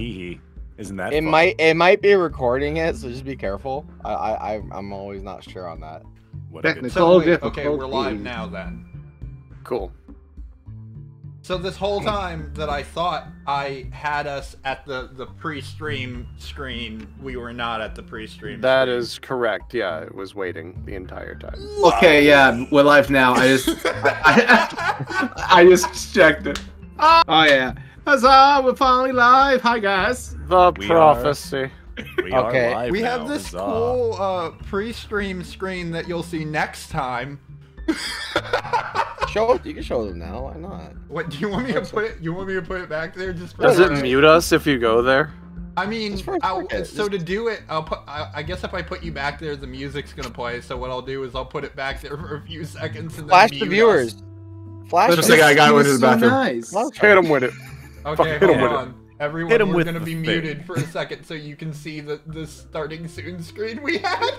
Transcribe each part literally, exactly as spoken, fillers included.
Teehee. Isn't that it fun? might it might be recording it, so just be careful. I I I'm always not sure on that. What a good so, wait, okay, we're live now then. Cool. So this whole time that I thought I had us at the the pre-stream screen, we were not at the pre-stream. That screen. is correct. Yeah, it was waiting the entire time. Okay, yeah, we're live now. I just I, I, I just checked it. Oh yeah. Huzzah, we're finally live. Hi guys. The we prophecy. Are, we okay. are live we now. have this Huzzah. cool uh, pre-stream screen that you'll see next time. Show it. You can show them now. Why not? What do you want me to put it? You want me to put it back there? Just for does it minute? mute us if you go there? I mean, I'll, so to do it, I'll put. I, I guess if I put you back there, the music's gonna play. So what I'll do is I'll put it back there for a few seconds and then flash mute the viewers. Us. Flash. That's the guy got went to the bathroom. So nice. Love hit him with it. Okay, Fuck, hit hold him with on. It. Everyone, hit him we're with gonna be thing. muted for a second so you can see the the starting soon screen we had.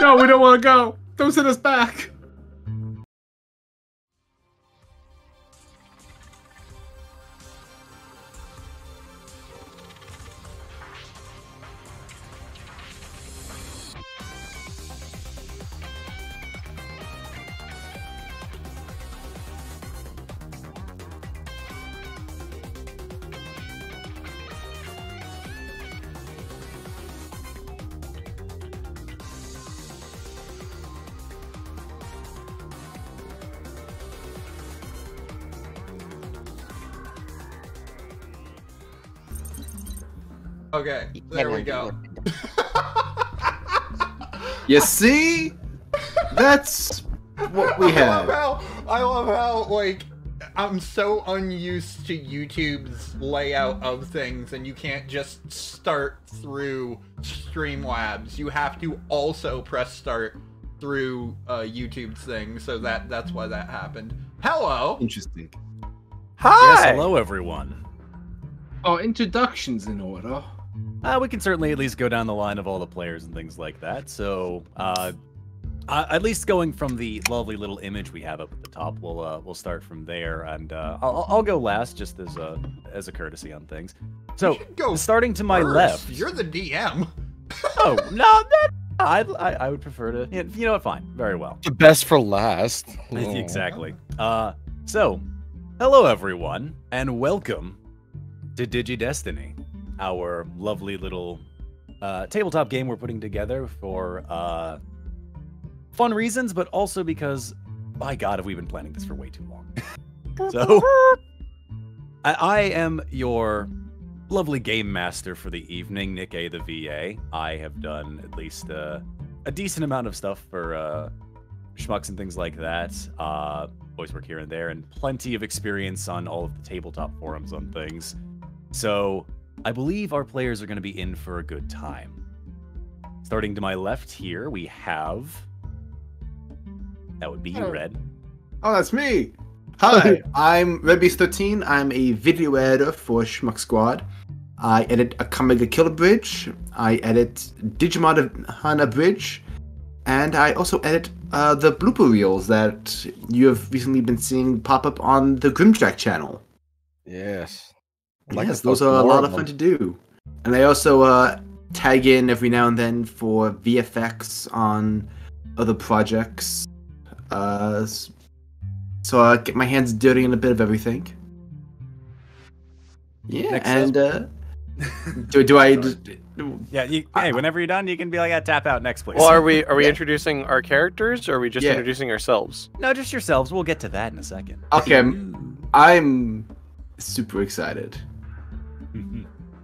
No, we don't want to go. Don't send us back. Okay, there we go. You see? That's what we have. I love how, I love how, like, I'm so unused to YouTube's layout of things, and you can't just start through Streamlabs. You have to also press start through uh, YouTube's thing, so that that's why that happened. Hello! Interesting. Hi! Yes, hello, everyone. Oh, introductions in order. Uh, we can certainly at least go down the line of all the players and things like that. So, uh, uh, at least going from the lovely little image we have up at the top, we'll uh, we'll start from there, and uh, I'll, I'll go last just as a as a courtesy on things. So, go starting to my first. left, you're the D M. Oh no, that, I, I I would prefer to. You know what? Fine, very well. The best for last. Exactly. Uh, so, hello everyone, and welcome to Digi-Destiny, our lovely little uh, tabletop game we're putting together for uh, fun reasons, but also because, by God, have we been planning this for way too long. So, I, I am your lovely game master for the evening, Nick A the V A. I have done at least uh, a decent amount of stuff for uh, schmucks and things like that. Uh, voice work here and there, and plenty of experience on all of the tabletop forums on things. So, I believe our players are going to be in for a good time. Starting to my left here, we have... That would be you, Red. Oh, that's me! Hi, I'm Red Beast thirteen. I'm a video editor for Schmuck Squad. I edit Akame ga Kill Abridged. I edit Digimon Abridged. And I also edit uh, the blooper reels that you have recently been seeing pop up on the Grimjack channel. Yes. Like yes, those are a lot of fun to do. And I also uh, tag in every now and then for V F X on other projects. Uh, so I get my hands dirty in a bit of everything. Yeah, Next and uh, do, do I... Do, yeah, you, hey, whenever you're done, you can be like, yeah, tap out next, please. Well, are we, are we yeah. introducing our characters, or are we just yeah. introducing ourselves? No, just yourselves. We'll get to that in a second. Okay, I'm super excited.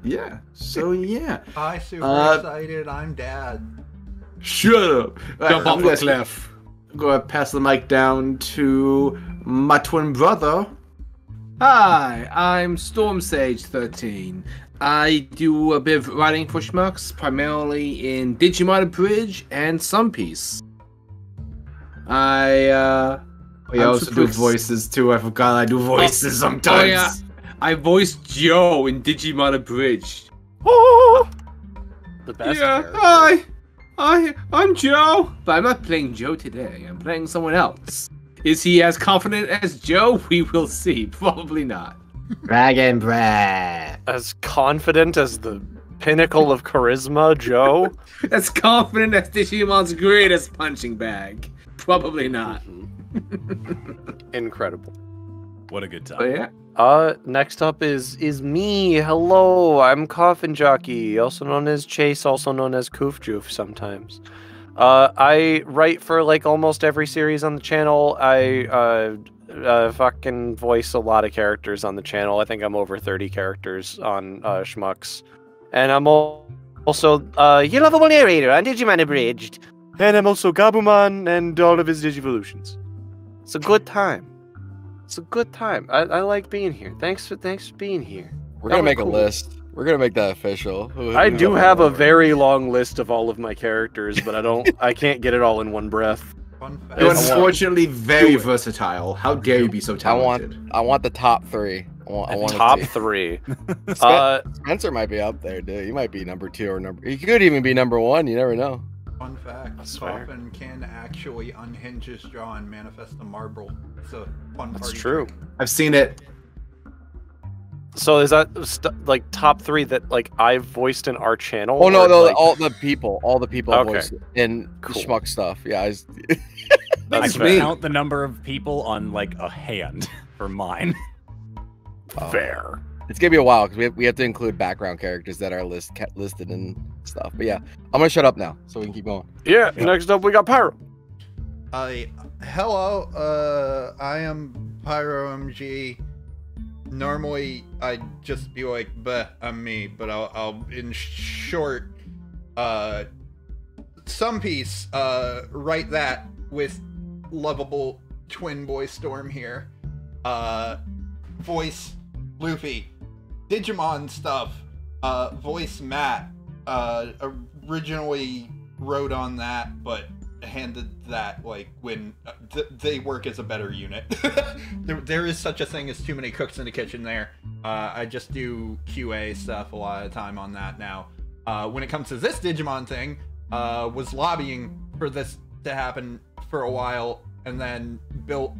Yeah. So yeah. I'm super uh, excited. I'm Dad. Shut up. Jump off the cliff. I'm gonna pass the mic down to my twin brother. Hi, I'm Storm Sage thirteen. I do a bit of writing for Schmucks, primarily in Digimon Bridge and Sunpiece. I uh. I also do voices too. I forgot I do voices sometimes. Oh, yeah. I voiced Joe in Digimon Abridged. Oh, the best. Yeah, character. hi, I, I'm Joe, but I'm not playing Joe today. I'm playing someone else. Is he as confident as Joe? We will see. Probably not. Dragon breath. As confident as the pinnacle of charisma, Joe. As confident as Digimon's greatest punching bag. Probably not. Incredible. What a good time. Oh, yeah. Uh, next up is is me. Hello, I'm Coffinjockey, also known as Chase, also known as Koofjoof sometimes. Uh, I write for like almost every series on the channel. I uh, uh, fucking voice a lot of characters on the channel. I think I'm over thirty characters on uh, Schmucks. And I'm also uh, your lovable narrator on Digimon Abridged. And I'm also Gabumon and all of his Digivolutions. It's a good time. It's a good time. I, I like being here. Thanks for thanks for being here. We're gonna make a list. We're gonna make that official. I do have a very long list of all of my characters, but I don't. I can't get it all in one breath. You're unfortunately very versatile. How dare you be so talented? I want. I want the top three. I want, I want top three. uh, Spencer might be up there, dude. You might be number two or number. You could even be number one. You never know. Fun fact, Coffin can actually unhinge his jaw and manifest a marble. It's a fun That's party true. Trick. I've seen it. So is that st like top three that like I've voiced in our channel? Oh, no, no, like... all the people. All the people okay. voiced in cool. Schmuck stuff. Yeah, I, just... That's I can count the number of people on like a hand for mine. Oh. Fair. It's gonna be a while because we have, we have to include background characters that are list listed and stuff. But yeah, I'm gonna shut up now so we can keep going. Yeah. yeah. Next up, we got Pyro. I uh, hello. Uh, I am PyroMG. Normally, I'd just be like, "But I'm me," but I'll, I'll in short, uh, Sunpiece. Uh, write that with lovable twin boy Storm here. Uh, voice Luffy. Digimon stuff, uh, voice Matt, uh, originally wrote on that, but handed that, like, when th they work as a better unit. there, there is such a thing as too many cooks in the kitchen there. Uh, I just do Q A stuff a lot of time on that now. Uh, when it comes to this Digimon thing, uh, was lobbying for this to happen for a while, and then built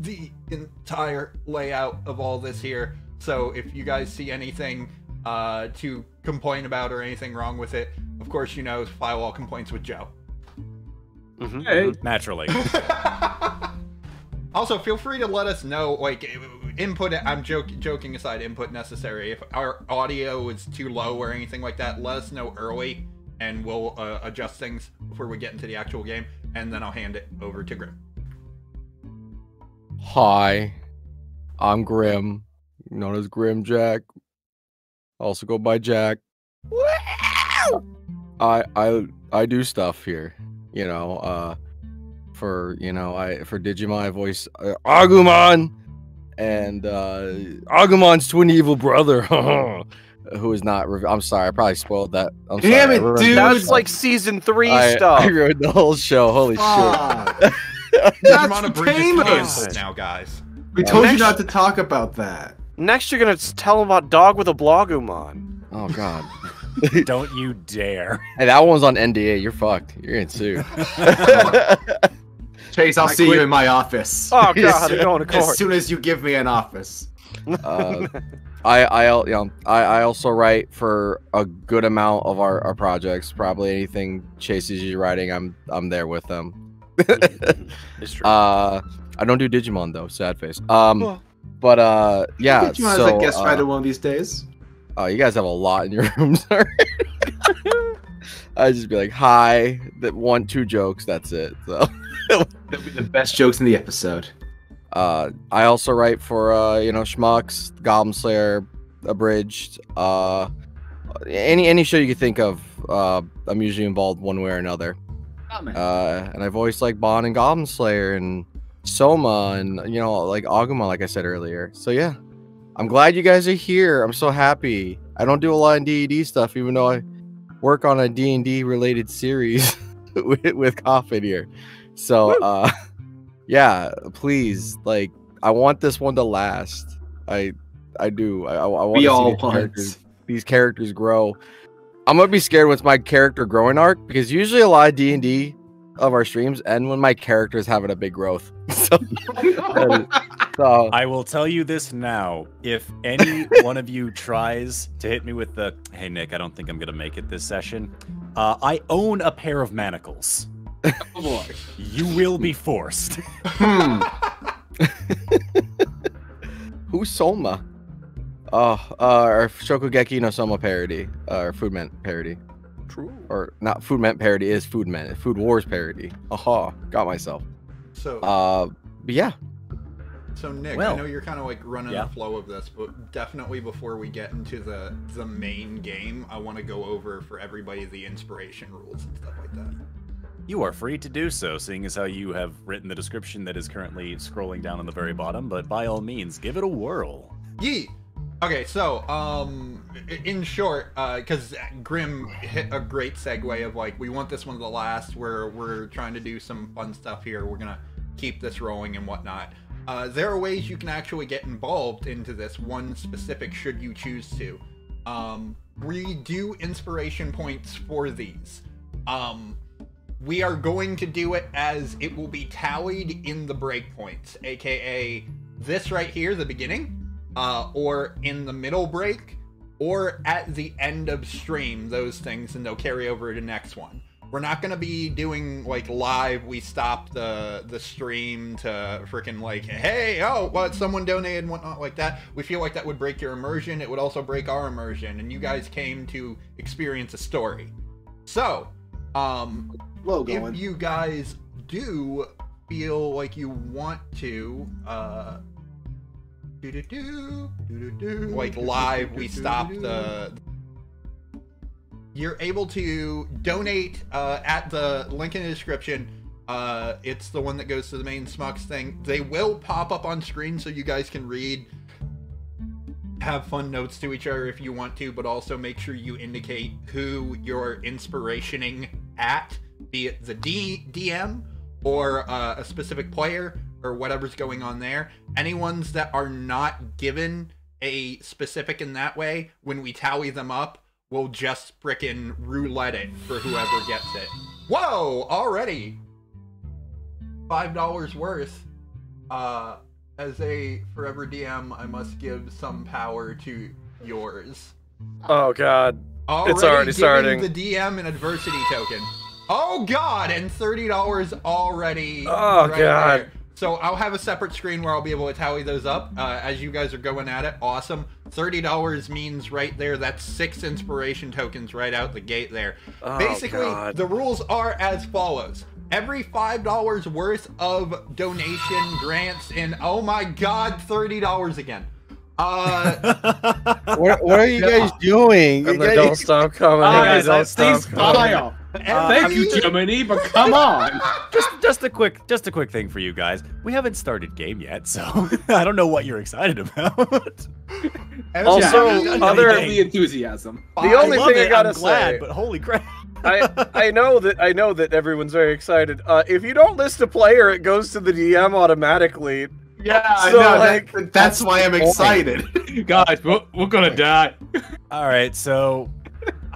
the entire layout of all this here. So if you guys see anything uh, to complain about or anything wrong with it, of course, you know, file all complaints with Joe. Mm-hmm. Hey. Naturally. Also, feel free to let us know, like, input, I'm joke, joking aside, input necessary. If our audio is too low or anything like that, let us know early, and we'll uh, adjust things before we get into the actual game, and then I'll hand it over to Grim. Hi, I'm Grim. Known as Grimjack, also go by Jack. Wow! I I I do stuff here, you know. Uh, for you know, I for Digimon, I voice uh, Agumon, and uh, Agumon's twin evil brother, who is not. I'm sorry, I probably spoiled that. I'm Damn sorry, it, dude! That was like season three I, stuff. I ruined the whole show. Holy ah. shit! Digimon Bridge is now, guys. We told Next. you not to talk about that. Next, you're gonna tell him about Dog with a Blogumon. Oh God! Don't you dare! Hey, that one's on N D A. You're fucked. You're in suit. Chase, I'll I see quit. you in my office. Oh God! I'm going to court as soon as you give me an office. Uh, I I you know, I I also write for a good amount of our, our projects. Probably anything Chase is writing, I'm I'm there with them. It's true. Uh, I don't do Digimon though. Sad face. Um. Well. But uh, yeah. Digimon so, as a guest uh, writer one of these days. Oh, uh, you guys have a lot in your rooms. I'd just be like, "Hi," that one, two jokes. That's it. So that'll be the best jokes in the episode. Uh, I also write for uh, you know, Schmucks, Goblin Slayer, Abridged, uh, any any show you could think of. Uh, I'm usually involved one way or another. Oh, man. Uh, and I voice like Bond and Goblin Slayer and Soma and, you know, like Agumon, like I said earlier. So yeah, I'm glad you guys are here. I'm so happy. I don't do a lot of D and D stuff, even though I work on a D and D related series with, with Coffin here. So uh, yeah, please, like, I want this one to last. I I do. I, I want to all see the characters, these characters grow. I'm gonna be scared with my character growing arc, because usually a lot of D and D of our streams end when my character's having a big growth. So, So I will tell you this now. If any one of you tries to hit me with the, hey, Nick, I don't think I'm going to make it this session, uh, I own a pair of manacles. Oh boy. You will be forced. Hmm. Who's Soma? Oh, uh, our Shokugeki no Soma parody, uh, our Foodman parody. True. Or not Foodman parody, is Foodman. Food Wars parody. Aha, got myself. So, uh, but yeah. So Nick, well, I know you're kind of like running yeah. the flow of this, but definitely before we get into the the main game, I want to go over for everybody the inspiration rules and stuff like that. You are free to do so, seeing as how you have written the description that is currently scrolling down on the very bottom, but by all means, give it a whirl. Yeet! Okay, so, um, in short, uh, because Grim hit a great segue of, like, we want this one to the last, where we're trying to do some fun stuff here, we're gonna keep this rolling and whatnot. Uh, there are ways you can actually get involved into this one specific, should you choose to. Um, we do inspiration points for these. Um... We are going to do it as it will be tallied in the breakpoints, aka this right here, the beginning, uh, or in the middle break, or at the end of stream, those things, and they'll carry over to the next one. We're not going to be doing, like, live, we stop the the stream to freaking, like, hey, oh, what, someone donated and whatnot like that. We feel like that would break your immersion. It would also break our immersion, and you guys came to experience a story. So, um... If you guys do feel like you want to, uh, do do do do do, like live, we stop the. You're able to donate uh, at the link in the description. Uh, it's the one that goes to the main Schmucks thing. They will pop up on screen so you guys can read, have fun notes to each other if you want to, but also make sure you indicate who you're inspirationing at. Be it the D DM or uh, a specific player or whatever's going on there. Any ones that are not given a specific in that way, when we tally them up, we'll just frickin' roulette it for whoever gets it. Whoa! Already five dollars worth. Uh, as a forever D M, I must give some power to yours. Oh God! Already it's already starting. The D M an adversity token. Oh God! And thirty dollars already. Oh right God! There. So I'll have a separate screen where I'll be able to tally those up uh, as you guys are going at it. Awesome. Thirty dollars means right there. That's six inspiration tokens right out the gate there. Oh, basically, God. The rules are as follows: every five dollars worth of donation grants, and oh my God, thirty dollars again. Uh, what, what are you guys doing? You guys... Don't stop coming. Oh, guys, don't stop coming. Uh, Thank you, Jiminy, but come on. Just, just a quick, just a quick thing for you guys. We haven't started game yet, so I don't know what you're excited about. Also, yeah, other the enthusiasm. The only thing it. I gotta I'm glad, say, but holy crap! I, I know that I know that everyone's very excited. Uh, if you don't list a player, it goes to the D M automatically. Yeah, so, I know. Like, that, that's why I'm excited. Guys, we're, we're gonna die. All right, so.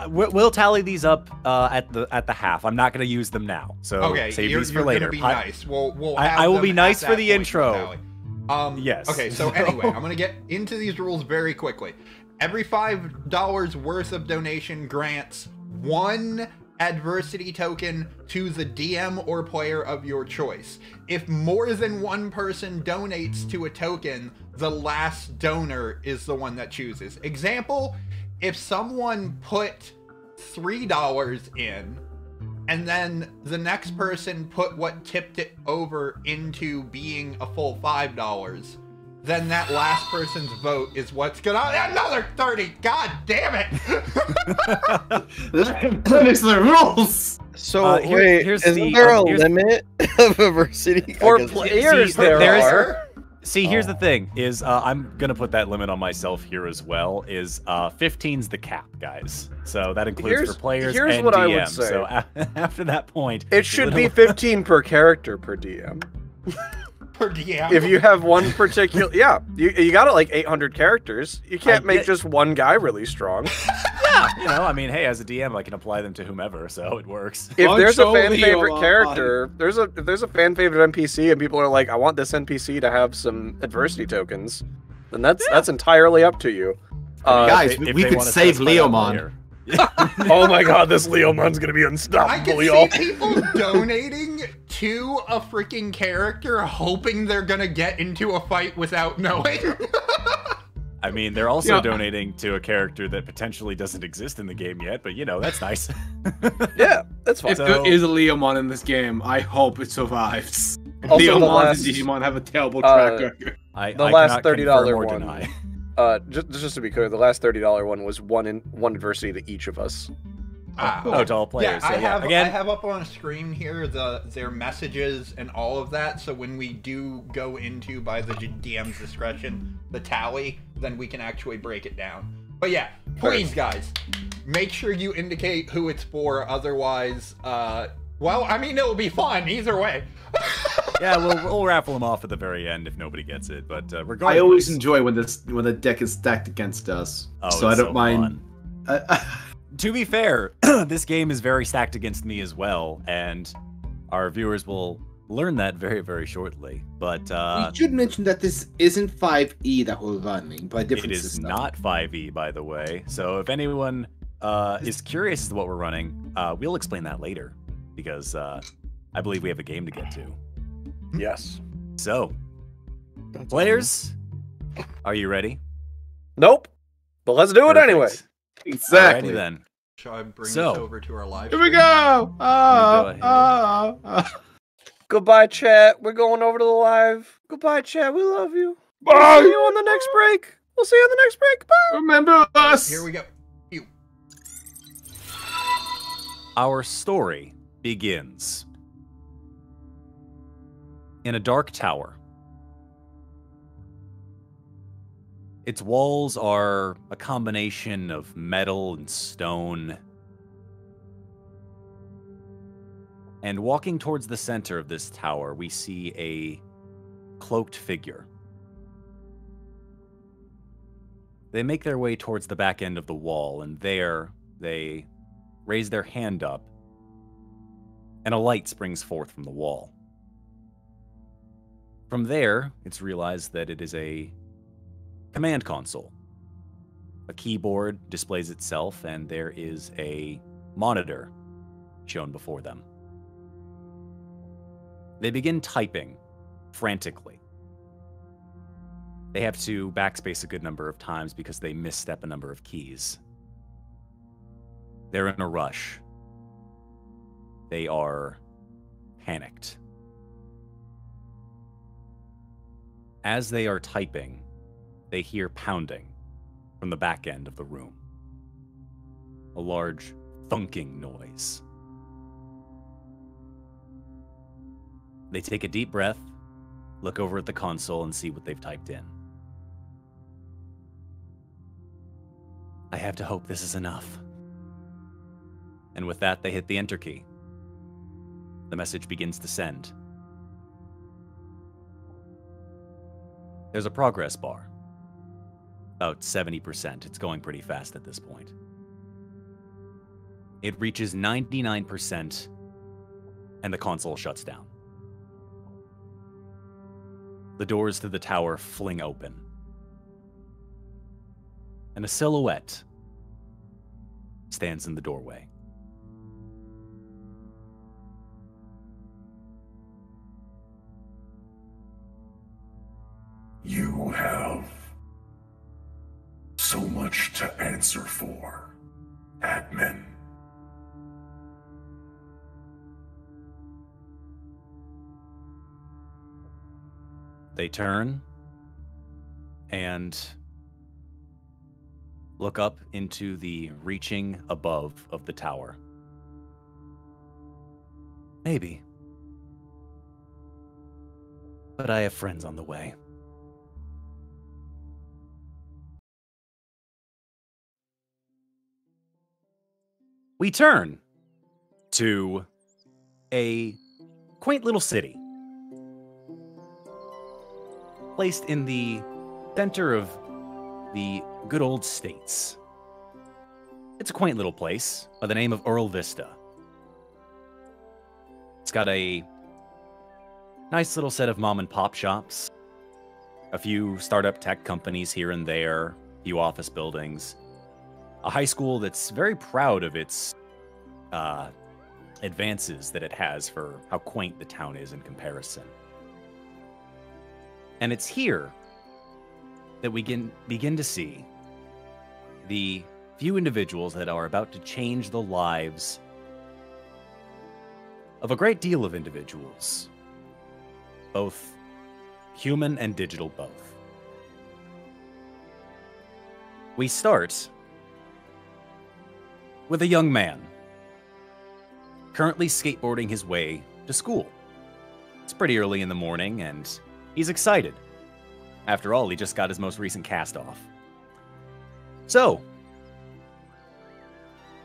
We'll tally these up uh, at the at the half. I'm not going to use them now, so okay, save you're, these for you're later. Be I, nice. We'll, we'll I, I will be nice for the intro. Um, yes. Okay. So anyway, I'm going to get into these rules very quickly. Every five dollars worth of donation grants one adversity token to the D M or player of your choice. If more than one person donates to a token, the last donor is the one that chooses. Example. If someone put three dollars in, and then the next person put what tipped it over into being a full five dollars, then that last person's vote is what's gonna... Another thirty! God damn it! That is the rules! So, uh, here, wait, here's isn't the, there a um, limit of adversity? For players, there, there are. Is, See, here's oh. the thing, is uh, I'm going to put that limit on myself here as well, is uh, fifteen's the cap, guys. So that includes here's, for players here's and what D Ms. I would say. So after that point... It should little... be fifteen per character per D M. per D M. If you have one particular, yeah, you you got it like eight hundred characters. You can't I make get... just one guy really strong. Yeah, you know, I mean, hey, as a D M, I can apply them to whomever, so it works. If Don't there's a fan favorite character, line. there's a if there's a fan favorite N P C, and people are like, I want this N P C to have some adversity tokens, then that's yeah. that's entirely up to you. Uh, Guys, if they, if we could save Leomon. Oh my god, this Leomon's gonna be unstoppable, I can y'all. see people donating to a freaking character hoping they're gonna get into a fight without knowing. I mean, they're also yeah. donating to a character that potentially doesn't exist in the game yet, but you know, that's nice. Yeah, that's fine. If so... there is a Leomon in this game, I hope it survives. Also, Leomon last, and Digimon have a terrible track record. Uh, the I last thirty dollar one. Deny. Uh, just, just to be clear, the last thirty dollar one was one in one adversity to each of us. Ah, cool. Oh, to all players. Yeah, so, I, yeah. have, Again? I have up on a screen here the their messages and all of that, so when we do go into, by the D M's discretion, the tally, then we can actually break it down. But yeah, please, First. guys, make sure you indicate who it's for, otherwise, uh, well, I mean, it'll be fun either way. Yeah, we'll, we'll raffle them off at the very end if nobody gets it. But uh, regardless, I always enjoy when this when the deck is stacked against us. Oh, so it's I don't so mind. I, to be fair, this game is very stacked against me as well, and our viewers will learn that very very shortly. But uh, we should mention that this isn't five E that we're running by different. It is system. not five E, by the way. So if anyone uh, is curious as to what we're running, uh, we'll explain that later, because uh, I believe we have a game to get to. Yes. So, That's players, funny. Are you ready? Nope. But let's do Perfect. it anyway. Exactly. Alrighty then. Shall I bring so, this over to our live? Here we go. Uh, go uh, uh. Goodbye, chat. We're going over to the live. Goodbye, chat. We love you. Bye. We'll see you on the next break. We'll see you on the next break. Bye. Remember us. Here we go. You. Our story begins. In a dark tower. Its walls are a combination of metal and stone. And walking towards the center of this tower, we see a cloaked figure. They make their way towards the back end of the wall, and there they raise their hand up, and a light springs forth from the wall. From there, it's realized that it is a command console. A keyboard displays itself, and there is a monitor shown before them. They begin typing frantically. They have to backspace a good number of times because they misstep a number of keys. They're in a rush. They are panicked. As they are typing, they hear pounding from the back end of the room. A large thunking noise. They take a deep breath, look over at the console, and see what they've typed in. I have to hope this is enough. And with that, they hit the enter key. The message begins to send. There's a progress bar. About seventy percent. It's going pretty fast at this point. It reaches ninety-nine percent, and the console shuts down. The doors to the tower fling open. And a silhouette stands in the doorway. You have so much to answer for, admin. They turn and look up into the reaching above of the tower. Maybe. But I have friends on the way. We turn to a quaint little city. placed in the center of the good old states. It's a quaint little place by the name of Earl Vista. It's got a nice little set of mom and pop shops, a few startup tech companies here and there, a few office buildings, a high school that's very proud of its uh, advances that it has for how quaint the town is in comparison. And it's here that we begin, begin to see the few individuals that are about to change the lives of a great deal of individuals, both human and digital both. We start with a young man currently skateboarding his way to school. It's pretty early in the morning, and he's excited. After all, he just got his most recent cast-off. So,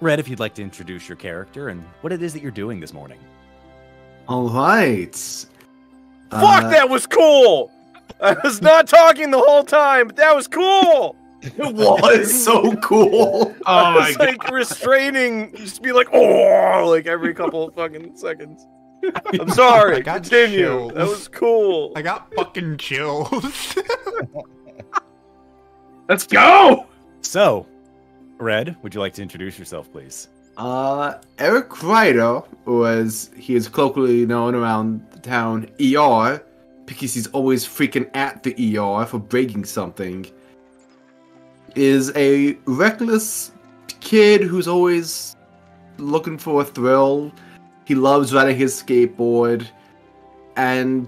Red, if you'd like to introduce your character and what it is that you're doing this morning. All right. Fuck, uh, that was cool! I was not talking the whole time, but that was cool! It was so cool! Oh I was, my like, God. restraining, just be like, oh, like every couple of fucking seconds. I'm sorry, continue. Chills. That was cool. I got fucking chills. Let's go! So, Red, would you like to introduce yourself, please? Uh, Eric Ryder was, he is colloquially known around the town E R, because he's always freaking at the E R for breaking something. Is a reckless kid who's always looking for a thrill. He loves riding his skateboard, and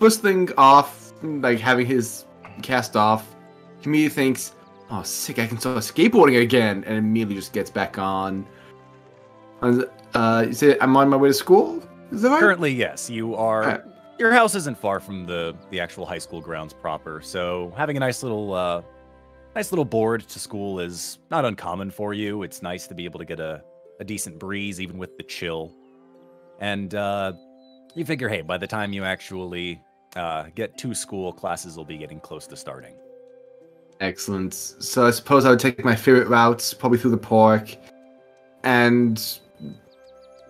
first thing off, like having his cast off, he immediately thinks, oh sick, I can start skateboarding again, and immediately just gets back on. Uh, you say, I'm on my way to school? Is that right? Currently, yes. You are, right. Your house isn't far from the, the actual high school grounds proper, so having a nice little, uh, nice little board to school is not uncommon for you. It's nice to be able to get a a decent breeze, even with the chill. And uh, you figure, hey, by the time you actually uh, get to school, classes will be getting close to starting. Excellent. So I suppose I would take my favorite routes, probably through the park, and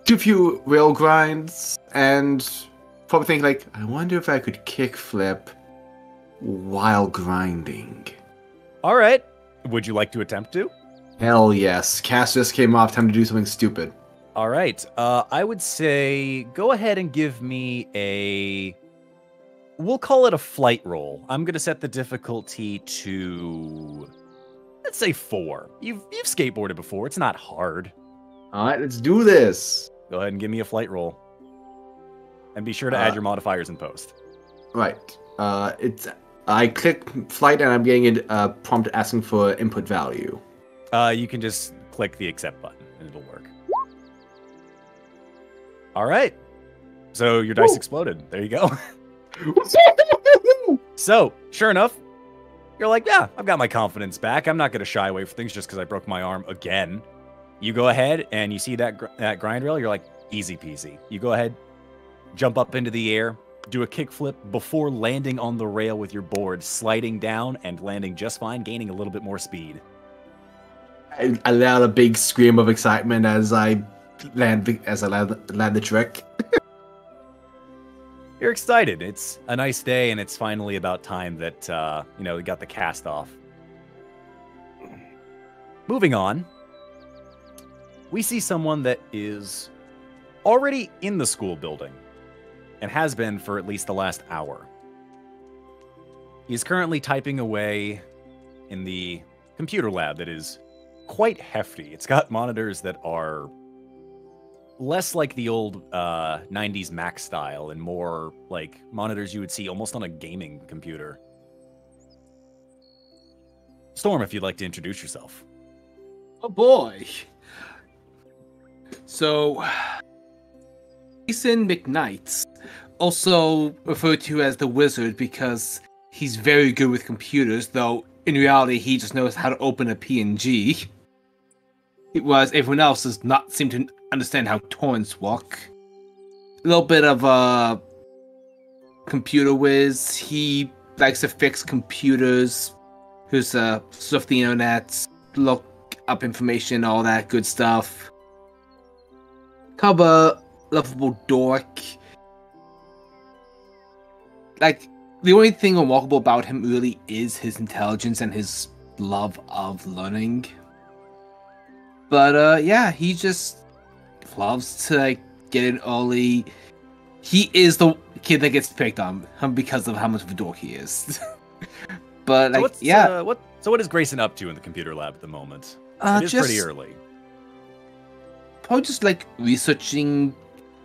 do a few rail grinds, and probably think, like, I wonder if I could kickflip while grinding. All right. Would you like to attempt to? Hell yes. Cass just came off. Time to do something stupid. All right. Uh, I would say go ahead and give me a... We'll call it a flight roll. I'm going to set the difficulty to... Let's say four. You've, you've skateboarded before. It's not hard. All right. Let's do this. Go ahead and give me a flight roll. And be sure to uh, add your modifiers in post. Right. Uh, it's. I click flight and I'm getting a uh, prompt asking for input value. Uh, you can just click the accept button and it'll work. All right. So your dice Woo. exploded. There you go. So sure enough, you're like, yeah, I've got my confidence back. I'm not going to shy away from things just because I broke my arm again. You go ahead and you see that, gr that grind rail. You're like, easy peasy. You go ahead, jump up into the air, do a kickflip before landing on the rail with your board, sliding down and landing just fine, gaining a little bit more speed. I, I let out a big scream of excitement as I land the, as I land, land the trick. You're excited. It's a nice day, and it's finally about time that uh, you know, we got the cast off. Moving on, we see someone that is already in the school building, and has been for at least the last hour. He's currently typing away in the computer lab that is quite hefty. It's got monitors that are less like the old uh, nineties Mac style and more like monitors you would see almost on a gaming computer. Storm, if you'd like to introduce yourself. Oh boy. So, Jason McKnight, also referred to as the Wizard because he's very good with computers, though in reality he just knows how to open a P N G. It was everyone else does not seem to understand how torrents work. A little bit of a computer whiz. He likes to fix computers, who's uh, surf the internet, look up information, all that good stuff. Kind of a lovable dork. Like, the only thing remarkable about him really is his intelligence and his love of learning. But, uh, yeah, he just loves to, like, get in early. He is the kid that gets picked on him because of how much of a dork he is. But, like, so yeah. Uh, what, so what is Grayson up to in the computer lab at the moment? Uh, it is just, pretty early. Probably just, like, researching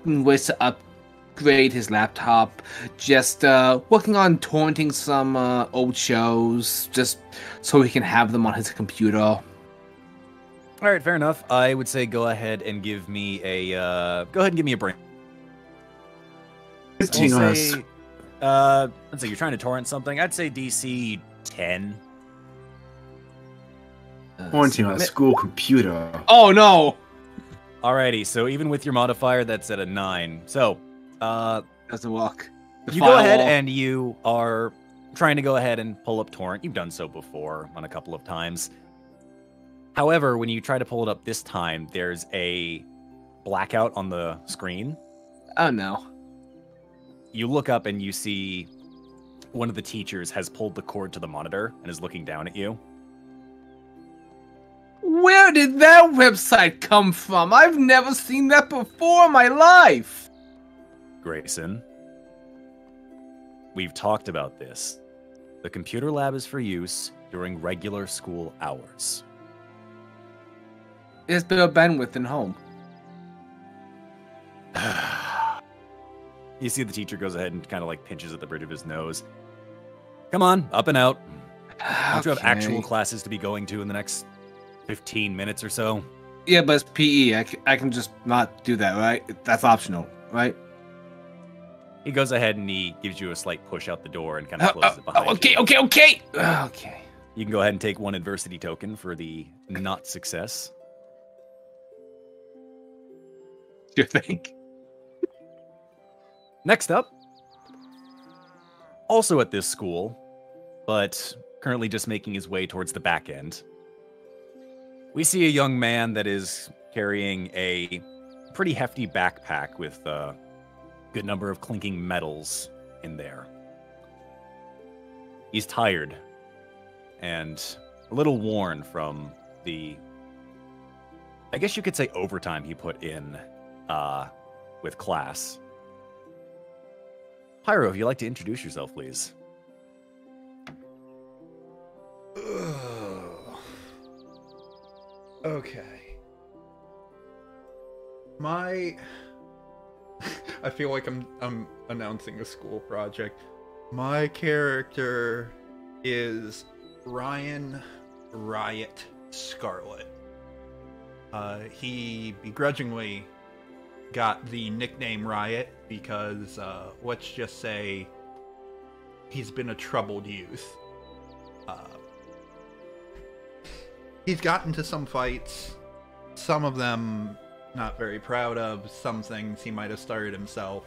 ways to upgrade his laptop. Just, uh, working on torrenting some, uh, old shows. Just so he can have them on his computer. All right, fair enough. I would say go ahead and give me a uh, go ahead and give me a brain. fifteen I'll say, uh, let's say you're trying to torrent something. I'd say D C ten. Torrenting on a school computer. Oh no! Alrighty, so even with your modifier, that's at a nine. So, uh, doesn't walk. The you go ahead wall. and you are trying to go ahead and pull up torrent. You've done so before on a couple of times. However, when you try to pull it up this time, there's a blackout on the screen. Oh, no. You look up and you see one of the teachers has pulled the cord to the monitor and is looking down at you. Where did that website come from? I've never seen that before in my life. Grayson, we've talked about this. The computer lab is for use during regular school hours. There's better bandwidth than home. You see the teacher goes ahead and kind of like pinches at the bridge of his nose. Come on, up and out. Okay. Don't you have actual classes to be going to in the next fifteen minutes or so? Yeah, but it's P E. I, I can just not do that, right? That's optional, right? He goes ahead and he gives you a slight push out the door and kind of closes uh, uh, it behind okay, you. Okay, okay, okay. Okay. You can go ahead and take one adversity token for the not success. You think? Next up, also at this school, but currently just making his way towards the back end, we see a young man that is carrying a pretty hefty backpack with a good number of clinking metals in there. He's tired and a little worn from the, I guess you could say, overtime he put in uh, with class. Pyro, if you'd like to introduce yourself, please. Ugh. Okay. My... I feel like I'm, I'm announcing a school project. My character is Ryan Riot Scarlet. Uh, he begrudgingly got the nickname Riot because, uh, let's just say, he's been a troubled youth. Uh, he's gotten into some fights, some of them not very proud of, some things he might have started himself.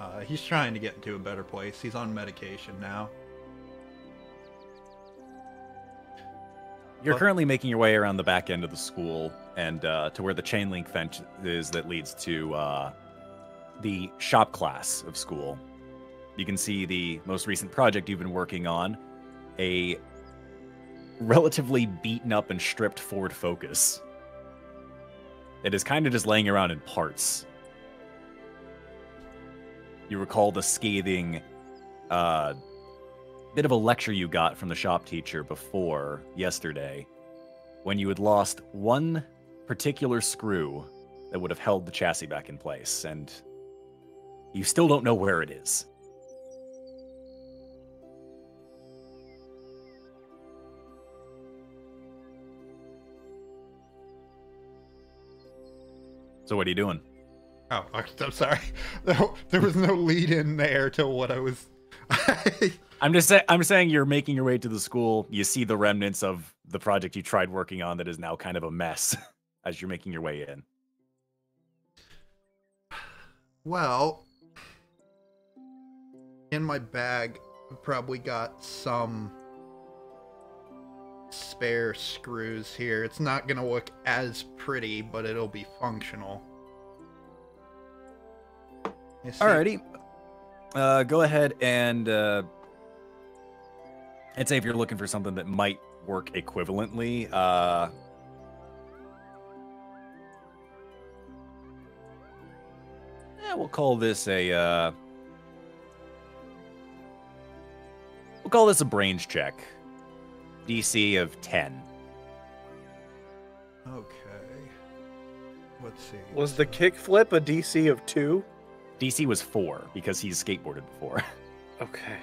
Uh, he's trying to get into a better place. He's on medication now. You're currently making your way around the back end of the school and uh, to where the chain link fence is that leads to uh, the shop class of school. You can see the most recent project you've been working on, a relatively beaten up and stripped Ford Focus. It is kind of just laying around in parts. You recall the scathing... Uh, bit of a lecture you got from the shop teacher before yesterday when you had lost one particular screw that would have held the chassis back in place, and you still don't know where it is. So what are you doing? Oh, I'm sorry. There was no lead in there to what I was... I'm just saying, I'm saying you're making your way to the school. You see the remnants of the project you tried working on that is now kind of a mess as you're making your way in. Well, in my bag, I've probably got some spare screws here. It's not going to look as pretty, but it'll be functional. Alrighty. Uh, go ahead and uh, I'd say if you're looking for something that might work equivalently, uh, yeah, we'll call this a uh, we'll call this a brains check. D C of ten. Okay. Let's see. Was the kickflip a D C of two? D C was four because he's skateboarded before. Okay.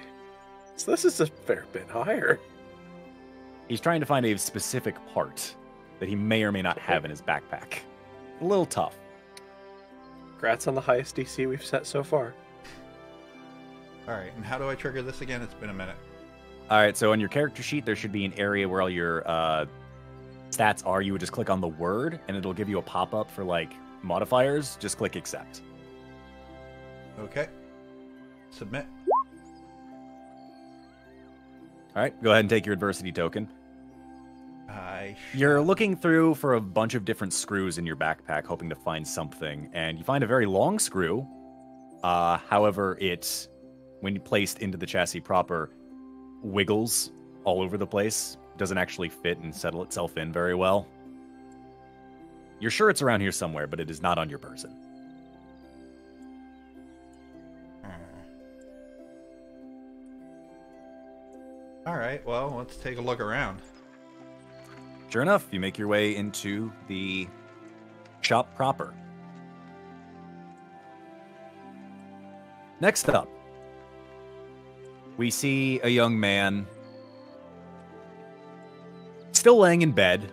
So this is a fair bit higher. He's trying to find a specific part that he may or may not have in his backpack. A little tough. Congrats on the highest D C we've set so far. Alright, and how do I trigger this again? It's been a minute. Alright, so on your character sheet, there should be an area where all your uh, stats are. You would just click on the word, and it'll give you a pop-up for, like, modifiers. Just click accept. Okay. Submit. Alright, go ahead and take your adversity token. I should... You're looking through for a bunch of different screws in your backpack, hoping to find something, and you find a very long screw. Uh, however, it, when placed into the chassis proper, wiggles all over the place. Doesn't actually fit and settle itself in very well. You're sure it's around here somewhere, but it is not on your person. Alright, well, let's take a look around. Sure enough, you make your way into the shop proper. Next up, we see a young man still laying in bed,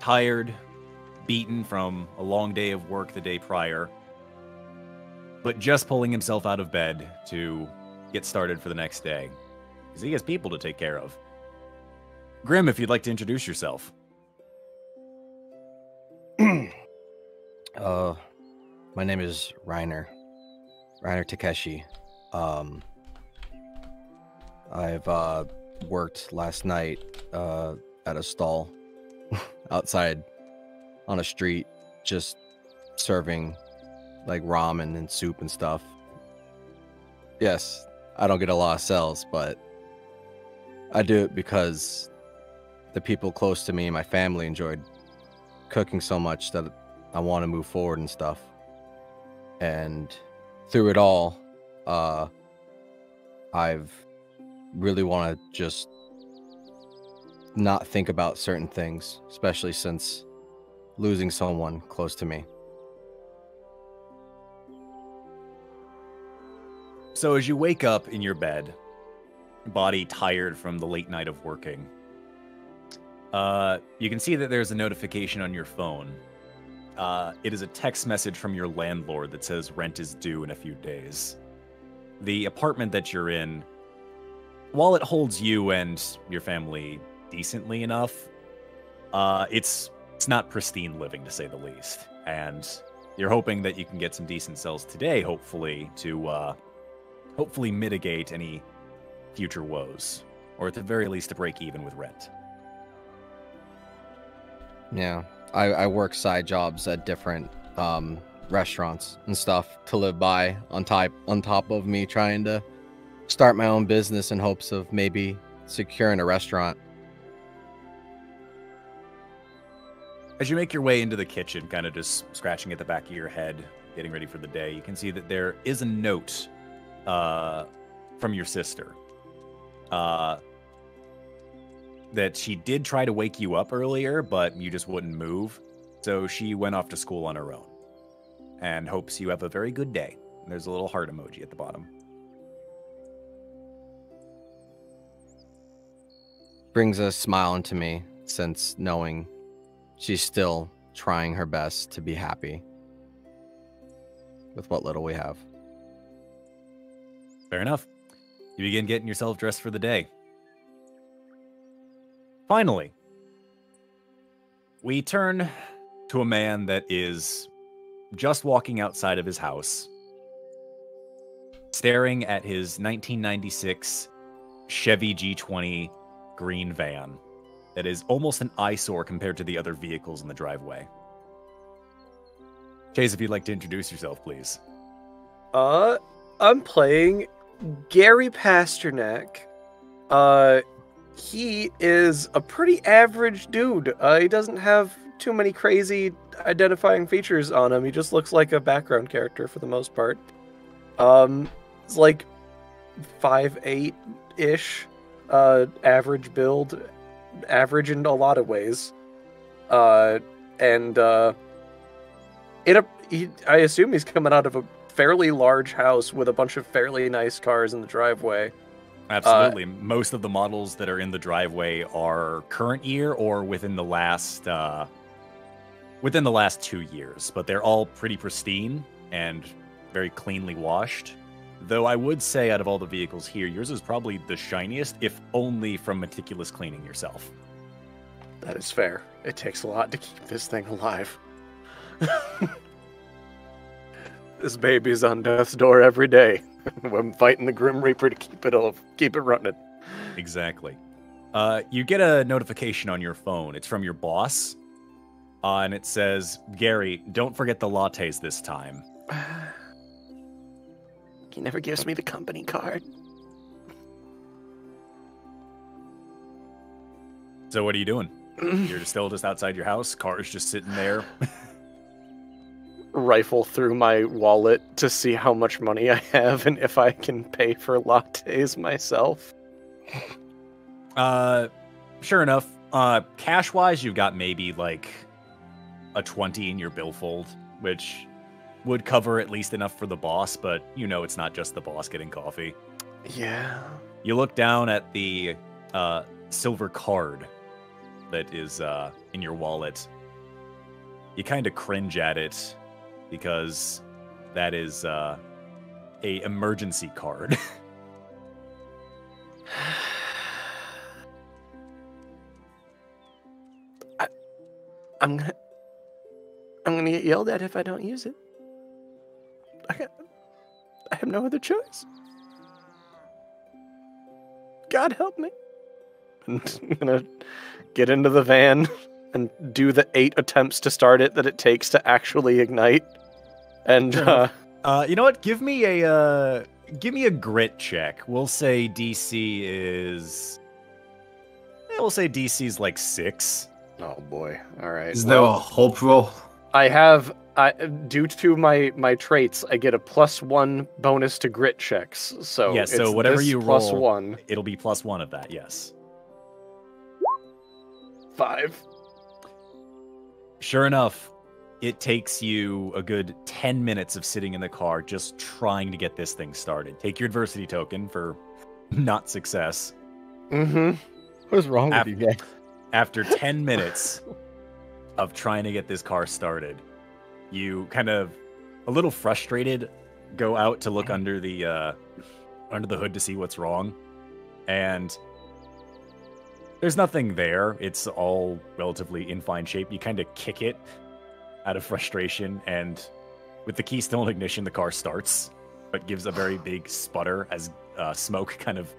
tired, beaten from a long day of work the day prior, but just pulling himself out of bed to get started for the next day, because he has people to take care of. Grim, if you'd like to introduce yourself. uh, my name is Reiner, Reiner Takeshi. Um, I've uh, worked last night uh, at a stall outside on a street, just serving like ramen and soup and stuff. Yes. I don't get a lot of sales, but I do it because the people close to me and my family enjoyed cooking so much that I want to move forward and stuff. And through it all, uh, I've really want to just not think about certain things, especially since losing someone close to me. So as you wake up in your bed, body tired from the late night of working, uh, you can see that there's a notification on your phone. Uh, it is a text message from your landlord that says rent is due in a few days. The apartment that you're in, while it holds you and your family decently enough, uh, it's, it's not pristine living, to say the least. And you're hoping that you can get some decent sales today, hopefully, to... Uh, hopefully mitigate any future woes, or at the very least to break even with rent. Yeah, I, I work side jobs at different um, restaurants and stuff to live by on, type, on top of me trying to start my own business in hopes of maybe securing a restaurant. As you make your way into the kitchen, kind of just scratching at the back of your head, getting ready for the day, you can see that there is a note Uh, from your sister, uh, that she did try to wake you up earlier, but you just wouldn't move. So she went off to school on her own and hopes you have a very good day. And there's a little heart emoji at the bottom. Brings a smile into me, since knowing she's still trying her best to be happy with what little we have. Fair enough. You begin getting yourself dressed for the day. Finally, we turn to a man that is just walking outside of his house, staring at his nineteen ninety-six Chevy G twenty green van that is almost an eyesore compared to the other vehicles in the driveway. Chase, if you'd like to introduce yourself, please. Uh, I'm playing Gary Pasternak. Uh, he is a pretty average dude. Uh, he doesn't have too many crazy identifying features on him. He just looks like a background character for the most part. Um, it's like five eight-ish, uh, average build, average in a lot of ways. Uh, and, uh, in a, he, I assume he's coming out of a fairly large house with a bunch of fairly nice cars in the driveway. Absolutely. Uh, Most of the models that are in the driveway are current year or within the last, uh, within the last two years, but they're all pretty pristine and very cleanly washed. Though I would say out of all the vehicles here, yours is probably the shiniest, if only from meticulous cleaning yourself. That is fair. It takes a lot to keep this thing alive. This baby's on death's door every day. I'm fighting the Grim Reaper to keep it all, keep it running. Exactly. Uh, you get a notification on your phone. It's from your boss, uh, and it says, "Gary, don't forget the lattes this time." He never gives me the company card. So what are you doing? You're still just outside your house? Car's just sitting there? Rifle through my wallet to see how much money I have and if I can pay for lattes myself. Uh, sure enough. Uh, cash-wise, you've got maybe like a twenty in your billfold, which would cover at least enough for the boss, but you know it's not just the boss getting coffee. Yeah. You look down at the uh, silver card that is uh, in your wallet. You kind of cringe at it because that is uh, a emergency card. I, I'm gonna, I'm gonna get yelled at if I don't use it. I, got, I have no other choice. God help me. I'm gonna get into the van and do the eight attempts to start it that it takes to actually ignite. And uh, uh, you know what? Give me a uh, give me a grit check. We'll say D C is. We'll say D C's like six. Oh boy! All right. Is there well, a hope roll? I have. I, due to my, my traits, I get a plus one bonus to grit checks. So yeah, so whatever you roll, plus one. It'll be plus one of that, yes. Five. Sure enough, it takes you a good ten minutes of sitting in the car just trying to get this thing started. Take your adversity token for not success. Mm-hmm. What's wrong after, with you guys? After ten minutes of trying to get this car started, you kind of, a little frustrated, go out to look under the uh, under the hood to see what's wrong, and there's nothing there. It's all relatively in fine shape. You kind of kick it out of frustration, and with the keystone ignition, the car starts, but gives a very big sputter as uh, smoke kind of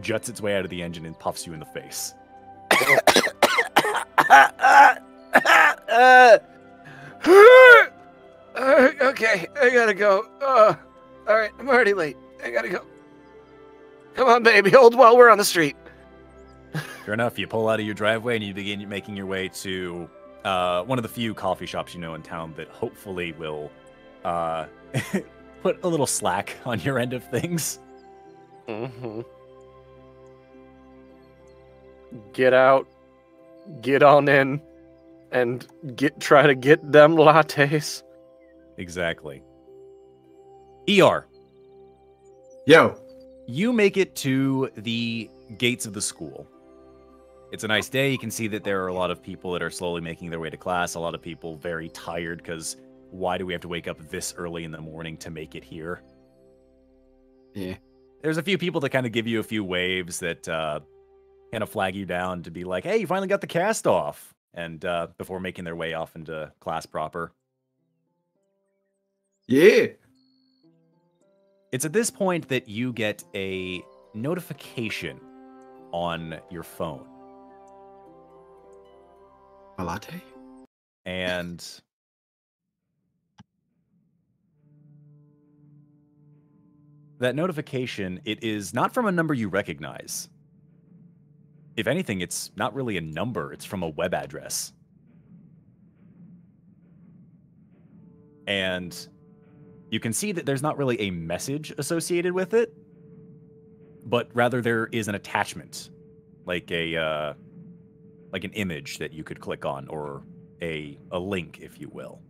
juts its way out of the engine and puffs you in the face. Uh, okay, I gotta go. Uh, all right, I'm already late. I gotta go. Come on, baby, hold while we're on the street. Sure enough, you pull out of your driveway and you begin making your way to uh, one of the few coffee shops you know in town that hopefully will uh, put a little slack on your end of things. Mm-hmm. Get out. Get on in. And get try to get them lattes. Exactly. E R. Yo. You make it to the gates of the school. It's a nice day. You can see that there are a lot of people that are slowly making their way to class. A lot of people very tired because why do we have to wake up this early in the morning to make it here? Yeah. There's a few people that kind of give you a few waves that uh, kind of flag you down to be like, hey, you finally got the cast off. And uh, before making their way off into class proper. Yeah. It's at this point that you get a notification on your phone. A latte? And that notification, it is not from a number you recognize. If anything, it's not really a number. It's from a web address. And you can see that there's not really a message associated with it, but rather there is an attachment, like a uh, like an image that you could click on, or a a link, if you will.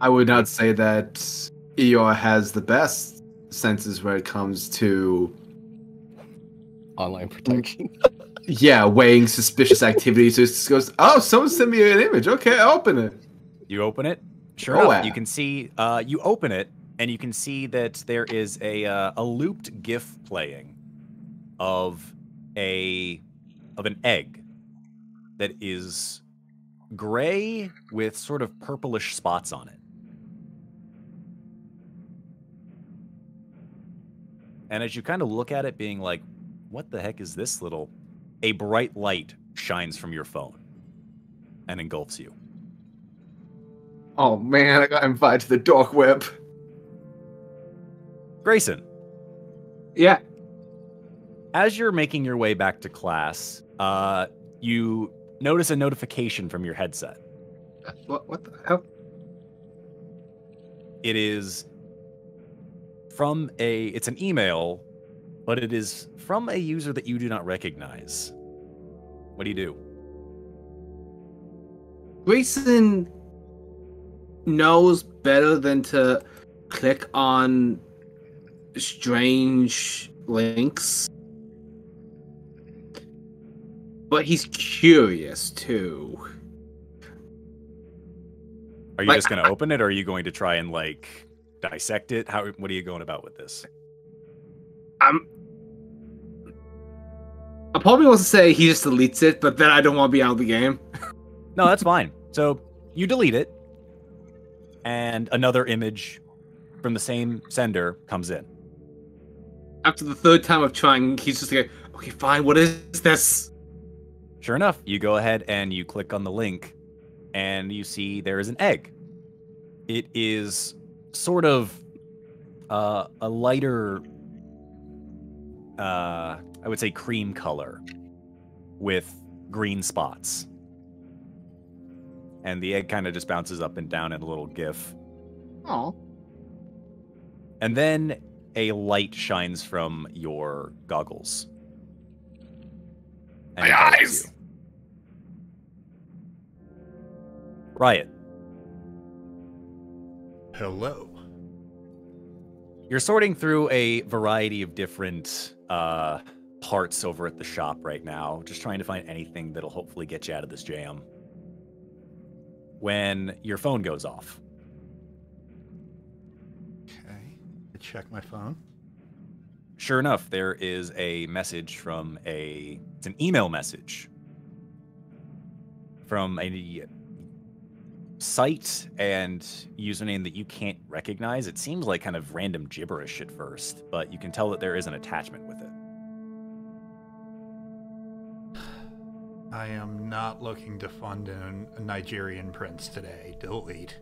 I would not say that Eeyore has the best senses when it comes to online protection. Yeah, weighing suspicious activities. So it just goes, oh, someone sent me an image. Okay, I open it. You open it? Sure oh, enough, wow. You can see, uh, you open it, and you can see that there is a uh, a looped GIF playing of a of an egg that is gray with sort of purplish spots on it. And as you kind of look at it, being like, what the heck is this little... A bright light shines from your phone and engulfs you. Oh man, I got invited to the dark web. Grayson. Yeah. As you're making your way back to class, uh, you notice a notification from your headset. What, what the hell? It is from a, it's an email, but it is from a user that you do not recognize. What do you do? Grayson knows better than to click on strange links. But he's curious, too. Are you like, just going to open it, or are you going to try and, like, dissect it? How? What are you going about with this? I'm... I probably want to say he just deletes it, but then I don't want to be out of the game. No, that's fine. So you delete it, and another image from the same sender comes in. After the third time of trying, he's just like, okay, fine, what is this? Sure enough, you go ahead and you click on the link, and you see there is an egg. It is sort of uh, a lighter... Uh, I would say cream color with green spots. And the egg kind of just bounces up and down in a little gif. Aww. And then a light shines from your goggles. And my eyes! You. Riot. Hello. You're sorting through a variety of different uh, parts over at the shop right now, just trying to find anything that'll hopefully get you out of this jam. When your phone goes off. Okay, I check my phone. Sure enough, there is a message from a... It's an email message. From a... site and username that you can't recognize. It seems like kind of random gibberish at first, but you can tell that there is an attachment with it. I am not looking to fund a Nigerian prince today. Delete.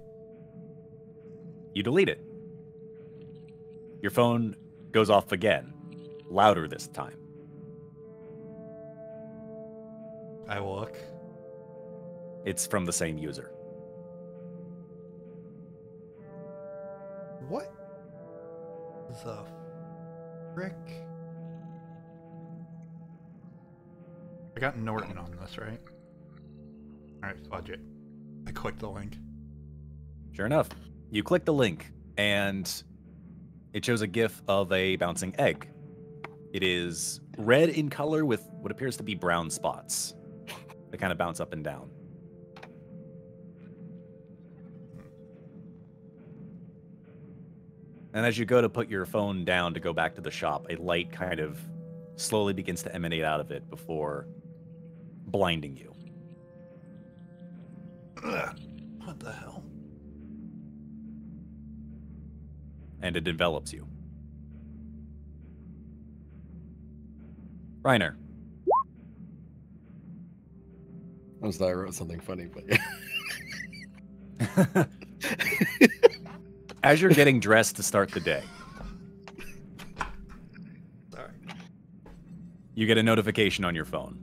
You delete it. Your phone goes off again, louder this time. I look. It's from the same user. What the frick? I got Norton on this, right? Alright, fudge it. I clicked the link. Sure enough, you click the link, and it shows a GIF of a bouncing egg. It is red in color with what appears to be brown spots. They kind of bounce up and down. And as you go to put your phone down to go back to the shop, a light kind of slowly begins to emanate out of it before blinding you. Ugh. What the hell? And it envelops you. Reiner. I'm sorry, I wrote something funny, but yeah. As you're getting dressed to start the day, sorry, you get a notification on your phone.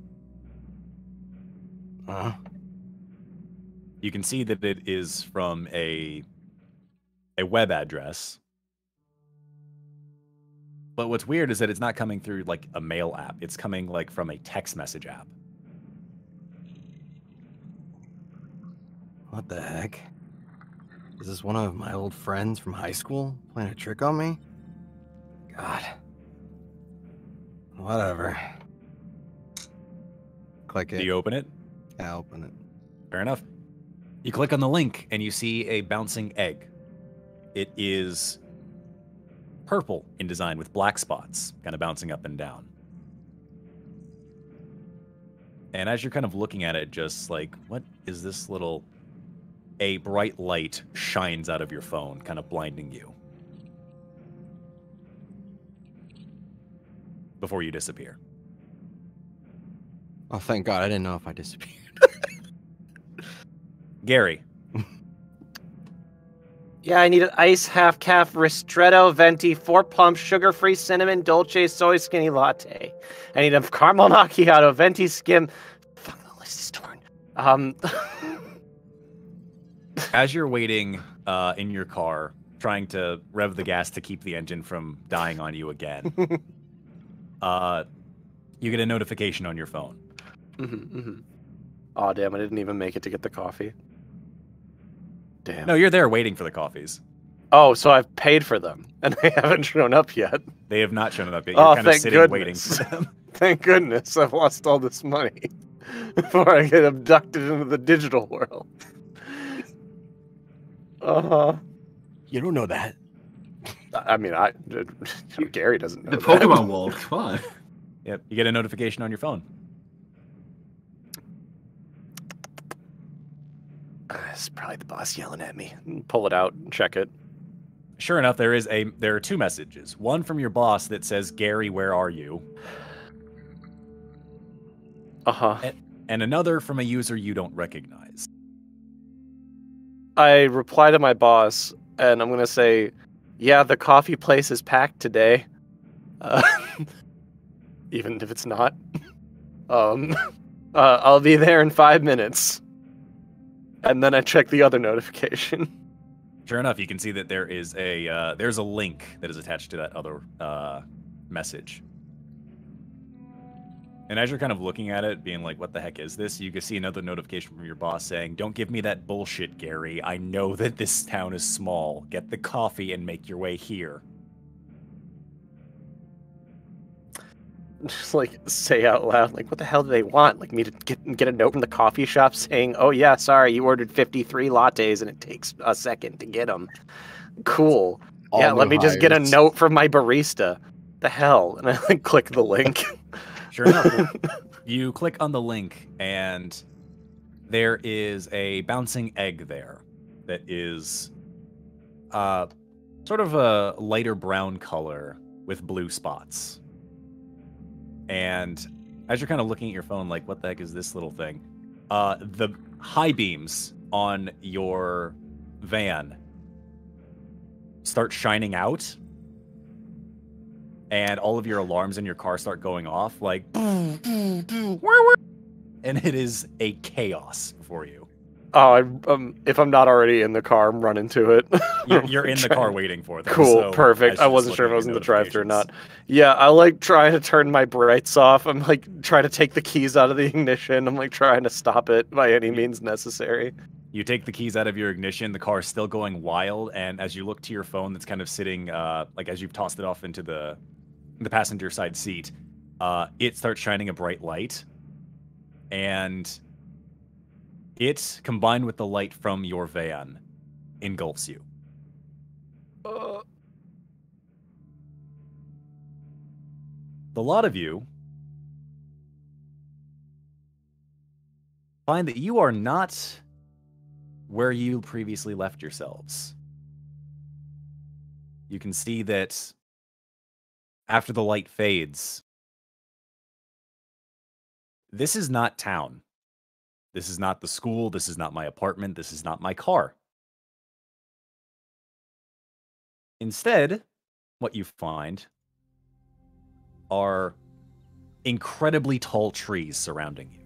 Uh-huh. You can see that it is from a a web address. But what's weird is that it's not coming through like a mail app. It's coming like from a text message app. What the heck? Is this one of my old friends from high school playing a trick on me? God. Whatever. Click it. Do you open it? I open it. Fair enough. You click on the link and you see a bouncing egg. It is purple in design with black spots kind of bouncing up and down. And as you're kind of looking at it, just like, what is this little... A bright light shines out of your phone, kind of blinding you. Before you disappear. Oh, thank God. I didn't know if I disappeared. Gary. Yeah, I need an ice half calf ristretto venti four pump sugar free cinnamon dolce soy skinny latte. I need a caramel macchiato venti skim. Fuck, the list is torn. Um. As you're waiting uh, in your car, trying to rev the gas to keep the engine from dying on you again, uh, you get a notification on your phone. Mm-hmm, mm-hmm. Aw, damn! I didn't even make it to get the coffee. Damn. No, you're there waiting for the coffees. Oh, so I've paid for them, and they haven't shown up yet. They have not shown up yet. You're oh, kind of sitting goodness. waiting for them. Thank goodness I've lost all this money before I get abducted into the digital world. Uh-huh. You don't know that. I mean, I Gary doesn't know The that. Pokemon world, come on. Yep, you get a notification on your phone. It's probably the boss yelling at me. Pull it out and check it. Sure enough, there is a there are two messages. One from your boss that says, "Gary, where are you?" Uh-huh. And, and another from a user you don't recognize. I reply to my boss, and I'm going to say, "Yeah, the coffee place is packed today." Uh, even if it's not. um, uh, I'll be there in five minutes. And then I check the other notification. Sure enough, you can see that there is a uh, there's a link that is attached to that other uh, message. And as you're kind of looking at it, being like, what the heck is this? You can see another notification from your boss saying, "Don't give me that bullshit, Gary. I know that this town is small. Get the coffee and make your way here." Just like say out loud, like, what the hell do they want? Like me to get, get a note from the coffee shop saying, "Oh yeah, sorry, you ordered fifty-three lattes and it takes a second to get them." Cool. All yeah, let me hires. just get a note from my barista. The hell? And I like click the link. Sure enough, you click on the link and there is a bouncing egg there that is uh, sort of a lighter brown color with blue spots. And as you're kind of looking at your phone, like, what the heck is this little thing? Uh, the high beams on your van start shining out. And all of your alarms in your car start going off, like, and it is a chaos for you. Oh, I, um, if I'm not already in the car, I'm running to it. You're, you're in the car waiting for them. Cool, so perfect. I, I wasn't sure if I was in the drive-thru or not. Yeah, I like trying to turn my brights off. I'm like trying to take the keys out of the ignition. I'm like trying to stop it by any means necessary. You take the keys out of your ignition, the car's still going wild, and as you look to your phone that's kind of sitting, uh, like as you've tossed it off into the the passenger side seat, uh, it starts shining a bright light, and it, combined with the light from your van, engulfs you. Uh. The lot of you find that you are not where you previously left yourselves. You can see that after the light fades, this is not town. This is not the school. This is not my apartment. This is not my car. Instead, what you find are incredibly tall trees surrounding you.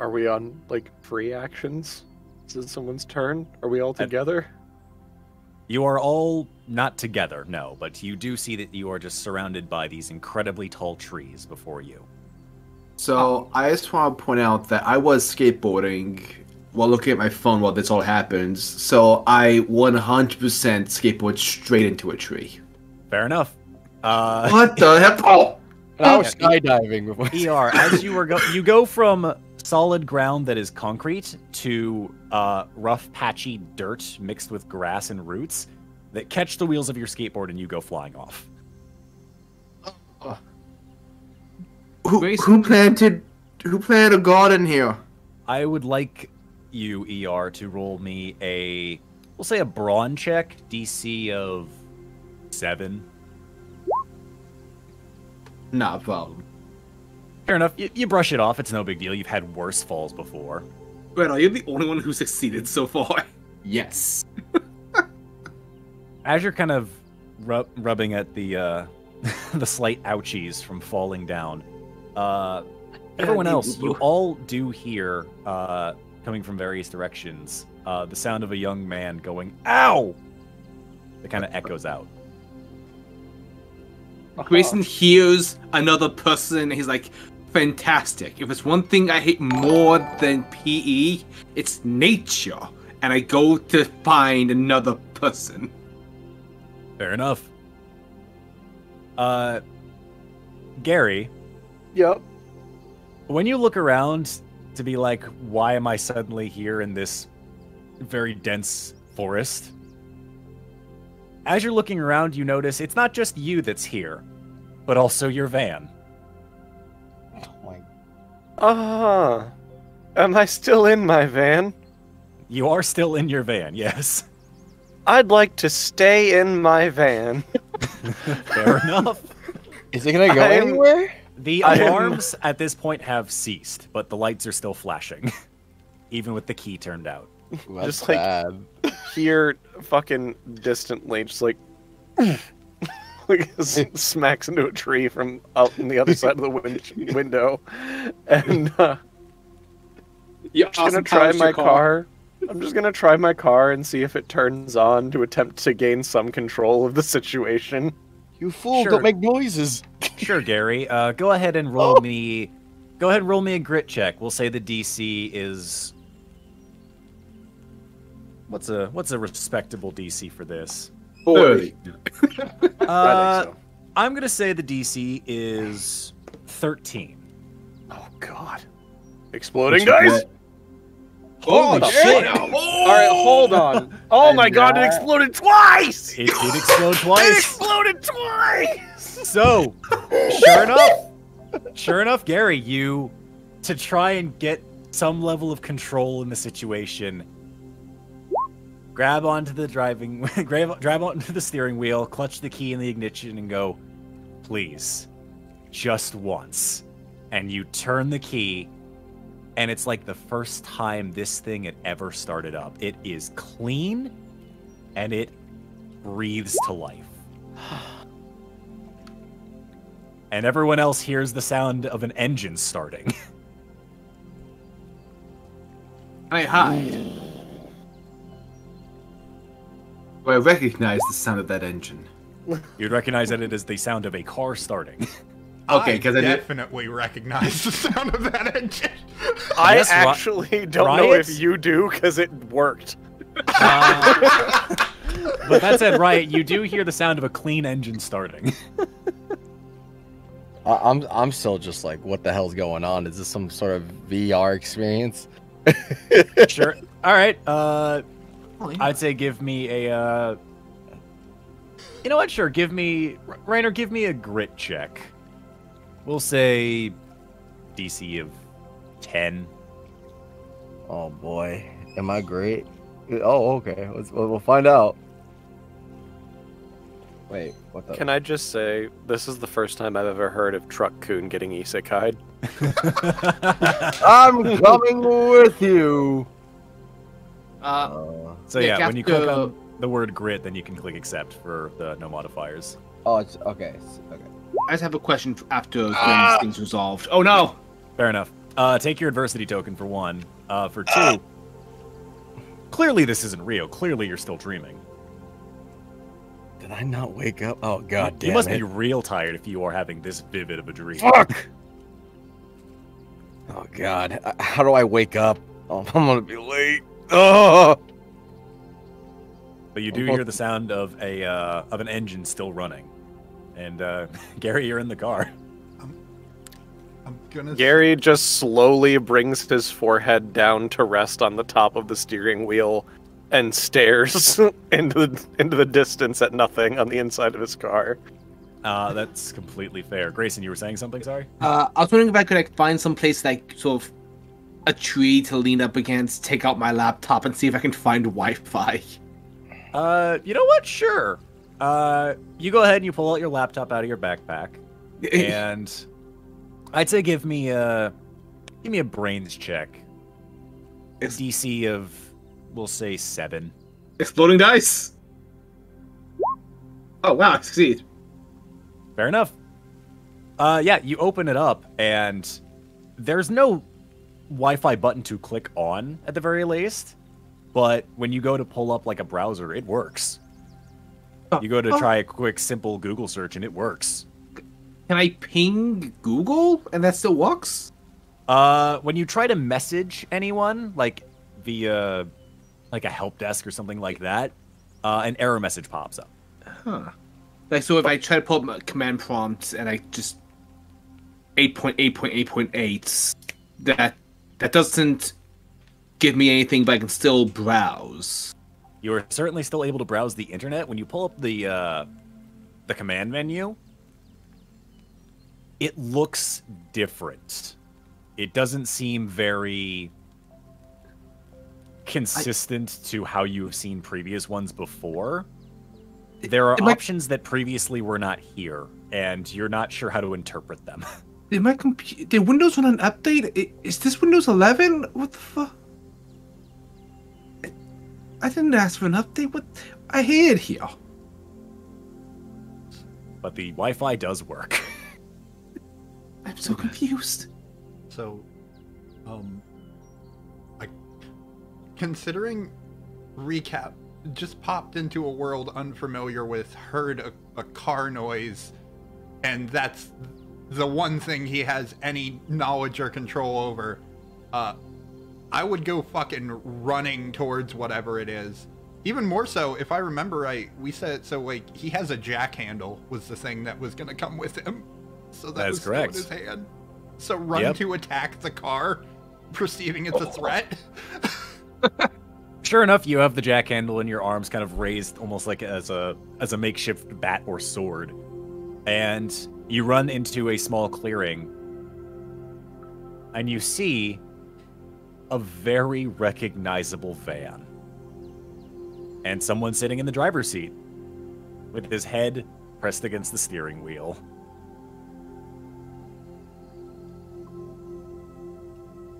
Are we on, like, free actions? Is it someone's turn? Are we all together? You are all not together, no, but you do see that you are just surrounded by these incredibly tall trees before you. So, I just want to point out that I was skateboarding while looking at my phone while this all happened, so I one hundred percent skateboard straight into a tree. Fair enough. Uh, what the heck? Oh! I was skydiving before. E R, as you were go, you go from solid ground that is concrete to uh, rough, patchy dirt mixed with grass and roots that catch the wheels of your skateboard and you go flying off. Uh, who, who planted? Who planted a garden here? I would like you, E R, to roll me a, we'll say a brawn check, D C of seven. Not a problem. Fair enough. You, you brush it off. It's no big deal. You've had worse falls before. Wait, are you the only one who succeeded so far? Yes. As you're kind of rub rubbing at the uh, the slight ouchies from falling down, uh, everyone else, you all do hear, uh, coming from various directions, uh, the sound of a young man going, "Ow!" That kind of echoes out. Grayson uh-huh. hears another person, and he's like, fantastic. If it's one thing I hate more than P E, it's nature. And I go to find another person. Fair enough. Uh, Gary. Yep. When you look around to be like, why am I suddenly here in this very dense forest? As you're looking around, you notice it's not just you that's here, but also your van. Oh my... Ah! Am I still in my van? You are still in your van, yes. I'd like to stay in my van. Fair enough. Is it gonna go I'm... anywhere? The I'm... alarms at this point have ceased, but the lights are still flashing. Even with the key turned out. Ooh, just like bad. Here, fucking distantly, just like smacks into a tree from out on the other side of the win window, and uh, yeah, I'm just awesome gonna try my car. car. I'm just gonna try my car and see if it turns on to attempt to gain some control of the situation. You fool! Sure. Don't make noises. Sure, Gary. Uh, go ahead and roll oh. me. Go ahead and roll me a grit check. We'll say the D C is. What's a what's a respectable D C for this? Forty. uh, so. I'm gonna say the D C is thirteen. Oh God! Exploding, guys! Holy oh, shit! Yeah. Oh. All right, hold on. Oh and my God! That... It exploded twice. It did explode twice. It exploded twice. So, sure enough, sure enough, Gary, you to try and get some level of control in the situation. Grab onto the driving, grab, grab onto the steering wheel, clutch the key in the ignition, and go, please, just once. And you turn the key, and it's like the first time this thing had ever started up. It is clean, and it breathes to life. And everyone else hears the sound of an engine starting. I hide. I recognize the sound of that engine. You'd recognize that it is the sound of a car starting. Okay, because I, I definitely did... recognize the sound of that engine. I yes, actually don't riots? know if you do, because it worked. Uh, but that said, Riot, you do hear the sound of a clean engine starting. I I'm I'm still just like, what the hell's going on? Is this some sort of V R experience? Sure. All right. Uh. I'd say give me a, uh, You know what? Sure, give me... Rainer, give me a grit check. We'll say... D C of ten. Oh, boy. Am I great? Oh, okay. Let's, we'll find out. Wait, what the... Can I just say, this is the first time I've ever heard of Truck-kun getting isekai'd. I'm coming with you! Uh, uh, so yeah, yeah when you click on the word grit, then you can click accept for the no modifiers. Oh, it's, okay. It's, okay. I just have a question after ah! things resolved. Oh, no! Fair enough. Uh, take your adversity token for one. Uh, for two, ah! clearly this isn't real. Clearly you're still dreaming. Did I not wake up? Oh, god damn it. You must be real tired if you are having this vivid of a dream. Fuck! Oh, god. How do I wake up? Oh, I'm gonna be late. Oh! But you do hear the sound of a uh, of an engine still running. And, uh, Gary, you're in the car. I'm, I'm gonna... Gary just slowly brings his forehead down to rest on the top of the steering wheel. And stares into the into the distance at nothing on the inside of his car. Uh, that's completely fair. Grayson, you were saying something. Sorry. Uh, I was wondering if I could like find some place like sort of a tree to lean up against, take out my laptop, and see if I can find Wi-Fi. Uh, you know what? Sure. Uh, you go ahead and you pull out your laptop out of your backpack, and I'd say give me a give me a brains check. It's D C of. We'll say seven. Exploding dice! Oh, wow, I succeed. Fair enough. Uh, yeah, you open it up, and there's no Wi-Fi button to click on, at the very least. But when you go to pull up, like, a browser, it works. You go to try a quick, simple Google search, and it works. Can I ping Google, and that still works? Uh, when you try to message anyone, like, via... like a help desk or something like that, uh, an error message pops up. Huh. Like, so if I try to pull up my command prompt and I just... eight point eight point eight point eight, that, that doesn't give me anything, but I can still browse. You are certainly still able to browse the internet. When you pull up the, uh, the command menu, it looks different. It doesn't seem very... consistent I, to how you've seen previous ones before. There are my, options that previously were not here, and you're not sure how to interpret them. Did my computer? Did Windows run an update? Is this Windows eleven? What the fuck? I didn't ask for an update. What? I hid here. But the Wi-Fi does work. I'm so confused. So, um. Considering recap just popped into a world unfamiliar with, heard a, a car noise, and that's the one thing he has any knowledge or control over, uh, I would go fucking running towards whatever it is. Even more so, if I remember right, we said it so, like, he has a jack handle was the thing that was going to come with him. So that was still in his hand. So run yep. to attack the car, perceiving it's oh. a threat. Sure enough, you have the jack handle in your arms, kind of raised almost like as a as a makeshift bat or sword, and you run into a small clearing, and you see a very recognizable van and someone sitting in the driver's seat with his head pressed against the steering wheel.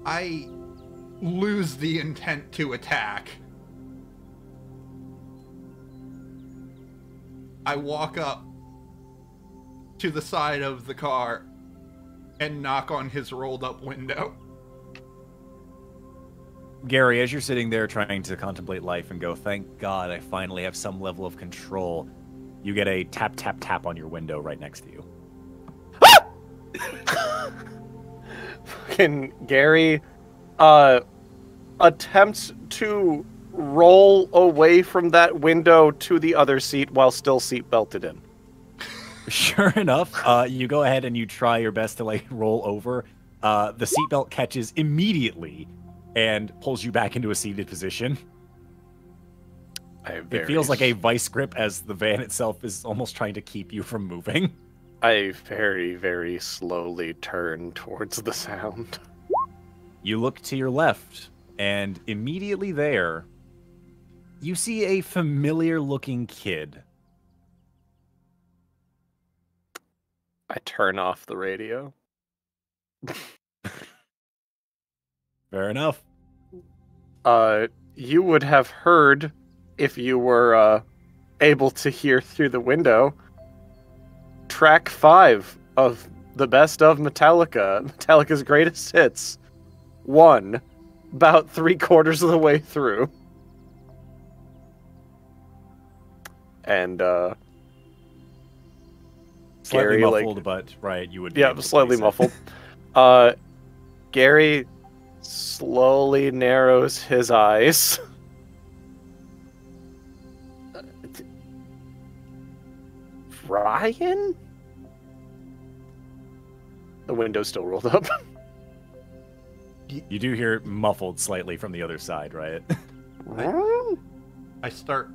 I lose the intent to attack. I walk up to the side of the car and knock on his rolled up window. Gary, as you're sitting there trying to contemplate life and go, thank God I finally have some level of control, you get a tap, tap, tap on your window right next to you. Ah! Fucking Gary, uh, attempts to roll away from that window to the other seat while still seat belted in. Sure enough, uh, you go ahead and you try your best to like roll over. Uh, the seatbelt catches immediately and pulls you back into a seated position. I very... It feels like a vice grip as the van itself is almost trying to keep you from moving. I very, very slowly turn towards the sound. You look to your left, and immediately there, you see a familiar-looking kid. I turn off the radio. Fair enough. Uh, you would have heard, if you were uh, able to hear through the window, track five of the best of Metallica, Metallica's greatest hits, one, about three quarters of the way through. And, uh... slightly Gary, muffled, like, but, right, you would be Yeah, slightly muffled. uh, Gary slowly narrows his eyes. Ryan? The window's still rolled up. You do hear it muffled slightly from the other side, right? I, I start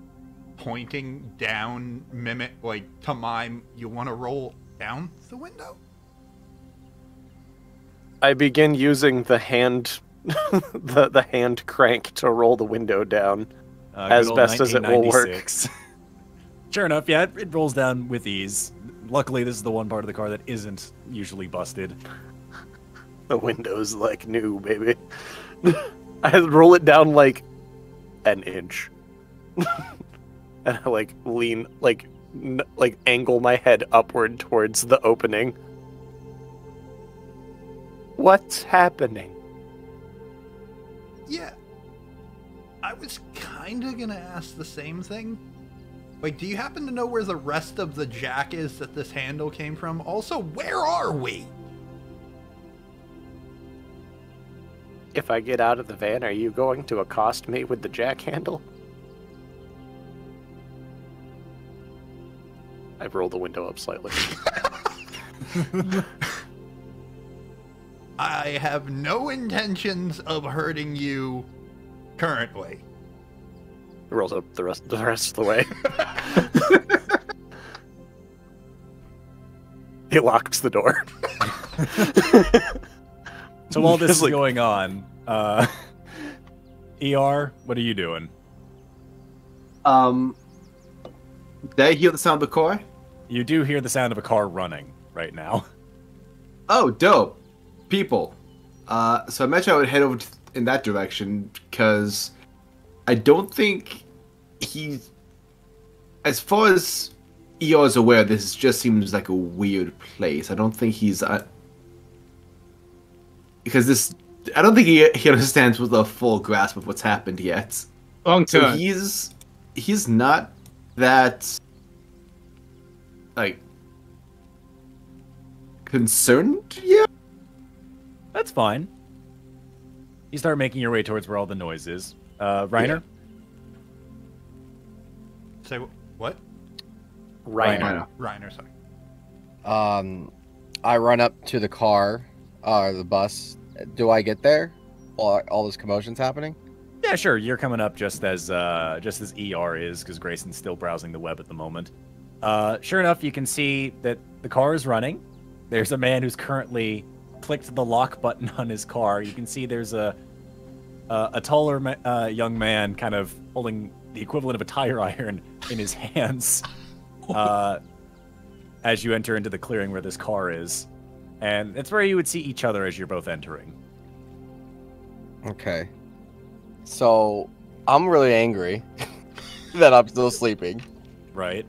pointing down, mimic, like, to mime, you want to roll down the window? I begin using the hand, the, the hand crank to roll the window down uh, as best as it will work. Sure enough, yeah, it, it rolls down with ease. Luckily, this is the one part of the car that isn't usually busted. The window's like new, baby. I roll it down like an inch. And I like lean, like, n like angle my head upward towards the opening. What's happening? Yeah. I was kind of going to ask the same thing. Like, do you happen to know where the rest of the jack is that this handle came from? Also, where are we? If I get out of the van, are you going to accost me with the jack handle? I've rolled the window up slightly. I have no intentions of hurting you currently. It rolls up the rest, the rest of the way. It locks the door. So while this is like, going on, uh, E R, what are you doing? Um, did I hear the sound of the car? You do hear the sound of a car running right now. Oh, dope. People. Uh, so I mentioned I would head over to, in that direction because I don't think he's... As far as E R is aware, this just seems like a weird place. I don't think he's... Uh, Because this, I don't think he, he understands with a full grasp of what's happened yet. Long so time. he's he's not that like concerned yet. That's fine. You start making your way towards where all the noise is. Uh, Reiner. Yeah. Say what? Reiner. Reiner. Sorry. Um, I run up to the car. Uh, the bus. Do I get there? All, all this commotion's happening? Yeah, sure. You're coming up just as uh, just as E R is, because Grayson's still browsing the web at the moment. Uh, sure enough, you can see that the car is running. There's a man who's currently clicked the lock button on his car. You can see there's a a, a taller ma uh, young man kind of holding the equivalent of a tire iron in his hands uh, as you enter into the clearing where this car is. And that's where you would see each other as you're both entering. Okay. So, I'm really angry that I'm still sleeping. Right.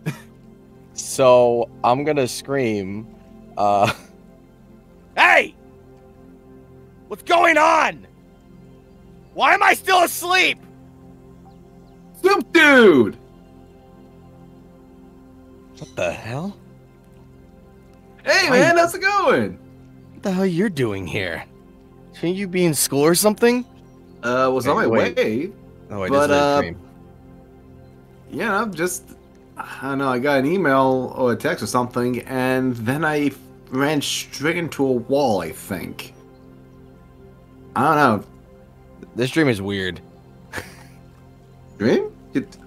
So, I'm gonna scream, uh... Hey! What's going on? Why am I still asleep? Soup dude! What the hell? Hey man, how's it going? What the hell you're doing here? Shouldn't you be in school or something? Uh, was on my way. Oh, I just uh, yeah, I'm just I don't know. I got an email or a text or something, and then I ran straight into a wall. I think. I don't know. This dream is weird. Dream? It,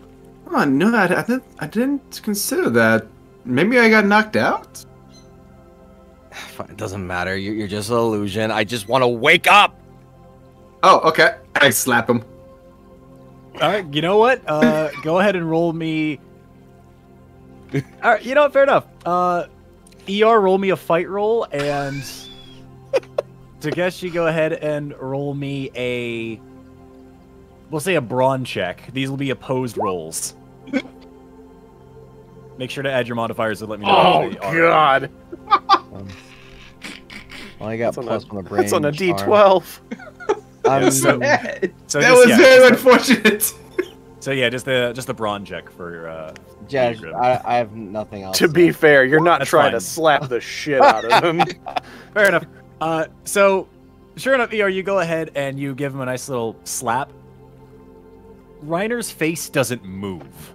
Oh, no, I, I, didn't, I didn't consider that. Maybe I got knocked out? It doesn't matter. You're, you're just an illusion. I just want to wake up! Oh, okay. I slap him. Alright, you know what? Uh, go ahead and roll me... Alright, you know what? Fair enough. Uh, E R, roll me a fight roll, and... Takeshi, go ahead and roll me a... We'll say a brawn check. These will be opposed rolls. Make sure to add your modifiers to let me know. Oh, what they are. God. Um, well, I got that's plus on a brain. That's on a D twelve. Um, so, that so that just, was yeah, very unfortunate. So, so yeah, just the just the brawn check for. Uh, yeah, I, I have nothing else. To so. Be fair, you're not that's trying fine. To slap the shit out of him. Fair enough. Uh, so, sure enough, E R, you go ahead and you give him a nice little slap. Reiner's face doesn't move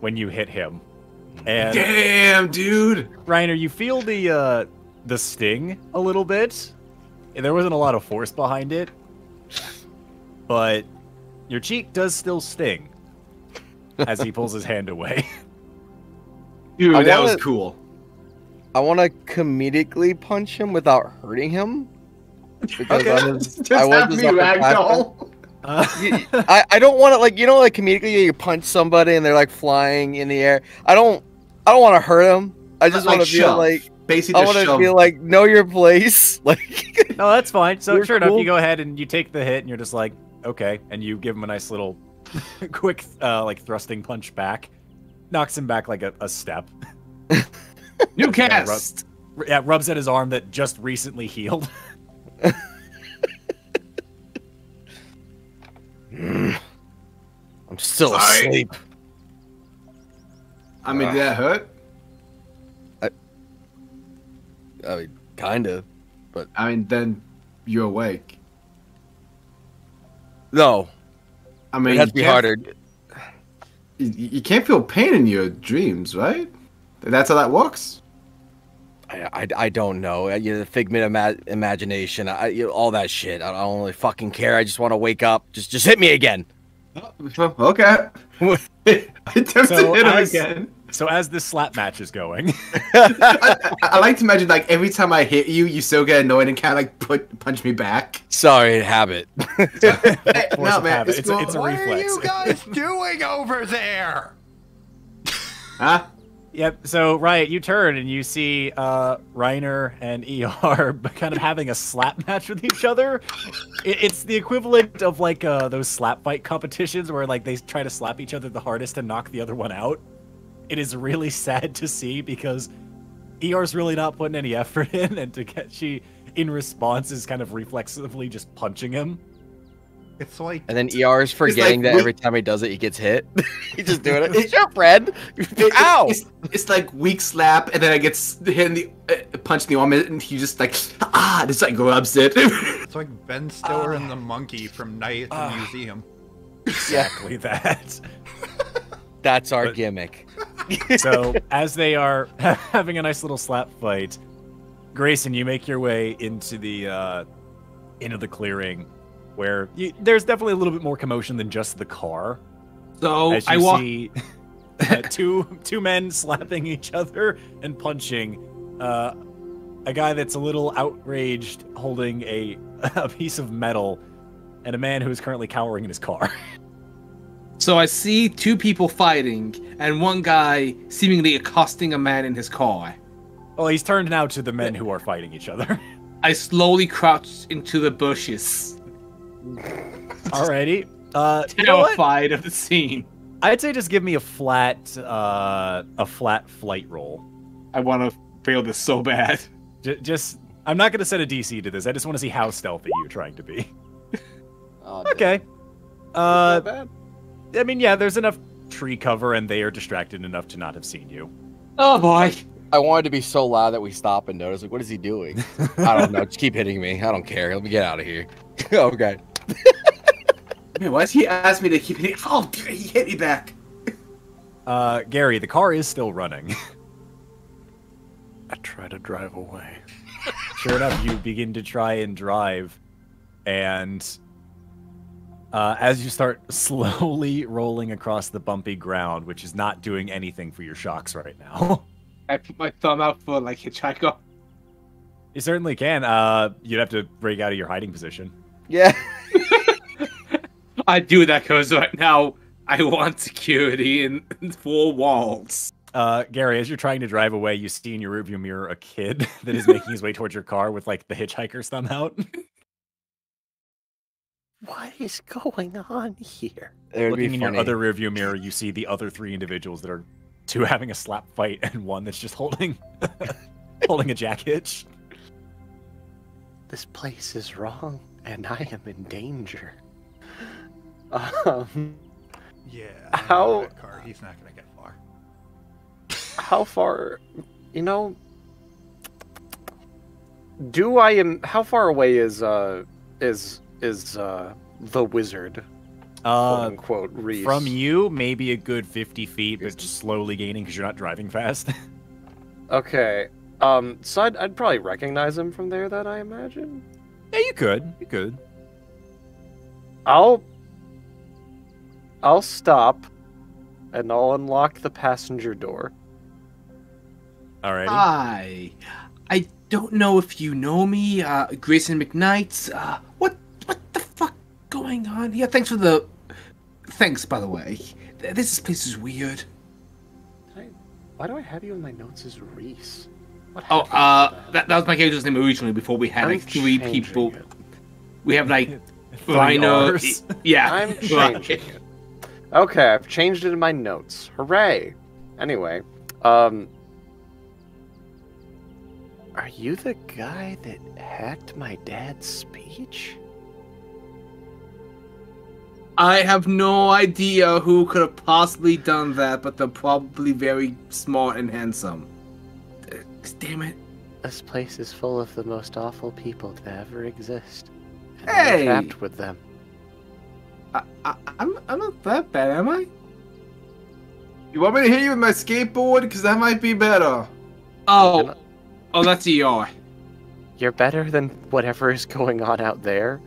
when you hit him. And damn, dude! Reiner, you feel the uh, the sting a little bit. There wasn't a lot of force behind it. But your cheek does still sting as he pulls his hand away. Dude, wanna, that was cool. I want to comedically punch him without hurting him. Because okay, I was, just I was just ragdoll. Uh, I, I don't want to, like, you know, like, comedically you punch somebody and they're, like, flying in the air. I don't I don't want to hurt them. I just like want to feel like, basically I want to feel like, know your place. Like, no, that's fine. So sure cool. enough, you go ahead and you take the hit and you're just like, okay. And you give him a nice little quick, uh, like, thrusting punch back. Knocks him back like a, a step. New cast! Yeah, rub, yeah, rubs at his arm that just recently healed. I'm still Sorry. asleep. I mean, did that hurt? I, I mean, kinda, but I mean, then you're awake. No, I mean, it has to be harder. You, you can't feel pain in your dreams, right? That's how that works. I, I, I don't know. You know, the figment of ima imagination, I, you know, all that shit. I don't really fucking care. I just want to wake up. Just just hit me again. Oh, okay. I attempted so hit as, him again. So as this slap match is going. I, I like to imagine, like, every time I hit you, you still get annoyed and kind of, like, put, punch me back. Sorry, habit. No, man. It's, it's, a, it's a reflex. What are you guys doing over there? Huh? Yep, so, Riot, you turn and you see uh, Reiner and E R kind of having a slap match with each other. It, it's the equivalent of, like, uh, those slap fight competitions where, like, they try to slap each other the hardest and knock the other one out. It is really sad to see because E R's really not putting any effort in, and Takeshi, in response, is kind of reflexively just punching him. It's like, and then E R is forgetting like, that every time he does it, he gets hit. He's just doing it. It's your friend. Ow! It's, it's like weak slap, and then I get hit in the uh, punch in the arm, and he just like ah, just like grabs it. It's like Ben Stiller uh, and the monkey from Night at the uh, Museum. Exactly that. That's our but, gimmick. So as they are having a nice little slap fight, Grayson, you make your way into the uh, into the clearing. Where you, there's definitely a little bit more commotion than just the car. So as you I walk. See uh, two two men slapping each other and punching uh, a guy that's a little outraged, holding a a piece of metal, and a man who is currently cowering in his car. So I see two people fighting, and one guy seemingly accosting a man in his car. Well, he's turned now to the men who are fighting each other. I slowly crouched into the bushes. Alrighty. Uh, terrified you know of the scene. I'd say just give me a flat, uh, a flat flight roll. I want to fail this so bad. J just, I'm not going to set a D C to this. I just want to see how stealthy you're trying to be. Oh, okay. Uh, bad. I mean, yeah, there's enough tree cover, and they are distracted enough to not have seen you. Oh boy. I wanted to be so loud that we stop and notice. Like, what is he doing? I don't know. Just keep hitting me. I don't care. Let me get out of here. Okay. Man, why does he ask me to keep hitting? Oh, he hit me back. Uh, Gary, the car is still running. I try to drive away. Sure enough, you begin to try and drive, and uh, as you start slowly rolling across the bumpy ground, which is not doing anything for your shocks right now. I put my thumb out for like hitchhiker. You certainly can. Uh, you'd have to break out of your hiding position. Yeah. I do that because right now I want security in, in four walls. Uh, Gary, as you're trying to drive away, you see in your rearview mirror a kid that is making his way towards your car with like the hitchhiker's thumb out. What is going on here? Looking in your other rearview mirror, you see the other three individuals that are two having a slap fight and one that's just holding holding a jack hitch. This place is wrong, and I am in danger. Um, yeah. How? That car. He's not gonna get far. How far? You know. Do I am? How far away is uh is is uh the wizard? Uh, quote Reese. From you, maybe a good fifty feet, but just slowly gaining because you're not driving fast. Okay. Um, so I'd, I'd probably recognize him from there, that I imagine. Yeah, you could. You could. I'll... I'll stop, and I'll unlock the passenger door. Alrighty. Hi. I don't know if you know me, uh, Grayson McKnight's, uh, what, what the fuck going on here? Thanks for the... Thanks, by the way. This place is weird. I, why do I have you in my notes as Reese? Oh, uh, that, that was my character's name originally before we had like I'm three people. It. We have like Rhino. Yeah. I'm changing it. Okay, I've changed it in my notes. Hooray! Anyway, um... Are you the guy that hacked my dad's speech? I have no idea who could have possibly done that, but they're probably very smart and handsome. Damn it. This place is full of the most awful people to ever exist. And hey! I'm trapped with them. I, I, I'm, I'm not that bad, am I? You want me to hit you with my skateboard? Because that might be better. Oh. Oh, that's E R. You're better than whatever is going on out there.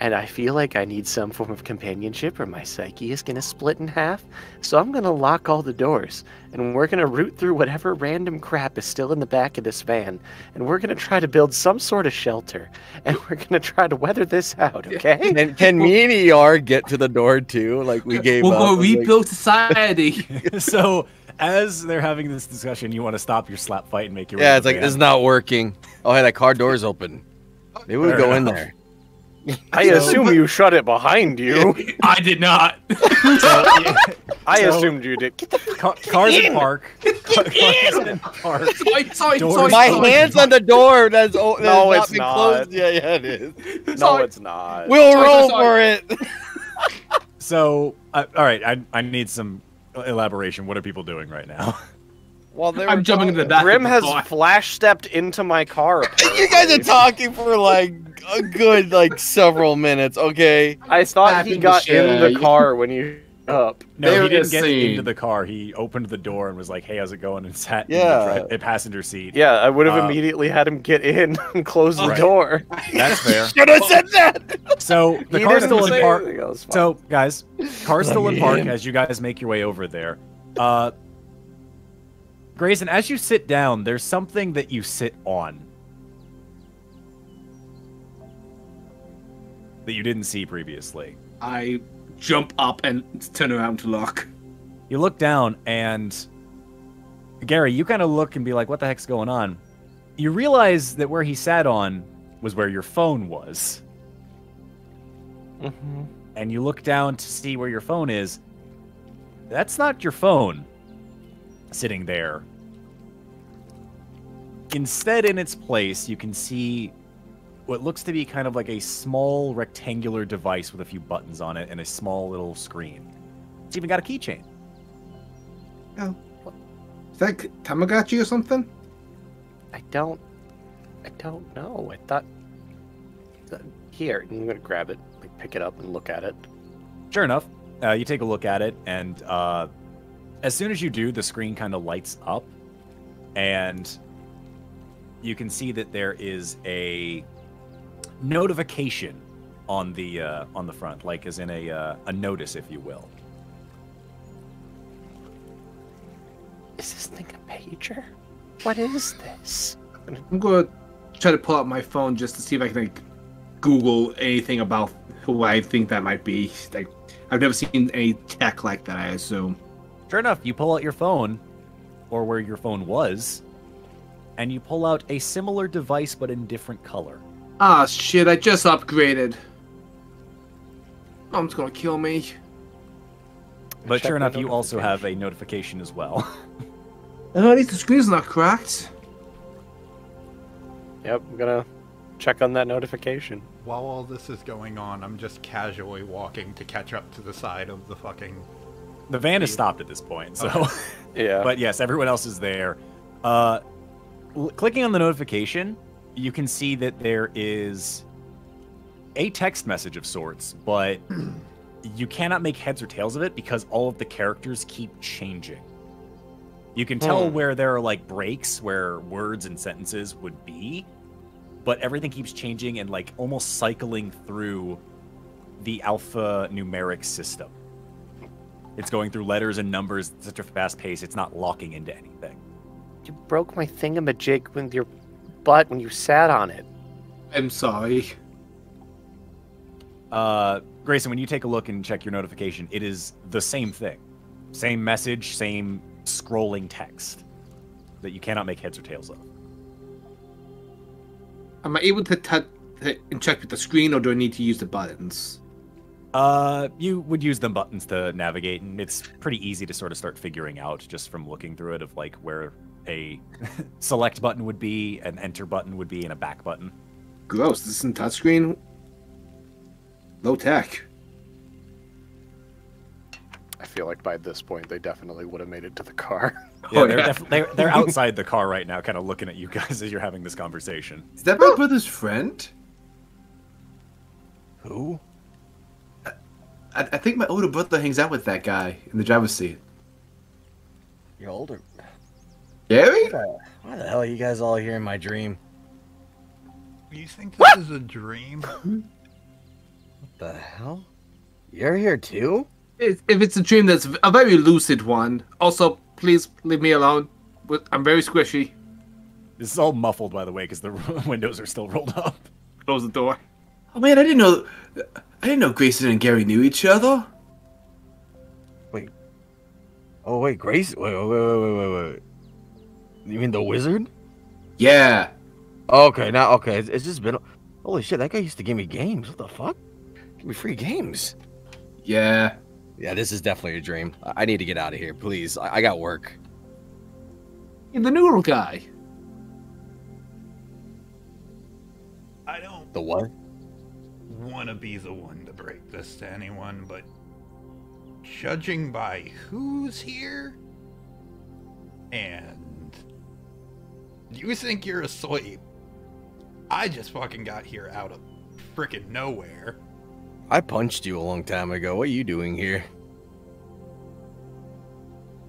And I feel like I need some form of companionship or my psyche is going to split in half. So I'm going to lock all the doors. And we're going to root through whatever random crap is still in the back of this van. And we're going to try to build some sort of shelter. And we're going to try to weather this out, okay? And can me and E R get to the door too? Like we gave we'll up. We'll rebuild like... society. So as they're having this discussion, you want to stop your slap fight and make your... Yeah, it's like, van. This is not working. Oh, hey, that car door's open. Maybe we'll go in there. I assume you shut it behind you. I did not. So, yeah. I so, assumed you did. Get the fuck cars in park. Cars in park. Sorry, sorry, sorry, my sorry. Hands on the door. That's oh, that no, it's not. Been closed. Yeah, yeah, it is. No, sorry. It's not. We'll sorry, roll sorry. for it. So, uh, all right, I I need some elaboration. What are people doing right now? Well, I'm jumping into the back. Grim has flash stepped into my car. You guys are talking for like a good like several minutes. Okay. I thought he got in the car when you up. No, he didn't get into the car. He opened the door and was like, "Hey, how's it going?" and sat yeah. in the passenger seat. Yeah, I would have um, immediately had him get in and close the right. door. That's fair. Should have said that. So the car's still in park. So guys, car's still in park as you guys make your way over there. Uh. Grayson, as you sit down, there's something that you sit on that you didn't see previously. I jump up and turn around to look. You look down and... Gary, you kind of look and be like, what the heck's going on? You realize that where he sat on was where your phone was. Mm-hmm. And you look down to see where your phone is. That's not your phone. Sitting there. Instead, in its place, you can see what looks to be kind of like a small rectangular device with a few buttons on it and a small little screen. It's even got a keychain. Oh. Is that Tamagotchi or something? I don't... I don't know. I thought... Here, I'm gonna grab it, like, pick it up and look at it. Sure enough. Uh, you take a look at it and, uh... as soon as you do, the screen kind of lights up, and you can see that there is a notification on the uh, on the front, like as in a uh, a notice, if you will. Is this thing a pager? What is this? I'm gonna try to pull out my phone just to see if I can like, Google anything about who I think that might be. Like, I've never seen any tech like that. I assume. Sure enough, you pull out your phone, or where your phone was, and you pull out a similar device but in different color. Ah, shit, I just upgraded. Mom's gonna kill me. But sure enough, you also have a notification as well. Oh, at least the screen's not cracked. Yep, I'm gonna check on that notification. While all this is going on, I'm just casually walking to catch up to the side of the fucking... The van is stopped at this point, so... Okay. Yeah. But yes, everyone else is there. Uh, clicking on the notification... You can see that there is a text message of sorts, but you cannot make heads or tails of it because all of the characters keep changing. You can tell oh. where there are like breaks where words and sentences would be, but everything keeps changing and like almost cycling through the alphanumeric system. It's going through letters and numbers at such a fast pace, it's not locking into anything. You broke my thingamajig when you're... But when you sat on it, I'm sorry. Uh, Grayson, when you take a look and check your notification, it is the same thing. Same message, same scrolling text that you cannot make heads or tails of. Am I able to touch and check with the screen, or do I need to use the buttons? Uh, you would use the buttons to navigate, and it's pretty easy to sort of start figuring out just from looking through it of like where a select button would be, an enter button would be, and a back button. Gross, this isn't touchscreen? Low tech. I feel like by this point they definitely would have made it to the car. Yeah, oh, they're, yeah. they're, they're outside the car right now, kind of looking at you guys as you're having this conversation. Is that my brother's friend? Who? I, I think my older brother hangs out with that guy in the driver's seat. You're older... Gary? Why the hell are you guys all here in my dream? You think this what? is a dream? What the hell? You're here too? If it's a dream, that's a very lucid one. Also, please leave me alone. I'm very squishy. This is all muffled, by the way, because the windows are still rolled up. Close the door. Oh man, I didn't know. I didn't know Grayson and Gary knew each other. Wait. Oh wait, Grayson. Wait, wait, wait, wait, wait, wait. You mean the wizard? Yeah. Okay, now, okay. It's, it's just been... Holy shit, that guy used to give me games. What the fuck? Give me free games. Yeah. Yeah, this is definitely a dream. I, I need to get out of here, please. I, I got work. You're the noodle guy. I don't... The what? Want to be the one to break this to anyone, but... Judging by who's here... And... You think you're asleep. I just fucking got here out of frickin' nowhere. I punched you a long time ago. What are you doing here?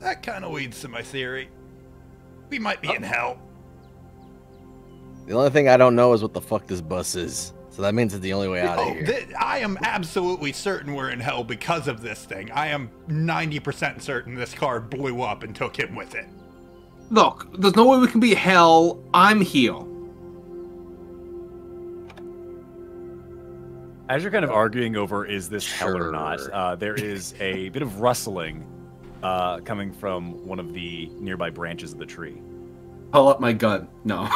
That kind of leads to my theory. We might be oh. in hell. The only thing I don't know is what the fuck this bus is. So that means it's the only way out oh, of here. I am absolutely certain we're in hell because of this thing. I am ninety percent certain this car blew up and took him with it. Look, there's no way we can be hell. I'm here. As you're kind of arguing over is this sure. hell or not, uh, there is a bit of rustling uh, coming from one of the nearby branches of the tree. Pull up my gun. No.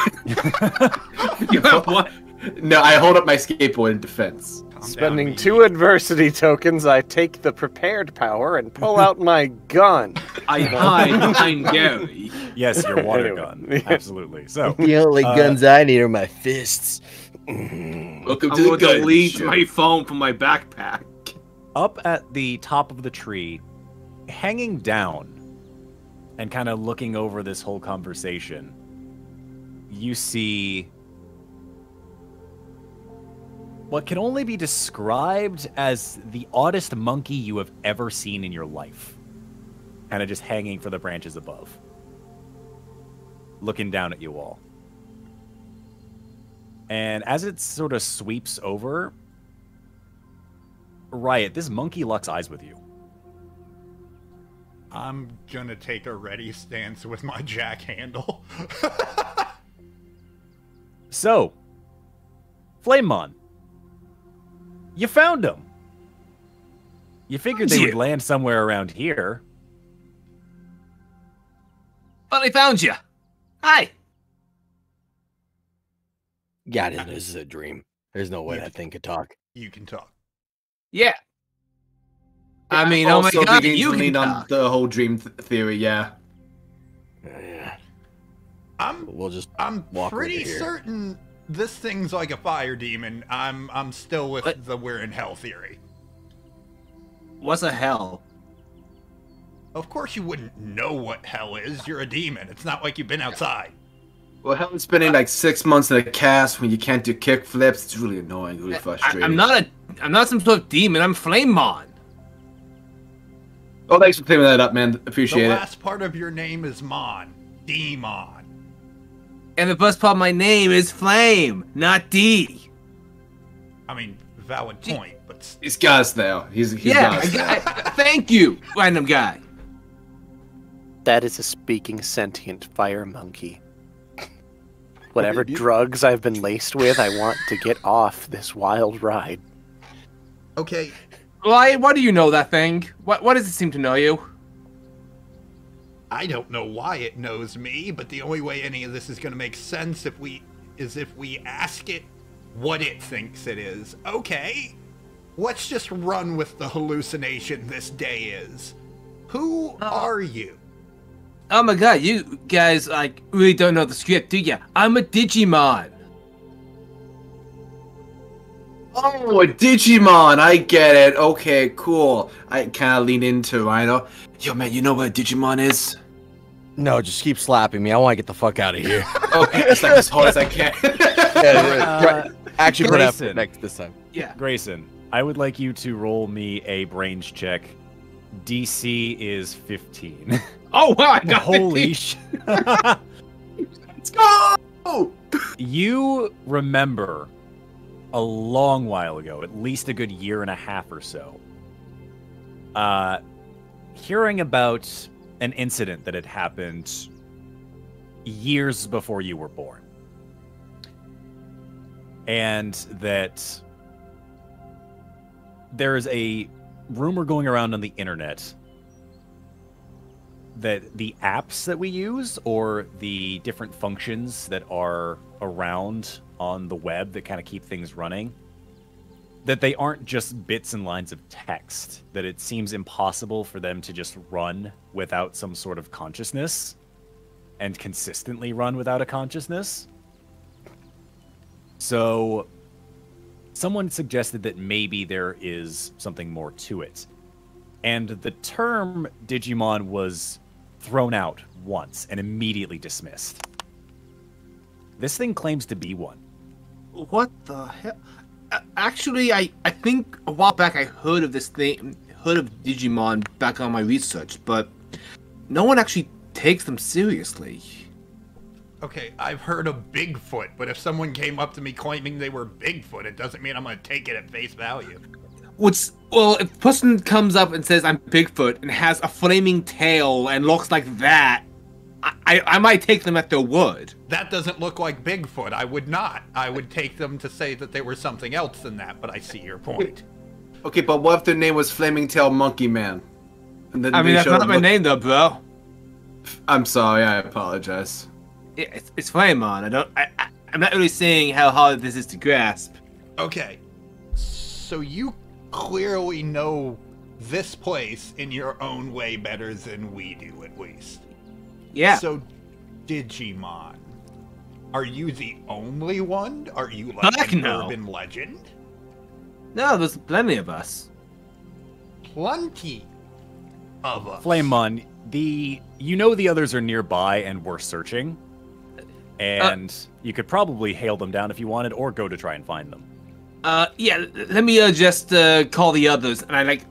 You have one? No, I hold up my skateboard in defense. Calm Spending down, two adversity tokens, I take the prepared power and pull out my gun. I hide behind Gary. Yes, your water gun. Absolutely. So the only uh, guns I need are my fists. Welcome to I'm the gun delete show. My phone from my backpack. Up at the top of the tree, hanging down and kind of looking over this whole conversation, you see what can only be described as the oddest monkey you have ever seen in your life. Kind of just hanging from the branches above. Looking down at you all. And as it sort of sweeps over, Riot, this monkey locks eyes with you. I'm gonna take a ready stance with my jack handle. So, Flamemon, you found him. You figured they would land somewhere around here. Well, I found you. Hi. God, this is a dream. There's no way that thing could talk. You can talk. Yeah. I mean, oh my God, you can talk. The whole dream th theory, yeah. yeah. I'm. We'll just. I'm pretty certain this thing's like a fire demon. I'm. I'm still with what? the we're in hell theory. What's a hell? Of course you wouldn't know what hell is. You're a demon. It's not like you've been outside. Well, hell is spending like six months in a cast when you can't do kick flips. It's really annoying. Really frustrating. I, I'm not a. I'm not some sort of demon. I'm Flamemon. Oh, thanks for clearing that up, man. Appreciate it. The last it. part of your name is Mon. D-Mon. And the best part of my name is Flame, not D. I mean, valid point, D but... He's got us now. He's, he's yeah, got us now. I, I, thank you, random guy. That is a speaking sentient fire monkey. Whatever drugs I've been laced with, I want to get off this wild ride. Okay. Why? Why do you know that thing? What? Why does it seem to know you? I don't know why it knows me, but the only way any of this is going to make sense if we is if we ask it what it thinks it is. Okay, let's just run with the hallucination this day is. Who uh, are you? Oh my God, you guys like really don't know the script, do ya? I'm a Digimon. Oh, a Digimon! I get it. Okay, cool. I kind of lean into Rhino. Yo, man, you know what a Digimon is? No, just keep slapping me. I want to get the fuck out of here. Okay, it's like as hard as I can. yeah, uh, actually, Grayson, next this time. Yeah, Grayson, I would like you to roll me a brains check. D C is fifteen. Oh wow! I got Holy shit! Let's go! You remember? A long while ago, at least a good year and a half or so, uh, hearing about an incident that had happened years before you were born. And that there is a rumor going around on the internet that the apps that we use or the different functions that are around on the web that kind of keep things running, that they aren't just bits and lines of text, that it seems impossible for them to just run without some sort of consciousness and consistently run without a consciousness. So someone suggested that maybe there is something more to it. And the term Digimon was thrown out once and immediately dismissed. This thing claims to be one. What the hell? Actually, I, I think a while back I heard of this thing, heard of Digimon back on my research, but no one actually takes them seriously. Okay, I've heard of Bigfoot, but if someone came up to me claiming they were Bigfoot, it doesn't mean I'm going to take it at face value. Which, well, if a person comes up and says I'm Bigfoot and has a flaming tail and looks like that, I, I might take them at their word. That doesn't look like Bigfoot. I would not. I would take them to say that they were something else than that, but I see your point. Okay, but what if their name was Flaming Tail Monkey Man? And then I mean, that's not my name, though, bro. I'm sorry. I apologize. It, it's, it's Flamemon. I don't, I, I, I'm not really seeing how hard this is to grasp. Okay. So you clearly know this place in your own way better than we do, at least. Yeah. So, Digimon, are you the only one? Are you like Heck an no. urban legend? No, there's plenty of us. Plenty of us. Flamemon, the you know the others are nearby and we're searching, and uh, you could probably hail them down if you wanted, or go to try and find them. Uh, yeah. Let me uh, just uh, call the others, and I like.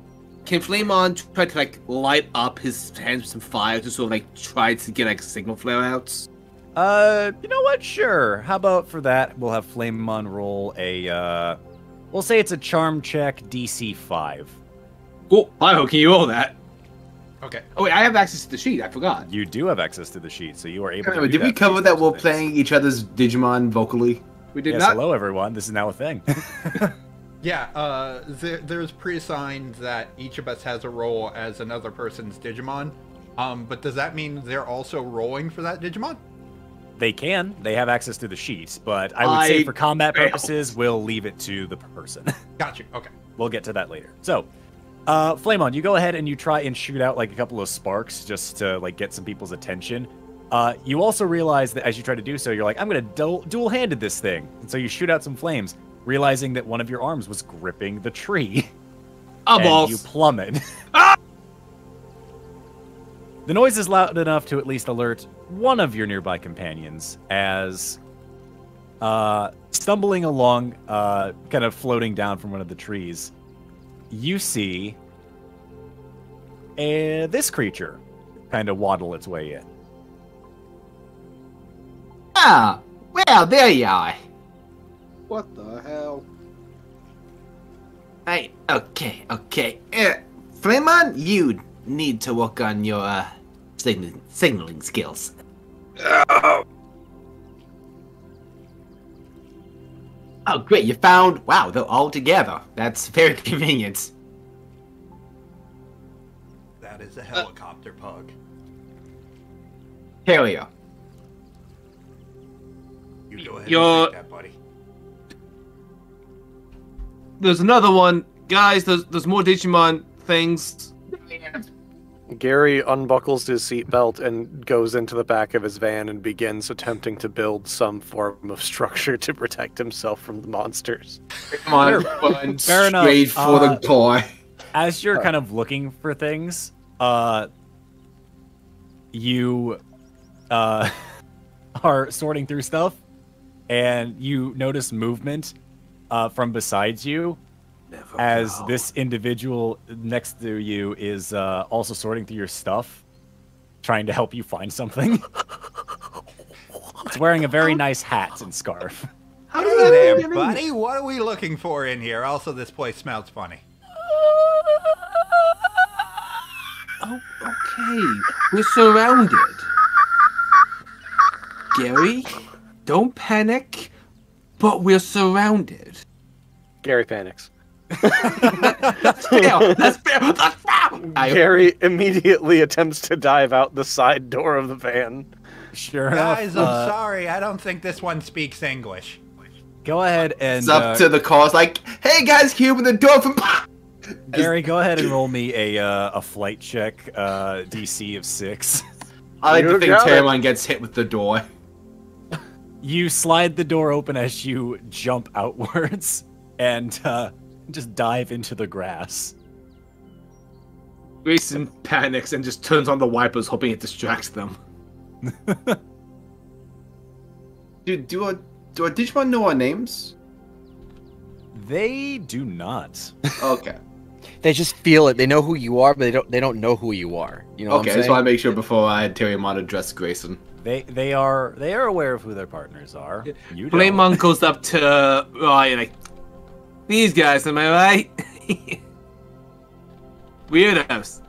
Can Flamemon try to, like, light up his hands with some fire to sort of, like, try to get, like, signal flare-outs? Uh, you know what? Sure. How about for that, we'll have Flamemon roll a, uh, We'll say it's a charm check D C five. Cool. Pyro, can you roll that? Okay. Oh, wait, I have access to the sheet. I forgot. You do have access to the sheet, so you are able to. Wait, did we cover that while playing each other's Digimon vocally? We did yes, not. Hello, everyone. This is now a thing. Yeah, uh, there, there's pre-assigned that each of us has a role as another person's Digimon. Um, but does that mean they're also rolling for that Digimon? They can. They have access to the sheets, but I would I say for combat failed. purposes, we'll leave it to the person. Got you. Okay. We'll get to that later. So, uh, Flamemon, you go ahead and you try and shoot out like a couple of sparks just to like get some people's attention. Uh, you also realize that as you try to do so, you're like, I'm going to du dual-handed this thing. And so you shoot out some flames, realizing that one of your arms was gripping the tree. Oh, balls. You plummet. Ah! The noise is loud enough to at least alert one of your nearby companions as uh, stumbling along, uh, kind of floating down from one of the trees, you see a, this creature kind of waddle its way in. Ah, well, there you are. What the hell? Hey, okay, okay. Uh, Flamemon, you need to work on your... Uh... Sign signaling skills. Oh. Oh, great. You found... Wow, they're all together. That's very convenient. That is a helicopter uh. pug. Here we go. You go ahead You're... and take that, buddy. There's another one. Guys, there's, there's more Digimon things. Gary unbuckles his seatbelt and goes into the back of his van and begins attempting to build some form of structure to protect himself from the monsters. Come on, fair enough. Straight for the toy. As you're kind of looking for things, uh, you uh, are sorting through stuff, and you notice movement uh, from beside you. Never as know. This individual next to you is uh, also sorting through your stuff, trying to help you find something. It's wearing a very nice hat and scarf. How does that happen, buddy? What are we looking for in here? Also, this place smells funny. Oh, okay. We're surrounded. Gary, don't panic, but we're surrounded. Gary panics. That's fair. That's fair. That's fair. Gary immediately attempts to dive out the side door of the van. Sure Guys, enough, I'm uh, sorry. I don't think this one speaks English. Go ahead and... It's up uh, to the cause. Like, hey guys, can you open the door from... Gary, go ahead and roll me a uh, a flight check, uh, D C of six. I like to think Terriermon gets hit with the door. You slide the door open as you jump outwards and... Uh, just dive into the grass. Grayson panics and just turns on the wipers, hoping it distracts them. Dude, do our, do our Digimon know our names? They do not. Okay. They just feel it. They know who you are, but they don't. They don't know who you are. You know. Okay, so I make sure before I had Terriermon address Grayson. They they are they are aware of who their partners are. You don't. Flamemon goes up to uh, Ryan. Like, these guys, am I right? Weirdos.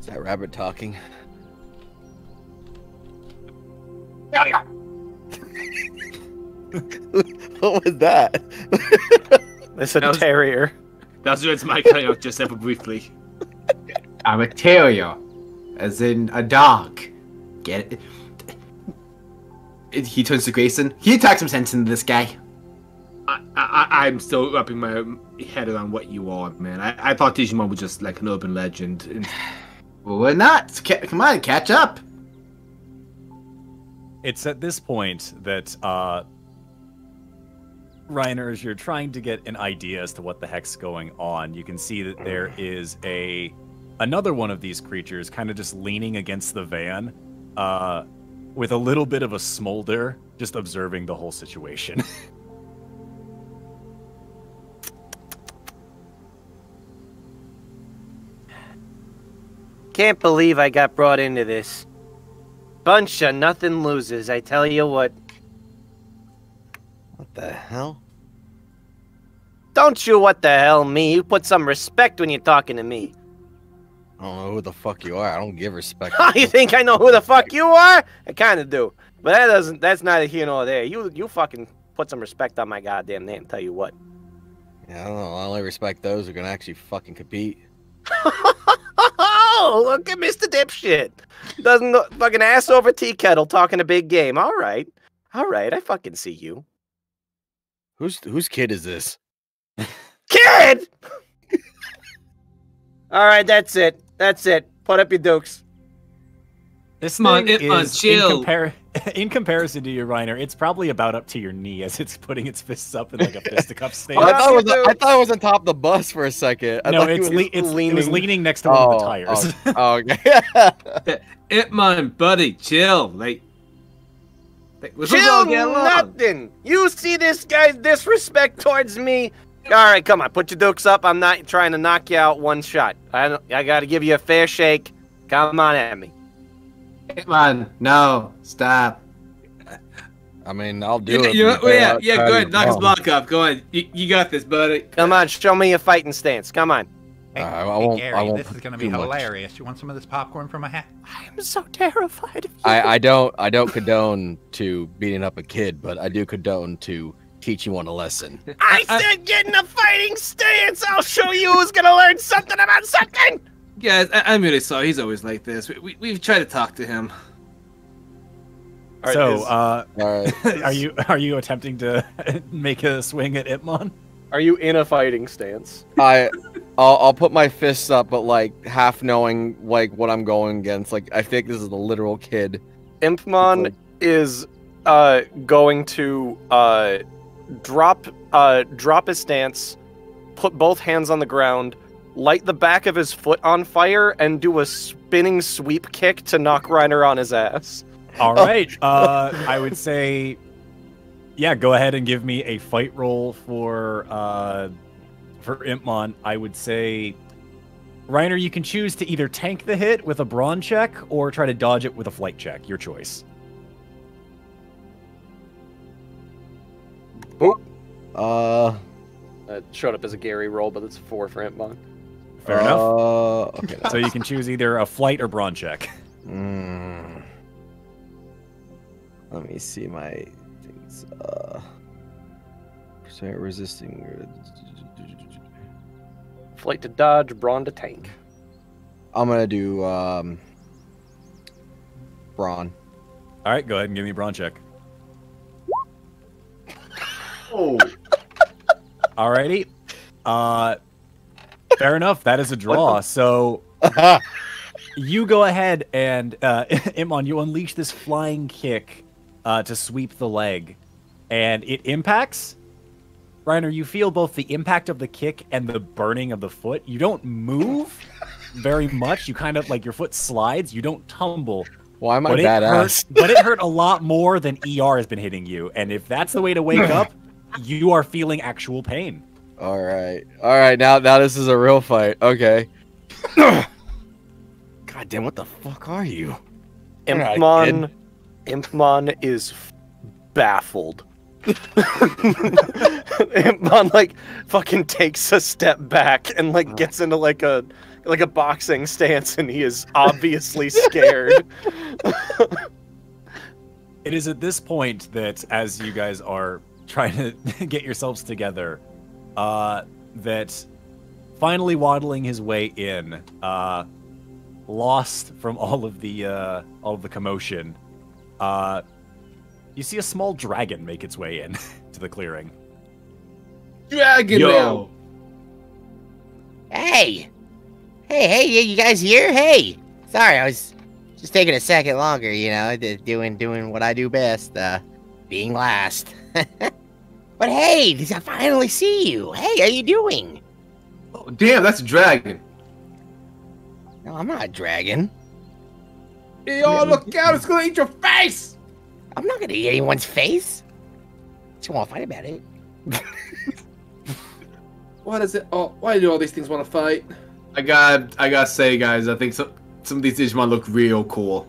Is that rabbit talking? What was that? It's a that terrier. That's what it's my kind of just ever briefly. I'm a terrier. As in a dog. Get it? He turns to Grayson. He talks some sense into this guy. I, I, I'm still wrapping my head around what you are, man. I, I thought Digimon was just like an urban legend. And... Well, we're not. Come on, catch up. It's at this point that, uh, Reiner, as you're trying to get an idea as to what the heck's going on, you can see that there is a another one of these creatures kind of just leaning against the van uh, with a little bit of a smolder, just observing the whole situation. Can't believe I got brought into this. Bunch of nothing loses, I tell you what. What the hell? Don't you what the hell me? You put some respect when you're talking to me. I don't know who the fuck you are. I don't give respect. You think I know who the fuck you are? I kind of do. But that doesn't, that's neither here nor there. You you fucking put some respect on my goddamn name, tell you what. Yeah, I don't know. I only respect those who can actually fucking compete. Oh, look at Mister Dipshit. Doesn't look, fucking ass over tea kettle talking a big game. All right. All right. I fucking see you. Who's, whose kid is this? Kid! All right. That's it. That's it. Put up your dukes. This month is on chill. In, compar in comparison to your Reiner, it's probably about up to your knee as it's putting its fists up in like a fisticuff stand. I, thought it was, I thought it was on top of the bus for a second. I no, it's, was le it's leaning. It was leaning next to oh, one of the tires. Oh, oh okay. Impmon, buddy, chill. Like, like let's chill get nothing. You see this guy's disrespect towards me? All right, come on, put your dukes up. I'm not trying to knock you out one shot. I don't, I got to give you a fair shake. Come on at me. Hitman, no, stop. I mean, I'll do you, it. You, oh, yeah, yeah, go ahead, knock his block off. Go ahead, you, you got this, buddy. Come on, show me your fighting stance. Come on. Hey, uh, I won't, hey Gary, I won't this is gonna be hilarious. Much. You want some of this popcorn from my hat? I am so terrified of you. I, I don't, I don't condone to beating up a kid, but I do condone to teaching one a lesson. I said, get in a fighting stance. I'll show you who's gonna learn something about something. Guys, I, I'm really sorry. He's always like this. We, we, we've tried to talk to him. Right, so, uh, right. are you are you attempting to make a swing at Impmon? Are you in a fighting stance? I, I'll, I'll put my fists up, but like half knowing like what I'm going against. Like I think this is the literal kid. Impmon like... is uh, going to uh, drop uh, drop his stance, put both hands on the ground, light the back of his foot on fire, and do a spinning sweep kick to knock Reiner on his ass. All right. uh, I would say, yeah, go ahead and give me a fight roll for uh, for Impmon. I would say, Reiner, you can choose to either tank the hit with a brawn check or try to dodge it with a flight check. Your choice. Oh. Uh, it showed up as a Gary roll, but it's four for Impmon. Fair enough. Uh, okay. So you can choose either a flight or brawn check. Mm. Let me see my things. Uh, sorry, resisting. Flight to dodge, brawn to tank. I'm gonna do um, brawn. All right, go ahead and give me a brawn check. Oh. Alrighty. Uh. Fair enough. That is a draw. So you go ahead and uh, Impmon, you unleash this flying kick uh, to sweep the leg, and it impacts. Reiner, you feel both the impact of the kick and the burning of the foot. You don't move very much. You kind of like your foot slides. You don't tumble. Why am I badass? But it hurt a lot more than E R has been hitting you. And if that's the way to wake up, you are feeling actual pain. All right, all right. Now, now this is a real fight. Okay. God damn! What the fuck are you? Impmon, Impmon is baffled. Impmon like fucking takes a step back and like gets into like a like a boxing stance, and he is obviously scared. It is at this point that, as you guys are trying to get yourselves together, Uh, that finally waddling his way in, uh, lost from all of the uh, all of the commotion, uh, you see a small dragon make its way in to the clearing. Dragon! Yo! Hey! Hey, hey, you guys here? Hey! Sorry, I was just taking a second longer, you know, doing doing what I do best, uh, being last. But hey, did I finally see you? Hey, how you doing? Oh, damn, that's a dragon. No, I'm not a dragon. Hey, oh, look out, it's gonna eat your face! I'm not gonna eat anyone's face. Just wanna fight about it. Why does it all, why do all these things wanna fight? I got I gotta say, guys, I think some some of these Digimon look real cool.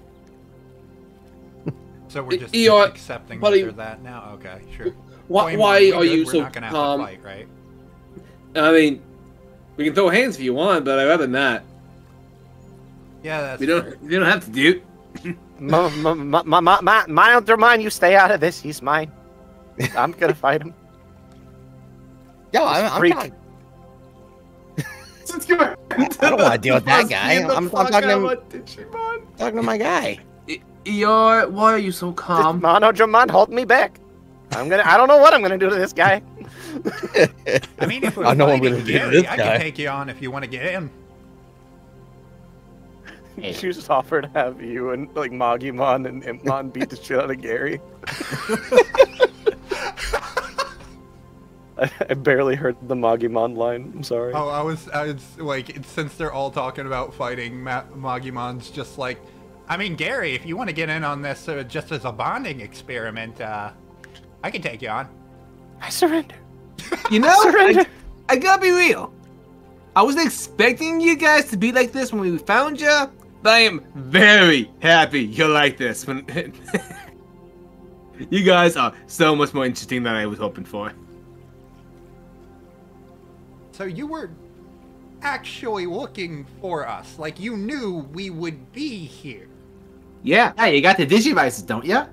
So we're just e accepting buddy, that now? Okay, sure. Why, why are you so calm? Fight, right? I mean, we can throw hands if you want, but I'd rather not. Yeah, that's we don't. Fair. We don't have to, dude. Monodramon, you stay out of this. He's mine. I'm gonna fight him. Yo, I'm, I'm not. I don't want to deal with that guy. I'm, I'm talking to talking to my guy. You're, why are you so calm? Monodramon, hold me back. I'm gonna. I don't know what I'm gonna do to this guy. I mean, if we're I know I'm gonna Gary, do this I guy. Can take you on if you want to get him. She was offered to have you and like Magimon and Impmon beat the shit out of Gary. I, I barely heard the Magimon line. I'm sorry. Oh, I was, I was like, it's, since they're all talking about fighting, Ma Magimon's just like, I mean, Gary, if you want to get in on this uh, just as a bonding experiment, uh, I can take you on. I surrender. You know, I, surrender. I, I gotta be real. I wasn't expecting you guys to be like this when we found you, but I am very happy you're like this. When you guys are so much more interesting than I was hoping for. So you were actually looking for us. Like, you knew we would be here. Yeah. Hey, you got the Digivices, don't ya?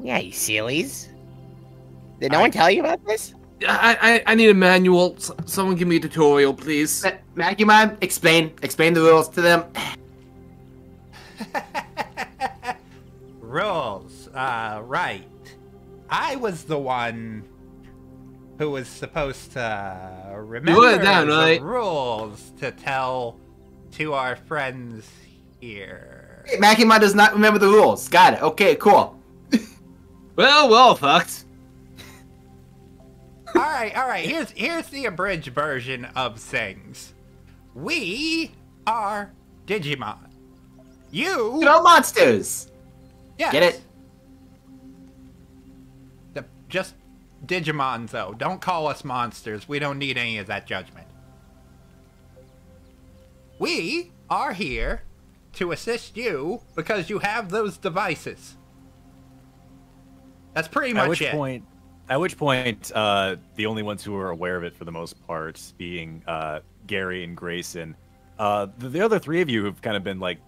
Yeah, you sillies. Did no I, one tell you about this? I, I I need a manual. S someone give me a tutorial, please. Ma Magimon, explain. Explain the rules to them. Rules. Uh, right. I was the one... who was supposed to remember down, the right? rules to tell to our friends here. Hey, Magimon does not remember the rules. Got it. Okay, cool. well, well, fucked. all right, all right. Here's here's the abridged version of things. We are Digimon. You good old monsters. Yes. Get it? The, just. Digimon, though. Don't call us monsters. We don't need any of that judgment. We are here to assist you because you have those devices. That's pretty much it. At which point, at which point uh, the only ones who were aware of it for the most part being uh, Gary and Grayson. Uh, the, the other three of you have kind of been like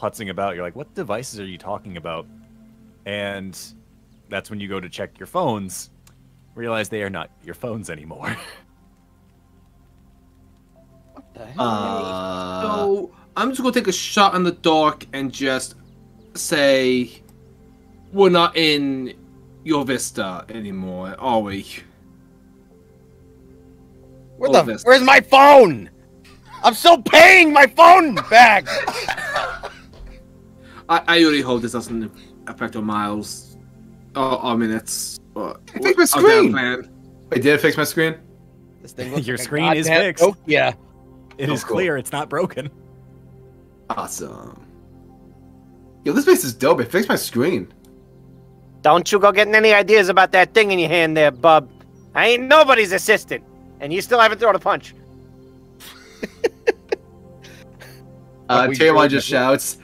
putzing about. You're like, what devices are you talking about? And that's when you go to check your phones. Realize they are not your phones anymore. What the hell? Uh, so, I'm just going to take a shot in the dark and just say, we're not in your Vista anymore, are we? Where the, Vista. Where's my phone? I'm still paying my phone back! I, I really hope this doesn't affect our miles. Oh, I mean, it's... Uh, I fixed my screen. Oh, Wait, did I fix my screen? This thing looks Your like screen is fixed. Oh, yeah. It oh, is cool. clear. It's not broken. Awesome. Yo, this place is dope. It fixed my screen. Don't you go getting any ideas about that thing in your hand there, bub. I ain't nobody's assistant. And you still haven't thrown a punch. uh, Terriermon just shouts,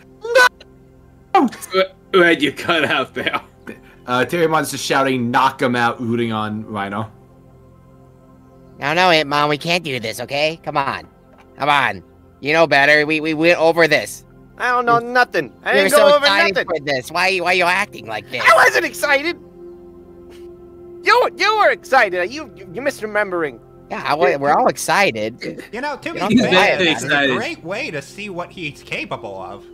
no! Where'd you cut out there? Uh, Terriermon's just shouting, knock him out, rooting on Rhino. No, no, Impmon, we can't do this, okay? Come on. Come on. You know better. We we went over this. I don't know nothing. I didn't go over nothing. For this. Why, why are you acting like this? I wasn't excited. You you were excited. You, you, you're misremembering. Yeah, I, we're all excited. You know, to be fair, it's a great way to see what he's capable of.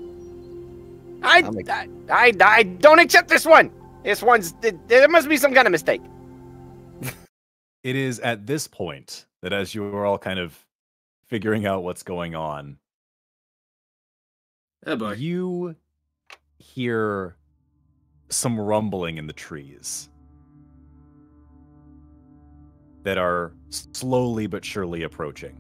I, I, I, I don't accept this one. This one's, there must be some kind of mistake. It is at this point that as you are all kind of figuring out what's going on, oh boy, you hear some rumbling in the trees that are slowly but surely approaching.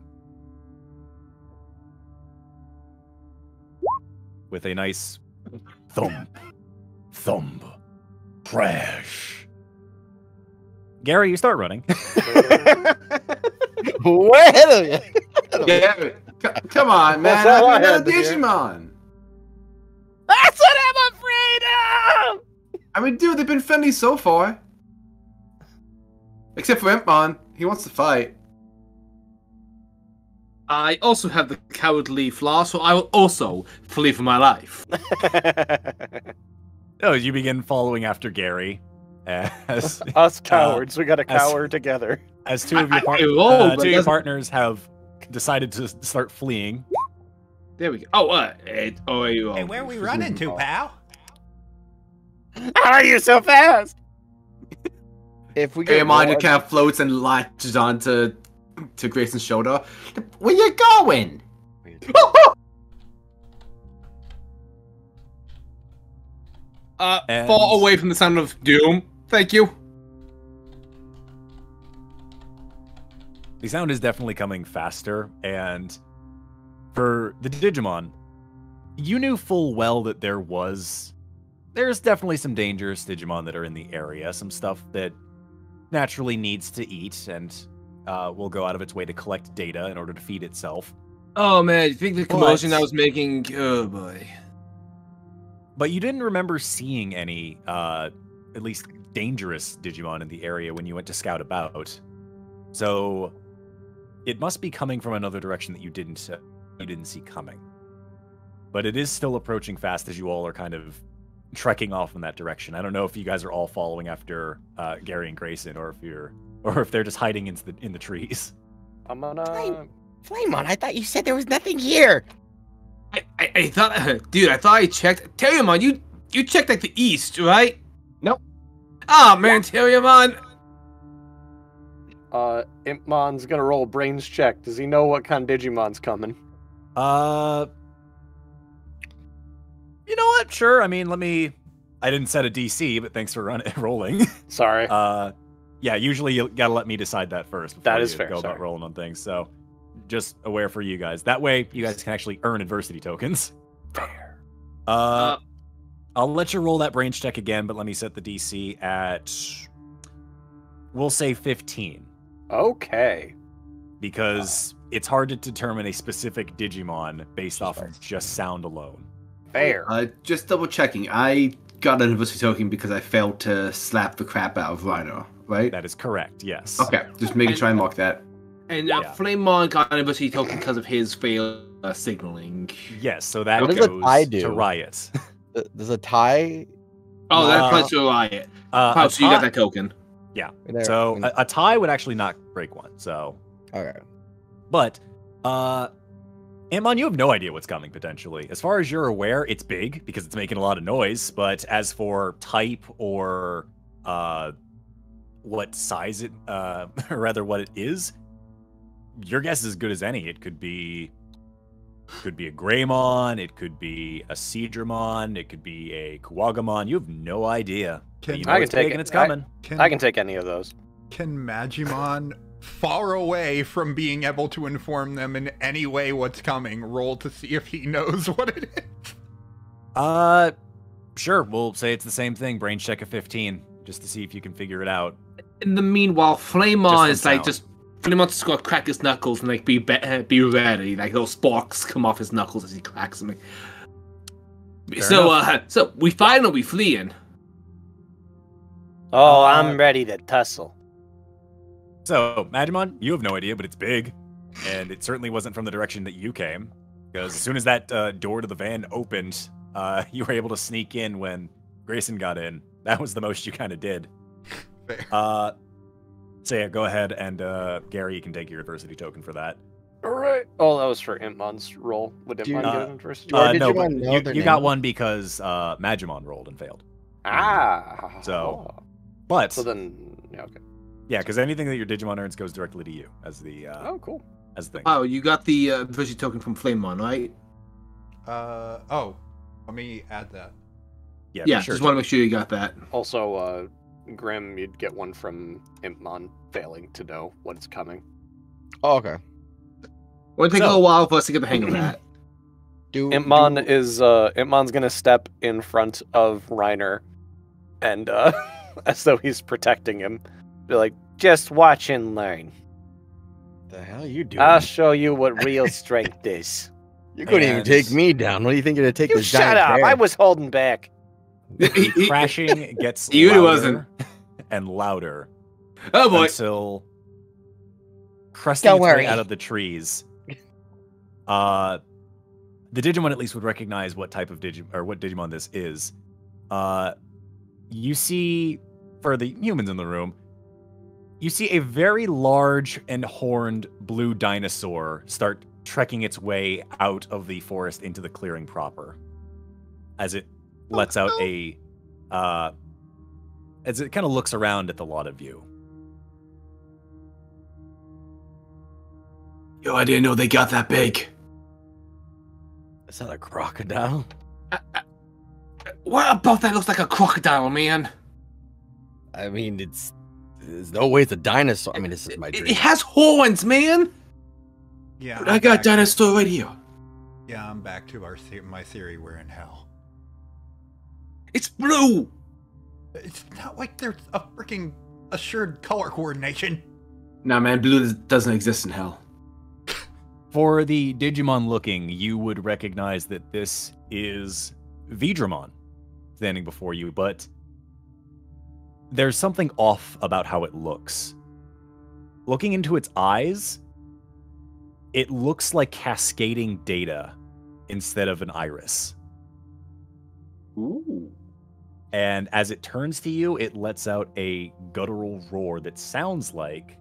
With a nice thump, thump. Crash. Gary, you start running. Wait a minute. Gary, come on, man. I'm a Digimon. That's what I'm afraid of! I mean, dude, they've been friendly so far. Except for Impmon. He wants to fight. I also have the cowardly flaw, so I will also flee for my life. Oh, you begin following after Gary. As, Us cowards, uh, we gotta cower as, together. As two of your, par I, I, oh, uh, two your partners have decided to start fleeing. There we go. Oh, uh, it, oh, you hey, where are we running to, pal? How are you so fast? If we get Amanda more... kind of floats and latches onto to Grayson's shoulder. Where you going? uh, and... Fall away from the sound of doom. Thank you. The sound is definitely coming faster, and for the Digimon, you knew full well that there was... There's definitely some dangerous Digimon that are in the area, some stuff that naturally needs to eat and uh, will go out of its way to collect data in order to feed itself. Oh man, you think the commotion but, I was making... Oh boy. But you didn't remember seeing any, uh, at least dangerous Digimon in the area when you went to scout about. So it must be coming from another direction that you didn't uh, you didn't see coming. But it is still approaching fast as you all are kind of trekking off in that direction. I don't know if you guys are all following after uh, Gary and Grayson, or if you're, or if they're just hiding in the in the trees. I'm on a... Flamemon, I thought you said there was nothing here. I, I, I thought, uh, dude, I thought I checked. Terriermon, you you checked like the east, right? Nope. Ah, oh, man, Terriermon. Uh, Impmon's gonna roll brains check. Does he know what kind of Digimon's coming? Uh. You know what? Sure. I mean, let me... I didn't set a D C, but thanks for run rolling. Sorry. Uh, yeah, usually you gotta let me decide that first. That is fair. Go Sorry. about rolling on things, so just aware for you guys. That way, you guys can actually earn adversity tokens. Fair. Uh, uh, I'll let you roll that brains check again, but let me set the D C at... We'll say fifteen. Okay. Because uh, it's hard to determine a specific Digimon based off fair. of just sound alone. Fair. Uh, just double checking. I got an adversity token because I failed to slap the crap out of Rhino, right? That is correct, yes. Okay, just making sure I mark that. And uh, yeah. Flamemon got an adversity token because of his failed uh, signaling. Yes, so that what goes I do? to Riot. There's a tie? Oh, that applies to Riot. Uh, so you got that token. Yeah, there. so a, a tie would actually not break one, so... Okay. But, uh... Amon, you have no idea what's coming, potentially. As far as you're aware, it's big, because it's making a lot of noise, but as for type or uh, what size it, uh, or rather what it is, your guess is as good as any. It could be could be a Greymon, it could be a Seadramon, it could be a Kuwagamon. You have no idea. Can, you know I can take it. It's coming. I can, I can take any of those. Can Magimon... far away from being able to inform them in any way what's coming, roll to see if he knows what it is. Uh, sure, we'll say it's the same thing. Brain check of fifteen, just to see if you can figure it out. In the meanwhile, Flamemon is like, just, Flamemon's just gonna crack his knuckles and like, be be, be ready. Like, little sparks come off his knuckles as he cracks them. Fair so, enough. uh, so, we finally fleeing. Oh, uh, I'm ready to tussle. So, Magimon, you have no idea, but it's big. And it certainly wasn't from the direction that you came. Because as soon as that uh, door to the van opened, uh, you were able to sneak in when Grayson got in. That was the most you kind of did. Uh, so yeah, go ahead and uh, Gary, you can take your adversity token for that. Alright. Oh, that was for Impmon's roll. Would Impmon uh, get an adversity uh, token? No, but you, you, you got one because uh, Magimon rolled and failed. Ah. So, oh. but... So then, yeah, okay. Yeah, because anything that your Digimon earns goes directly to you as the uh, oh cool as the thing. Oh, you got the uh, adversity token from Flamemon, right? Uh oh, let me add that. Yeah, yeah. Sure. Just want to make sure you got that. Also, uh, Grim, you'd get one from Impmon failing to know what's coming. Oh, okay. It'll take so, a little while for us to get the hang of that. do Impmon do... is uh, Impmon's gonna step in front of Reiner, and uh, as though he's protecting him. Be like, just watch and learn. The hell are you doing? I'll show you what real strength is. You couldn't and... even take me down. What do you think you're gonna take you this shut up! Hair? I was holding back. Crashing gets you louder wasn't. and louder. Oh boy! Until crusting out of the trees Uh, the Digimon at least would recognize what type of Digimon or what Digimon this is. Uh, you see, for the humans in the room, you see a very large and horned blue dinosaur start trekking its way out of the forest into the clearing proper, as it lets out a, uh, as it kind of looks around at the lot of you. Yo, I didn't know they got that big. Is that a crocodile? Uh, uh, what about that looks like a crocodile, man? I mean, it's... There's no way it's a dinosaur. I mean, this is my dream. It, it has horns, man! Yeah, I got dinosaur right here. Yeah, I'm back to our the my theory we're in hell. It's blue! It's not like there's a freaking assured color coordination. Nah, man, blue doesn't exist in hell. For the Digimon looking, you would recognize that this is Veedramon standing before you, but there's something off about how it looks. Looking into its eyes, it looks like cascading data instead of an iris. Ooh. And as it turns to you, it lets out a guttural roar that sounds like...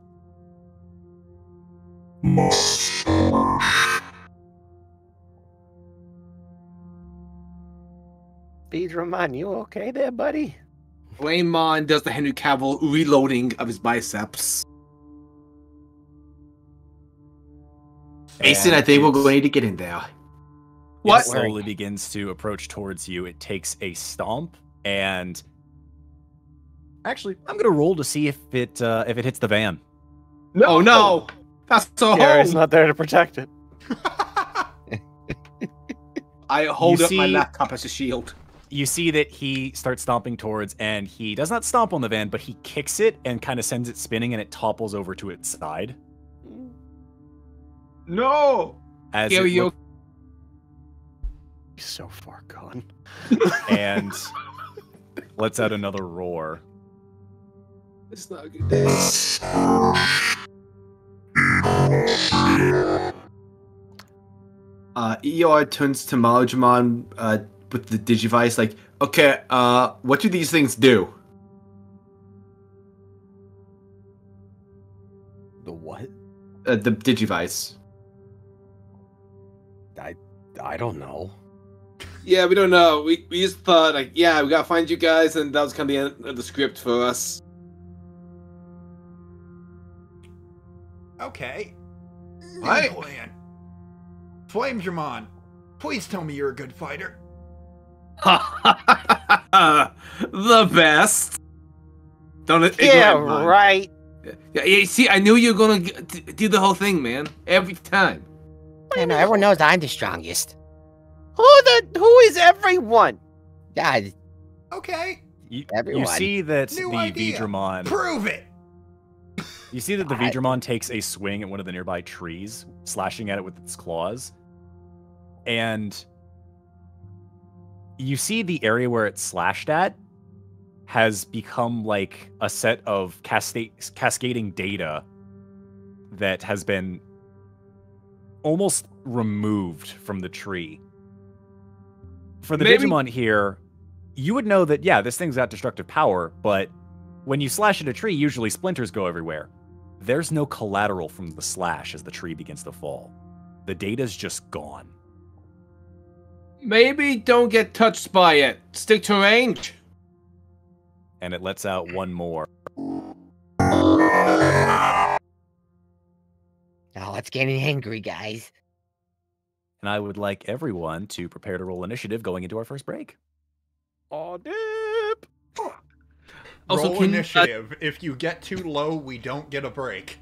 Veedramon, you okay there, buddy? Flamemon does the Henry Cavill reloading of his biceps. Mason, I think we're going to get in there. What? It slowly begins to approach towards you. It takes a stomp, and actually, I'm gonna roll to see if it uh, if it hits the van. No, oh, no, that's so hard. It's not there to protect it. I hold you up see... my laptop as a shield. You see that he starts stomping towards, and he does not stomp on the van, but he kicks it and kind of sends it spinning, and it topples over to its side. No! As Yo, it yo. He's so far gone. And lets out another roar. It's not a good day. Uh, E R turns to Magimon, uh, with the Digivice, like, okay, uh, what do these things do? The what? Uh, the Digivice. I, I don't know. Yeah, we don't know. We, we just thought, like, yeah, we gotta find you guys, and that was kind of the end of the script for us. Okay. Right. Plan. Flamedramon, please tell me you're a good fighter. The best. Don't yeah, right. Yeah, you see, I knew you were gonna do the whole thing, man. Every time. I know, everyone knows I'm the strongest. Who the? Who is everyone? God. Okay. You, everyone. You see that New the idea. Veedramon. Prove it. You see that the Veedramon takes a swing at one of the nearby trees, slashing at it with its claws, and. You see the area where it slashed at has become like a set of cascading data that has been almost removed from the tree. For the Maybe. Digimon here, you would know that, yeah, this thing's got destructive power, but when you slash at a tree, usually splinters go everywhere. There's no collateral from the slash as the tree begins to fall. The data's just gone. Maybe don't get touched by it. Stick to range. And it lets out one more. Oh, it's getting angry, guys. And I would like everyone to prepare to roll initiative going into our first break. Oh, dip. Oh. Also, roll initiative. You, uh, if you get too low, we don't get a break.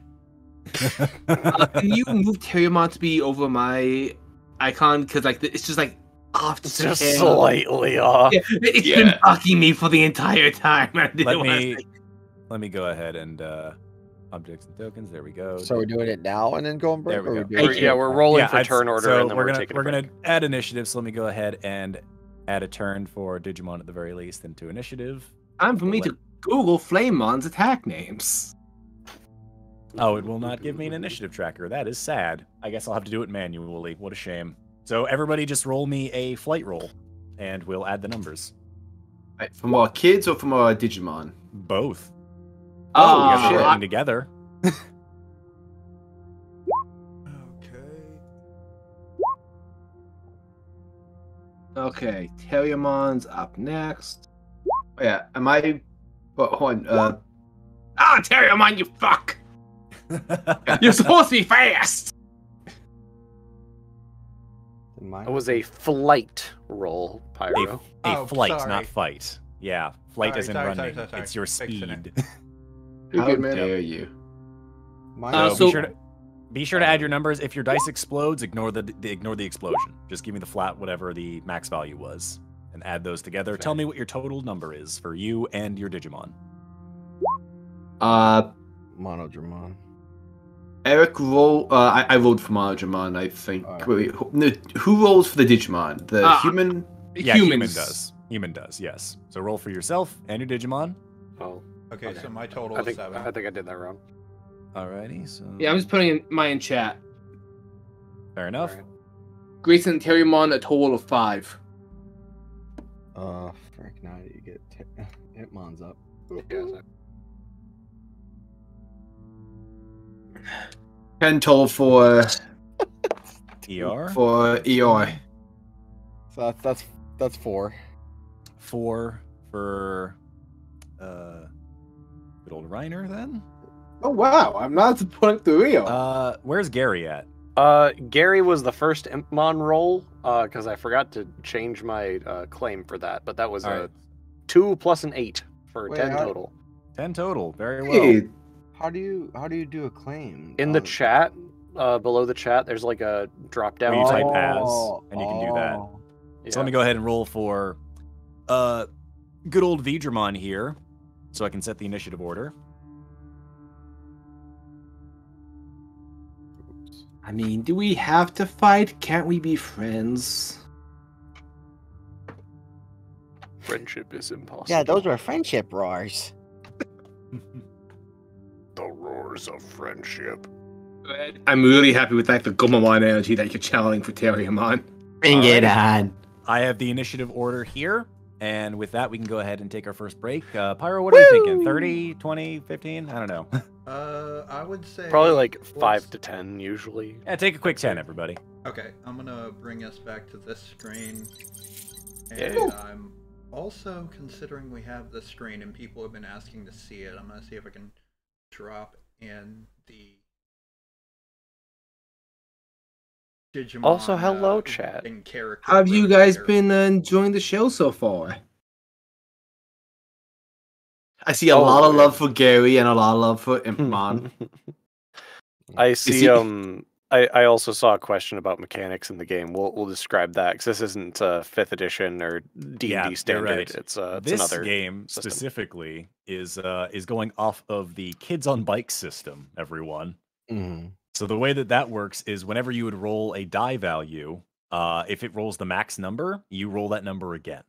uh, can you move Terriermon to be over my icon? Because like it's just like. Off just tail. Slightly off. Yeah, it's yeah. been bucking me for the entire time. Let me, let me go ahead and uh, objects and tokens. There we go. So we're doing it now and then going break. There we go. We're we're, yeah, we're rolling yeah, for I've, turn order, so and then we're, we're gonna taking we're break. gonna add initiative. So let me go ahead and add a turn for Digimon at the very least into initiative. Time for we'll me let... to Google Flamemon's attack names. Oh, it will not give me an initiative tracker. That is sad. I guess I'll have to do it manually. What a shame. So everybody just roll me a flight roll, and we'll add the numbers. Right, from our kids or from our Digimon? Both. Oh, oh shit. Working together. Okay. Okay, Terriermon's up next. Oh, yeah, am I... But hold on, uh... Ah, oh, Terriermon, you fuck! You're supposed to be fast! It was a flight roll, Pyro. A, a oh, flight, sorry. Not fight. Yeah, flight isn't running. Sorry, sorry, sorry. It's your speed. How good dare you? Uh, so, so be, sure to, be sure to add your numbers. If your dice explodes, ignore the, the ignore the explosion. Just give me the flat, whatever the max value was, and add those together. Okay. Tell me what your total number is for you and your Digimon. Uh, Monodramon. Eric roll. Uh, I, I rolled for Monodramon, I think. Right. Wait, who, no, who rolls for the Digimon? The uh, human. Yeah, human does. Human does. Yes. So roll for yourself and your Digimon. Oh. Okay, okay. So my total I is think, seven. I think I did that wrong. Alrighty, so... Yeah, I'm just putting in mine in chat. Fair enough. Right. Grace and Terriermon, a total of five. Uh, Frank, now you get... Hitmon's up. ten total for... E R? For E R. So that's, that's, that's four. Four for... Uh... Good old Reiner, then? Oh, wow. I'm not putting through Rio. Uh, where's Gary at? Uh, Gary was the first Impmon roll, uh, because I forgot to change my uh, claim for that, but that was right. a two plus an eight for Wait, ten how... total. Ten total, very well. Hey, how do you how do you do a claim? In um, the chat, uh, below the chat, there's like a drop down. You type as, and you can do that. Yeah. So let me go ahead and roll for, uh, good old Veedramon here, so I can set the initiative order. I mean, do we have to fight? Can't we be friends? Friendship is impossible. Yeah, those were friendship roars. The roars of friendship. I'm really happy with like the Gabumon energy that you're channeling for Terriermon. Bring um, it on. I have the initiative order here, and with that, we can go ahead and take our first break. Uh, Pyro, what Woo! Are you thinking? thirty, twenty, fifteen? I don't know. Uh, I would say... Probably like five to ten, usually. Yeah, take a quick ten, everybody. Okay, I'm gonna bring us back to this screen. And yeah. I'm also considering we have this screen and people have been asking to see it. I'm gonna see if I can drop in the... Digimon, also, hello, uh, chat. Have you guys later. been uh, enjoying the show so far? I see a oh, lot of love for Gary and a lot of love for Impmon. I see. He... Um, I, I also saw a question about mechanics in the game. We'll we'll describe that because this isn't uh, fifth edition or D and D yeah, standard. Right. It's uh, it's this another game system. Specifically is uh, is going off of the kids on bikes system. Everyone. Mm. So the way that that works is whenever you would roll a die value, uh, if it rolls the max number, you roll that number again.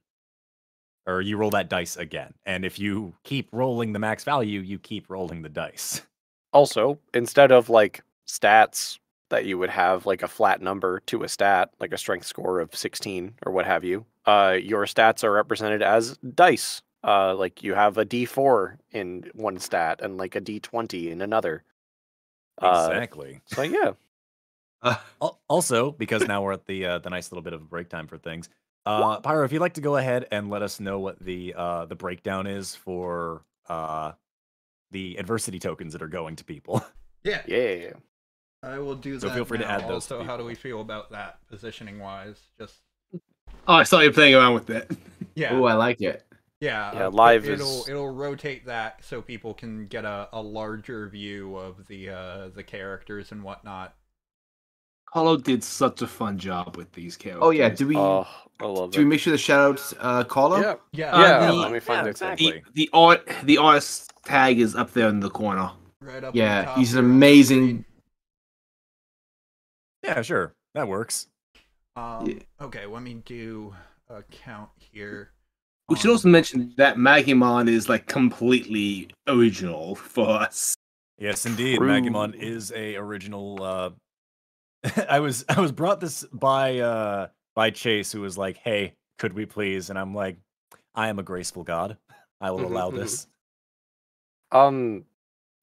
Or you roll that dice again. And if you keep rolling the max value, you keep rolling the dice. Also, instead of like stats that you would have like a flat number to a stat, like a strength score of sixteen or what have you, uh, your stats are represented as dice. Uh, like you have a D four in one stat and like a D twenty in another. Exactly. Uh, so yeah. Uh, also, because now we're at the uh, the nice little bit of a break time for things. Uh, Pyro, if you'd like to go ahead and let us know what the uh, the breakdown is for uh, the adversity tokens that are going to people. Yeah. Yeah. I will do so that. So feel free now. to add those. So how do we feel about that positioning wise? Just. Oh, I saw you playing around with it. Yeah. Oh, I like it. Yeah, yeah, live it, it'll, is... it'll rotate that so people can get a, a larger view of the uh, the characters and whatnot. Carlo did such a fun job with these characters. Oh yeah, do we? Oh, I love do it. we make sure the shoutouts, uh, Carlo? Yeah, yeah. Uh, yeah, the, yeah, let me find yeah, exactly. The, the art, the artist tag is up there in the corner. Right up. Yeah, on the top he's an amazing. Yeah, sure, that works. Um, yeah. Okay, let me do a count here. We should also mention that Magimon is like completely original for us. Yes, indeed. True. Magimon is a original. Uh, I was I was brought this by uh, by Chase, who was like, "Hey, could we please?" And I'm like, "I am a graceful god. I will mm-hmm, allow mm-hmm. this." Um,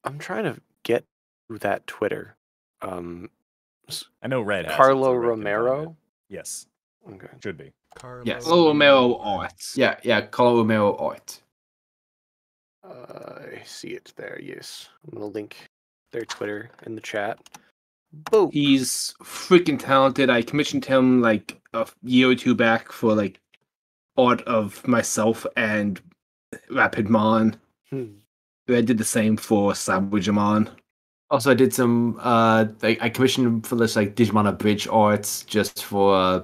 I'm trying to get through that Twitter. Um, I know Red. Carlo Romero. Yes. Okay. Should be. Carlo yes. Carlo Romero Art. Yeah, yeah. Carlo Romero Art. Uh, I see it there. Yes, I'm gonna link their Twitter in the chat. Boom. He's freaking talented. I commissioned him like a year or two back for like art of myself and Rapidmon. Hmm. I did the same for Sandwichmon. Also, I did some. Uh, I, I commissioned him for this like Digimon Abridged arts, just for uh,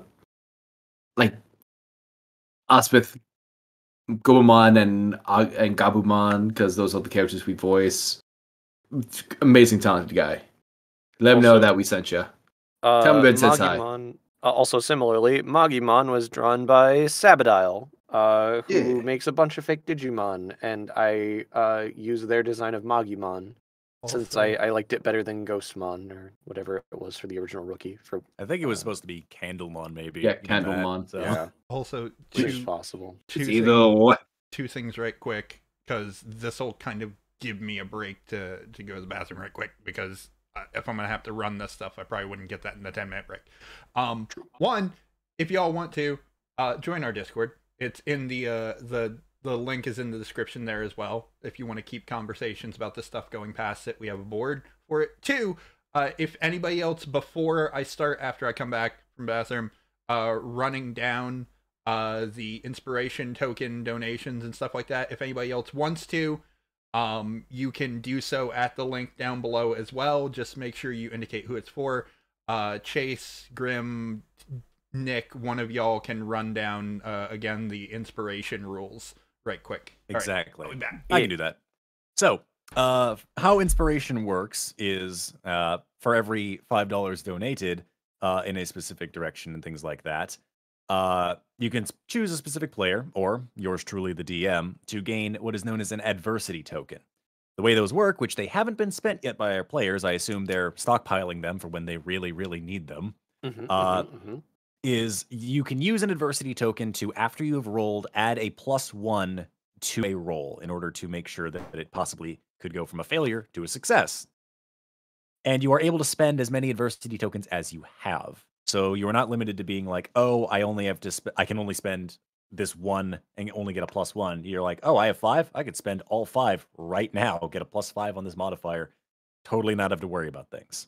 like us with Gabumon and uh, and Gabumon, because those are the characters we voice. Amazing talented guy. Let also, him know that we sent you. Uh, Tell him Ben says hi. Uh, also, similarly, Magimon was drawn by Sabadile, uh, who yeah. makes a bunch of fake Digimon, and I uh, use their design of Magimon also, since I, I liked it better than Ghostmon or whatever it was for the original rookie. For I think it was uh, supposed to be Candlemon, maybe. Yeah, Candlemon. So. Yeah. Also, two, possible. Two, it's things, two things right quick, because this will kind of give me a break to, to go to the bathroom right quick, because if I'm going to have to run this stuff, I probably wouldn't get that in the ten minute break. Um, one, if y'all want to, uh, join our Discord. It's in the, uh, the, the link is in the description there as well. If you want to keep conversations about this stuff going past it, we have a board for it. Two, uh, if anybody else, before I start, after I come back from bathroom, uh, running down, uh, the inspiration token donations and stuff like that, if anybody else wants to, Um, you can do so at the link down below as well. Just make sure you indicate who it's for. Uh, Chase, Grim, Nick, one of y'all can run down, uh, again, the inspiration rules right quick. Exactly. Right, I can do that. So, uh, how inspiration works is, uh, for every five dollars donated, uh, in a specific direction and things like that, Uh, you can choose a specific player, or yours truly the D M, to gain what is known as an adversity token. The way those work, which they haven't been spent yet by our players, I assume they're stockpiling them for when they really, really need them, mm-hmm, uh, mm-hmm. is you can use an adversity token to, after you have rolled, add a plus one to a roll in order to make sure that it possibly could go from a failure to a success. And you are able to spend as many adversity tokens as you have. So you are not limited to being like, oh, I only have to, sp I can only spend this one and only get a plus one. You're like, oh, I have five. I could spend all five right now, get a plus five on this modifier. Totally not have to worry about things.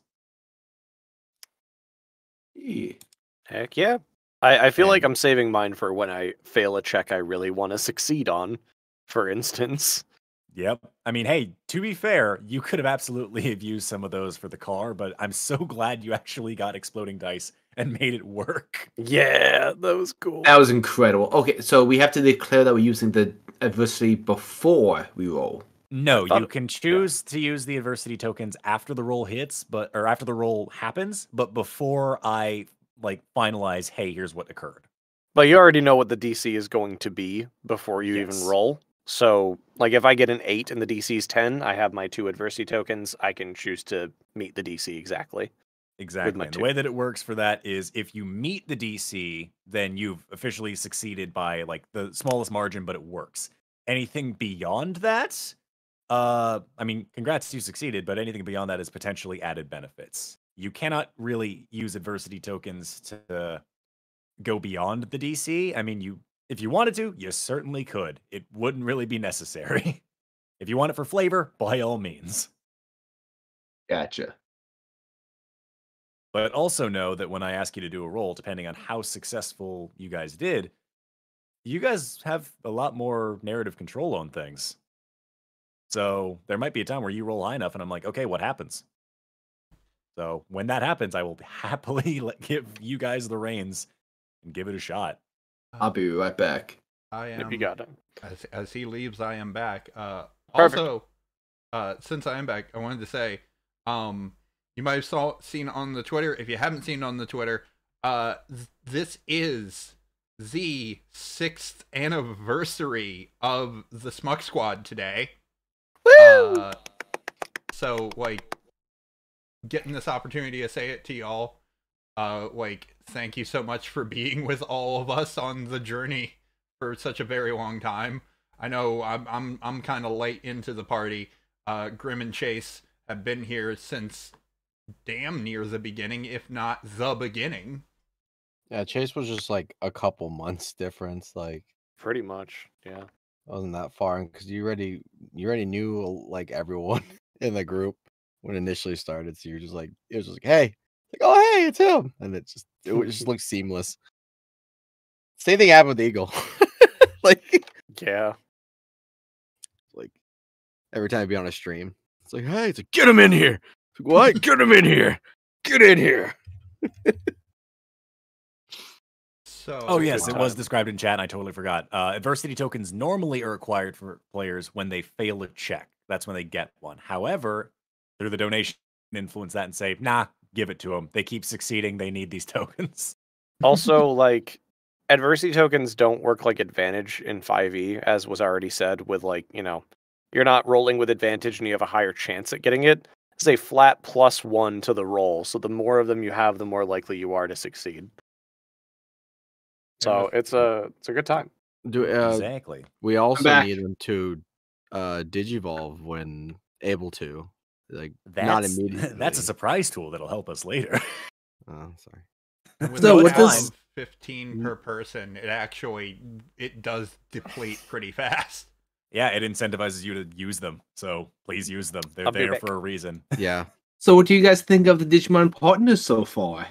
Heck yeah. I, I feel and, like I'm saving mine for when I fail a check I really want to succeed on, for instance. Yep. I mean, hey, to be fair, you could have absolutely have used some of those for the car, but I'm so glad you actually got exploding dice and made it work. Yeah, that was cool. That was incredible. Okay, so we have to declare that we're using the adversity before we roll. No, you can choose yeah. to use the adversity tokens after the roll hits, but or after the roll happens, but before I like finalize, hey, here's what occurred. But you already know what the D C is going to be before you yes. even roll. So, like, if I get an eight and the D C's ten, I have my two adversity tokens. I can choose to meet the D C exactly. Exactly. And the way that it works for that is if you meet the D C, then you've officially succeeded by, like, the smallest margin, but it works. Anything beyond that, uh, I mean, congrats, you succeeded, but anything beyond that is potentially added benefits. You cannot really use adversity tokens to go beyond the D C. I mean, you... If you wanted to, you certainly could. It wouldn't really be necessary. If you want it for flavor, by all means. Gotcha. But also know that when I ask you to do a roll, depending on how successful you guys did, you guys have a lot more narrative control on things. So there might be a time where you roll high enough and I'm like, okay, what happens? So when that happens, I will happily give you guys the reins and give it a shot. I'll be right back. I am. If you got it. As, as he leaves, I am back. Uh, also, uh, since I am back, I wanted to say, um, you might have saw, seen on the Twitter. If you haven't seen on the Twitter, uh, th this is the sixth anniversary of the Schmuck Squad today. Woo! Uh, So, like, getting this opportunity to say it to y'all, uh, like, thank you so much for being with all of us on the journey for such a very long time. I know I'm I'm I'm kind of late into the party. Uh, Grim and Chase have been here since damn near the beginning, if not the beginning. Yeah, Chase was just like a couple months difference, like pretty much. Yeah, wasn't that far, because you already you already knew like everyone in the group when it initially started. So you're just like, it was just like, hey, like oh hey, it's him, and it just it just looked seamless. Same thing happened with Eagle, like yeah. Every time I'd be on a stream, it's like, hey, it's like, get him in here. It's like, what? Get him in here. Get in here. So, oh, yes, it was described in chat, and I totally forgot. Uh, adversity tokens normally are acquired for players when they fail a check. That's when they get one. However, through the donation, influence that and say, nah, give it to them. They keep succeeding. They need these tokens. Also, like... adversity tokens don't work like advantage in five E, as was already said, with, like, you know, you're not rolling with advantage and you have a higher chance at getting it. It's a flat plus one to the roll. So the more of them you have, the more likely you are to succeed. So it's a, it's a good time. Do, uh, exactly. We also need them to uh, digivolve when able to. Like, that's, not immediately. That's a surprise tool that'll help us later. Oh, sorry. With so with this... fifteen per person, it actually, it does deplete pretty fast. Yeah, it incentivizes you to use them, so please use them. They're there back. for a reason. Yeah. So what do you guys think of the Digimon partners so far?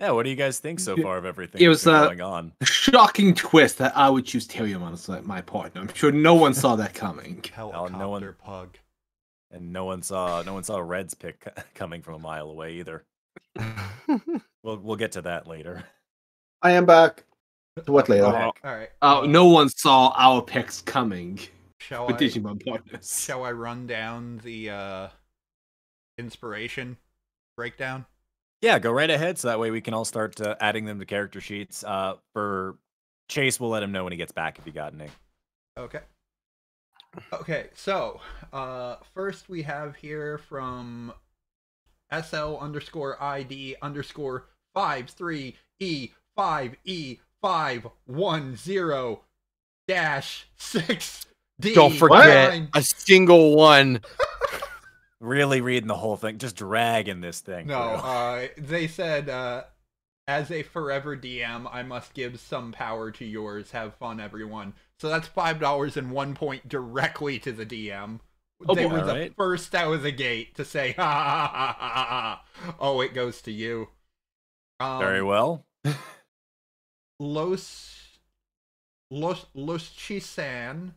Yeah, what do you guys think so far of everything? It was a going on? shocking twist that I would choose Terriermon as like my partner. I'm sure no one saw that coming. Oh, no one, pug. And no one saw no one saw Red's pick coming from a mile away either. we'll we'll get to that later. I am back. What later? Oh, all right. Uh, no one saw our picks coming. Shall I, Digimon partners. Shall I run down the uh, inspiration breakdown? Yeah, go right ahead. So that way we can all start uh, adding them to character sheets. Uh, for Chase, we'll let him know when he gets back if he got any. Okay. Okay. So uh, first we have here from S L underscore I D underscore five three E five E. Five one zero dash six D. Don't forget nine. a single one. Really reading the whole thing, just dragging this thing. No, uh, they said, uh, as a forever D M, I must give some power to yours. Have fun, everyone. So that's five dollars and one point directly to the D M. Oh, they boy, were the right? first out of the gate to say, ha ha ha ha ha. Oh, it goes to you. Um, Very well. Los Los Los Chisan.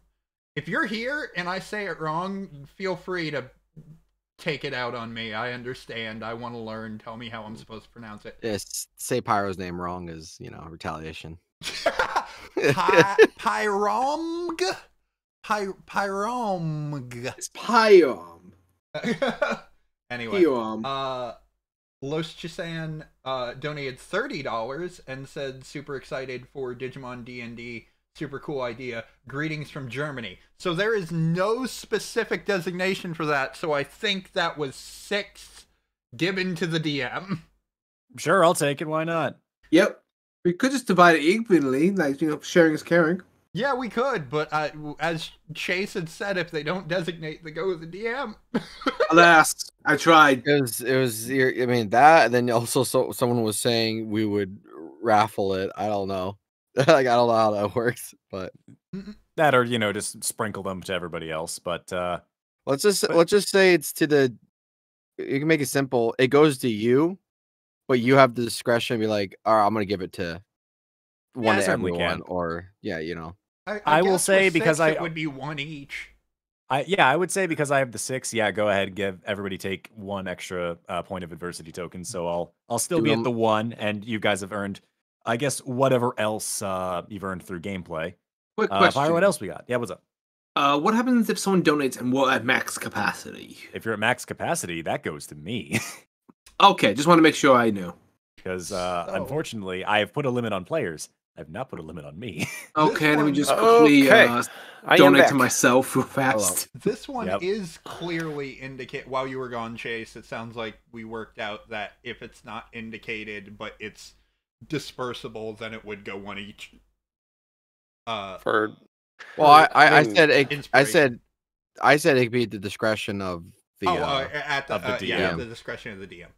If you're here and I say it wrong, feel free to take it out on me. I understand. I want to learn. Tell me how I'm supposed to pronounce it. Yes, say Pyro's name wrong is, you know, retaliation. Py Pyromg? Py Pyromg. It's Pyrom. Anyway. Pyrom. Uh Los Chisan uh, donated thirty dollars and said, super excited for Digimon D and D. Super cool idea. Greetings from Germany. So there is no specific designation for that, so I think that was six given to the D M. Sure, I'll take it. Why not? Yep. We could just divide it equally, like, you know, sharing is caring. Yeah, we could, but uh, as Chase had said, if they don't designate, they go with the D M. Alas, I tried. It was, it was, I mean, that, and then also so, someone was saying we would raffle it. I don't know. Like, I don't know how that works, but. That, or, you know, just sprinkle them to everybody else, but. Uh, let's just, but... let's just say it's to the, you can make it simple. It goes to you, but you have the discretion to be like, all right, I'm going to give it to one yeah, to everyone, can. or, yeah, you know. I, I, I will say because six, I it would be one each. I yeah, I would say because I have the six. Yeah, go ahead, and give everybody take one extra uh, point of adversity token. So I'll I'll still Do be them. at the one, and you guys have earned, I guess, whatever else uh, you've earned through gameplay. Quick uh, question. Pyro, what else we got? Yeah, what's up? Uh, what happens if someone donates and we're at max capacity? If you're at max capacity, that goes to me. Okay, just want to make sure I knew because uh, so. unfortunately, I have put a limit on players. I've not put a limit on me. Okay, let me just quickly okay. uh, donate to myself real fast. Hello. This one yep. is clearly indicated. While you were gone, Chase, it sounds like we worked out that if it's not indicated, but it's dispersible, then it would go one each. Uh, for well, I, I, I said it, I said I said it could be at the discretion of the oh, uh, at the, of the uh, D M. Yeah, at the discretion of the D M.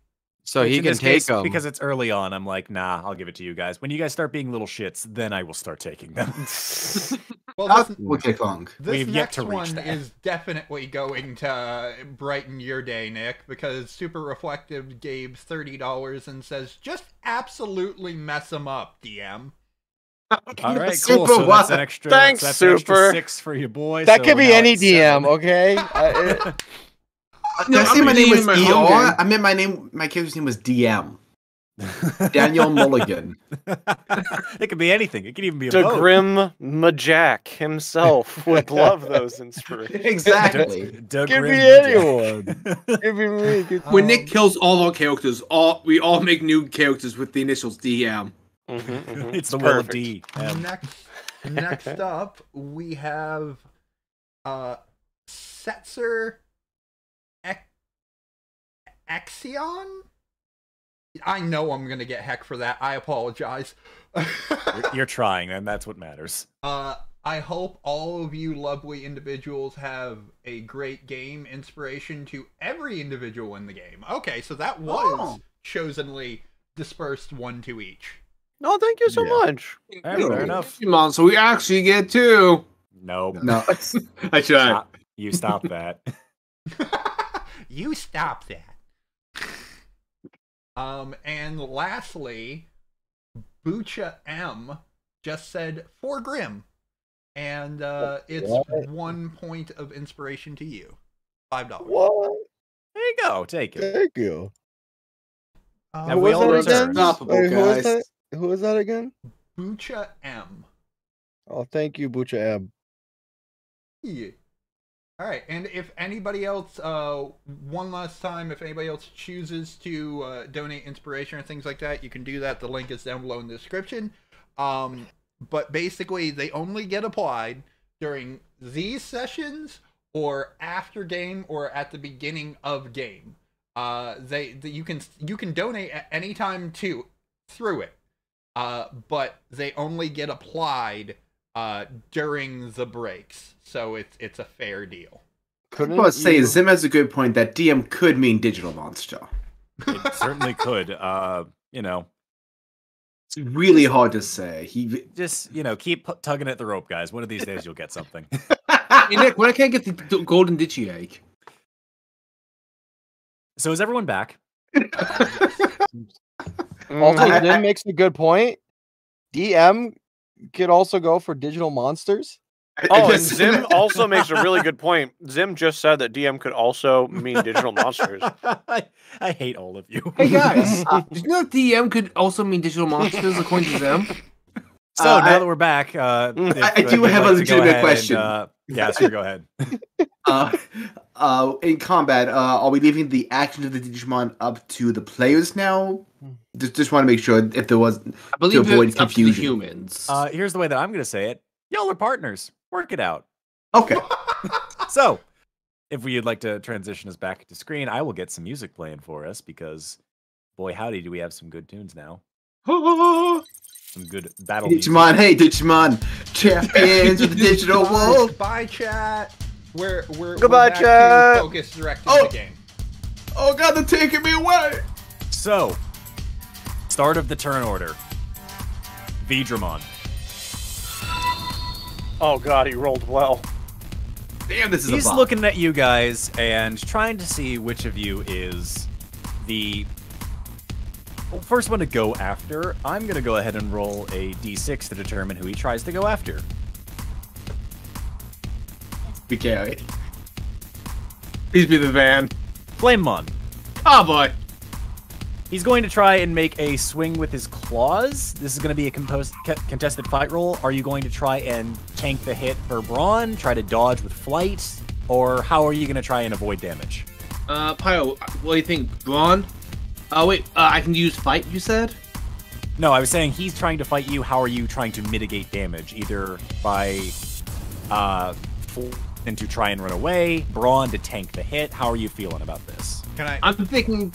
So Which he can take them because it's early on. I'm like, nah, I'll give it to you guys. When you guys start being little shits, then I will start taking them. Well, this will take long. We've yet to reach that. This next one is definitely going to brighten your day, Nick, because Super Reflective gave thirty dollars and says, just absolutely mess them up, D M. All right, cool. Super, so that's an extra, thanks, so that's Super. Extra six for your boy. That so could be any D M, okay? uh, it... No, I, I mean, my name was E R. I meant my name. My character's name was D M. Daniel Mulligan. It could be anything. It could even be a Grimjack himself would love those inspirations. Exactly. Could be anyone. Could be me. Could when um, Nick kills all our characters, all we all make new characters with the initials D M. Mm-hmm, mm-hmm. It's the word D. Um, next, next up, we have uh, Setzer. Axion? I know I'm gonna get heck for that. I apologize. You're trying, and that's what matters. Uh, I hope all of you lovely individuals have a great game, inspiration to every individual in the game. Okay, so that was oh. chosenly dispersed one to each. No, thank you so yeah. much. Right, fair enough. Digimon, so we actually get two. Nope. No. I tried. Stop. You stop that. You stop that. Um, and lastly, Bucha M just said for Grim, and uh, it's what? one point of inspiration to you, five dollars. There you go, take it. Thank you. Um, now we all return. Wait, who is that? Who is that again? Bucha M. Oh, thank you, Bucha M. Yeah. All right, and if anybody else, uh, one last time, if anybody else chooses to uh, donate inspiration or things like that, you can do that. The link is down below in the description. Um, but basically, they only get applied during these sessions or after game or at the beginning of game. Uh, they, they you can you can donate at any time too through it, uh, but they only get applied Uh, during the breaks, so it's it's a fair deal. Couldn't I was say you... Zim has a good point that D M could mean digital monster. It certainly could. Uh, you know, it's really hard to say. He just you know keep tugging at the rope, guys. One of these days you'll get something. Hey, Nick, when I can't get the golden digi egg. So is everyone back? Also, Zim makes a good point. D M could also go for digital monsters. Oh, and Zim also makes a really good point. Zim just said that D M could also mean digital monsters. I, I hate all of you. Hey guys, uh, did you know D M could also mean digital monsters according to Zim? So uh, now I, that we're back, uh, if, I, I do have like a legitimate question. And, uh, yeah, sure, go ahead. Uh, uh, in combat, uh, are we leaving the action of the Digimon up to the players now? Just, just want to make sure if there was I believe to avoid confusion. Up to the humans. Uh, here's the way that I'm going to say it. Y'all are partners. Work it out. Okay. So, if we'd like to transition us back to screen, I will get some music playing for us because, boy, howdy, do we have some good tunes now. Some good battle. Digimon, hey Digimon, champions of the digital world. Bye, chat. We're we're goodbye, we're back chat. To focus directed oh. the game. Oh God, they're taking me away. So, start of the turn order. Veedramon. Oh God, he rolled well. Damn, this is. He's a bomb. Looking at you guys and trying to see which of you is the. Well, first one to go after, I'm going to go ahead and roll a d six to determine who he tries to go after. We can't. Please be the van. Flamemon. Oh, boy. He's going to try and make a swing with his claws. This is going to be a composed, contested fight roll. Are you going to try and tank the hit for brawn, try to dodge with flight, or how are you going to try and avoid damage? Uh, Pyro, what do you think? Brawn? Oh, wait, uh, I can use fight, you said? No, I was saying he's trying to fight you. How are you trying to mitigate damage? Either by uh, forcing to try and run away, brawn to tank the hit. How are you feeling about this? Can I? I'm thinking,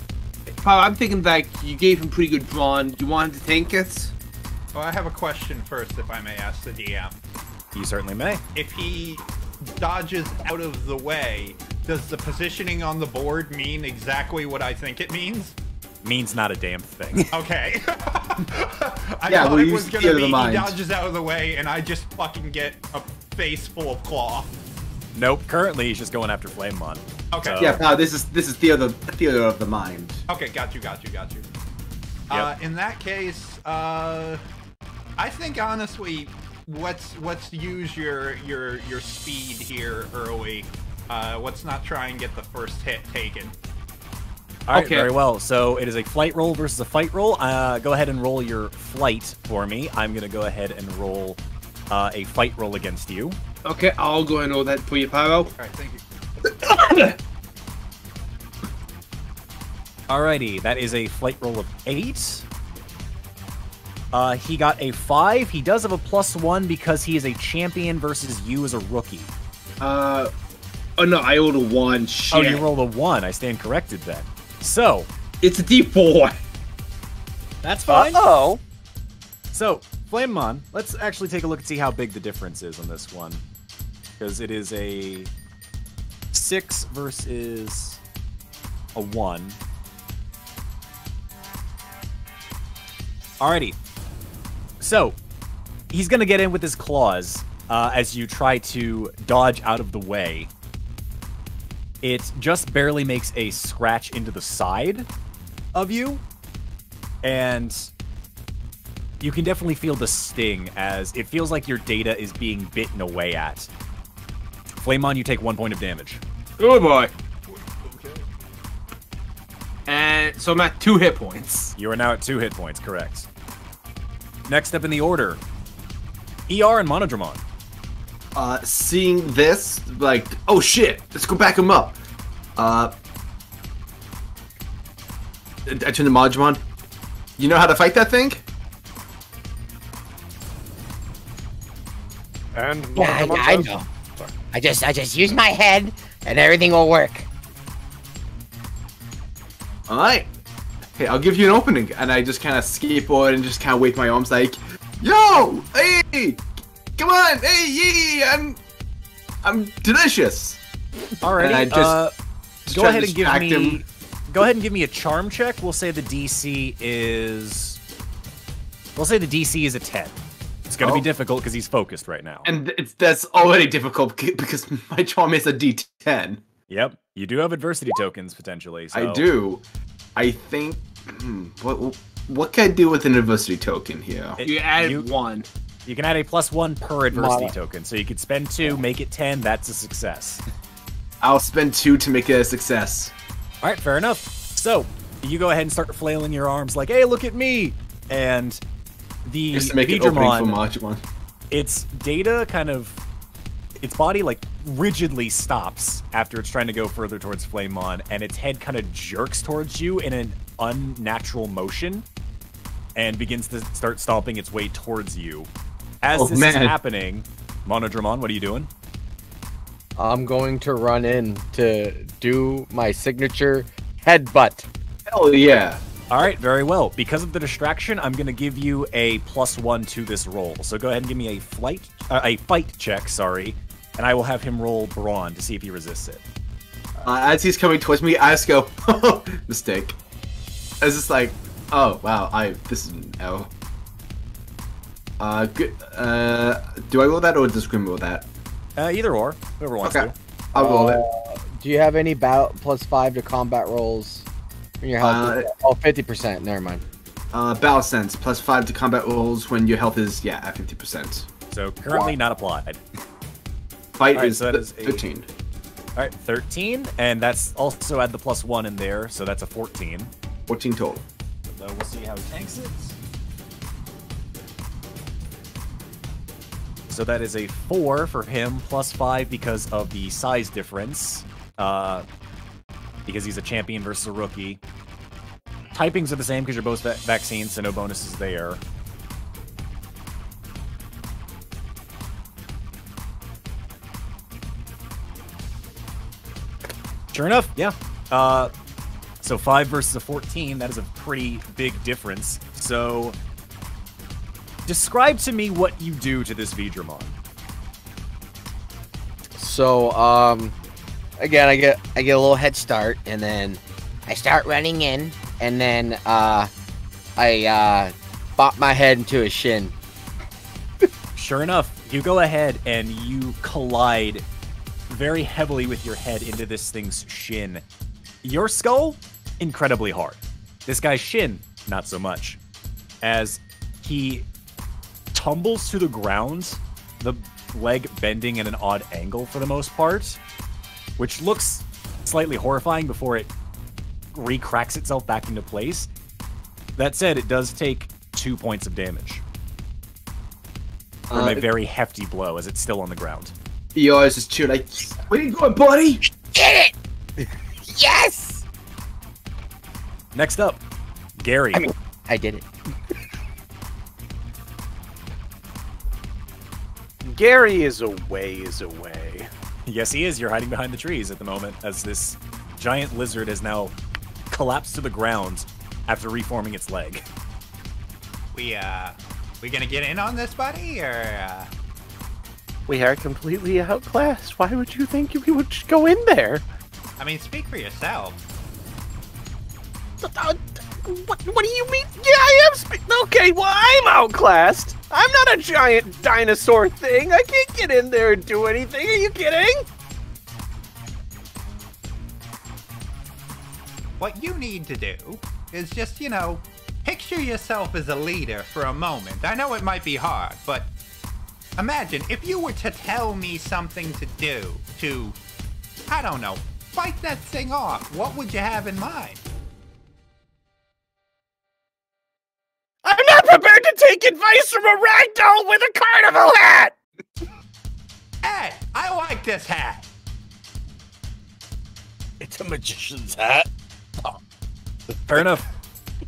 I'm thinking like you gave him pretty good brawn. You wanted to tank it? Well, I have a question first, if I may ask the D M. You certainly may. If he dodges out of the way, does the positioning on the board mean exactly what I think it means? Means not a damn thing. Okay. I yeah, thought well, it was going to be he dodges out of the way and I just fucking get a face full of cloth. Nope. Currently, he's just going after Flamemon. Okay. So. Yeah, no, this is this is theater, theater of the mind. Okay, got you, got you, got you. Yep. Uh, in that case, uh, I think honestly, let's let's use your your your speed here early. Uh, let's not try and get the first hit taken. All right, okay. Very well. So it is a flight roll versus a fight roll. Uh, go ahead and roll your flight for me. I'm going to go ahead and roll uh, a fight roll against you. Okay, I'll go and roll that for you, Pyro. All right, thank you. Alrighty, that is a flight roll of eight. Uh, he got a five. He does have a plus one because he is a champion versus you as a rookie. Uh, oh no, I rolled a one. Shit. Oh, you rolled a one. I stand corrected then. So, it's a D four. That's fine. Uh-oh. So, Flamemon, let's actually take a look and see how big the difference is on this one. Because it is a six versus a one. Alrighty. So, he's going to get in with his claws uh, as you try to dodge out of the way. It just barely makes a scratch into the side of you. And you can definitely feel the sting as it feels like your data is being bitten away at. Flamemon, you take one point of damage. Oh boy. Okay. And so I'm at two hit points. You are now at two hit points, correct. Next up in the order, E R and Monodramon. Uh, seeing this, like, oh shit, let's go back him up. Uh, I turn to Magimon. You know how to fight that thing? And yeah, I, I know. Sorry. I just, I just use my head, and everything will work. All right. Hey, I'll give you an opening, and I just kind of skateboard and just kind of wave my arms like, yo, hey. Come on, hey, yee, I'm, I'm delicious. All right, I just, uh, just go ahead and give me, him. go ahead and give me a charm check. We'll say the D C is, we'll say the D C is a ten. It's gonna oh. be difficult because he's focused right now, and it's that's already difficult because my charm is a D ten. Yep, you do have adversity tokens potentially. So. I do. I think. Hmm, what what can I do with an adversity token here? It, you add you, one. You can add a plus one per adversity Mala. token, so you could spend two, make it ten, that's a success. I'll spend two to make it a success. All right, fair enough. So, you go ahead and start flailing your arms like, hey, look at me! And the Just to make Veedramon, an opening for Magimon. Its data kind of, its body like rigidly stops after it's trying to go further towards Flamemon, and its head kind of jerks towards you in an unnatural motion, and begins to start stomping its way towards you. As oh, this man. is happening, Monodramon, what are you doing? I'm going to run in to do my signature headbutt. Hell yeah. All right, very well. Because of the distraction, I'm going to give you a plus one to this roll. So go ahead and give me a flight, uh, a fight check, sorry, and I will have him roll brawn to see if he resists it. Uh, as he's coming towards me, I just go, mistake. I was just like, oh, wow, I, this is an L. Uh, good, uh, do I roll that or does Grim roll that? Uh, either or. Whoever wants okay. to. I'll roll uh, it. Do you have any battle plus five to combat rolls when your health uh, is oh, fifty percent. Never mind. Uh, battle sense, plus five to combat rolls when your health is, yeah, at fifty percent. So currently wow. not applied. Fight right, is, so that is thirteen. All right, thirteen. And that's also add the plus one in there, so that's a fourteen. fourteen total. So we'll see how he tanks it. So that is a four for him, plus five because of the size difference. Uh, because he's a champion versus a rookie. typings are the same because you're both vaccines, so no bonuses there. Sure enough, yeah. Uh, so five versus a fourteen, that is a pretty big difference. So describe to me what you do to this Veedramon. So, um, again, I get I get a little head start, and then I start running in, and then uh, I uh, bop my head into his shin. Sure enough, you go ahead and you collide very heavily with your head into this thing's shin. Your skull, incredibly hard. This guy's shin, not so much. As he tumbles to the ground, the leg bending at an odd angle for the most part, which looks slightly horrifying before it re-cracks itself back into place. That said, it does take two points of damage. From uh, a very hefty blow as it's still on the ground. Eeyores is too like, where are you going, buddy? Get it! Yes! Next up, Gary. I mean, I did it. Gary is a ways away. Yes, he is. You're hiding behind the trees at the moment as this giant lizard has now collapsed to the ground after reforming its leg. We, uh, we gonna get in on this, buddy, or, uh... We are completely outclassed. Why would you think we would go in there? I mean, speak for yourself. Uh, what, what do you mean? Yeah, I am spe- Okay, well, I'm outclassed. I'm not a giant dinosaur thing. I can't get in there and do anything. Are you kidding? What you need to do is just, you know, picture yourself as a leader for a moment. I know it might be hard, but imagine if you were to tell me something to do to, I don't know, fight that thing off. What would you have in mind? I'm not prepared to take advice from a ragdoll with a carnival hat! Hey, I like this hat. It's a magician's hat. Oh. Fair enough.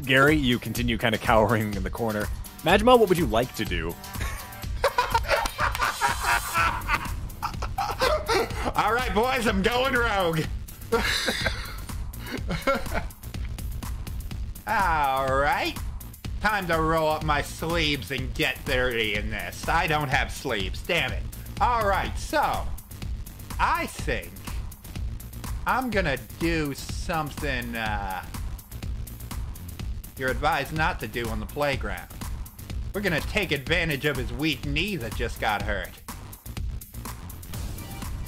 Gary, you continue kind of cowering in the corner. Magimon, what would you like to do? All right, boys, I'm going rogue. All right. Time to roll up my sleeves and get dirty in this. I don't have sleeves, damn it. All right, so I think I'm going to do something uh, you're advised not to do on the playground. We're going to take advantage of his weak knee that just got hurt.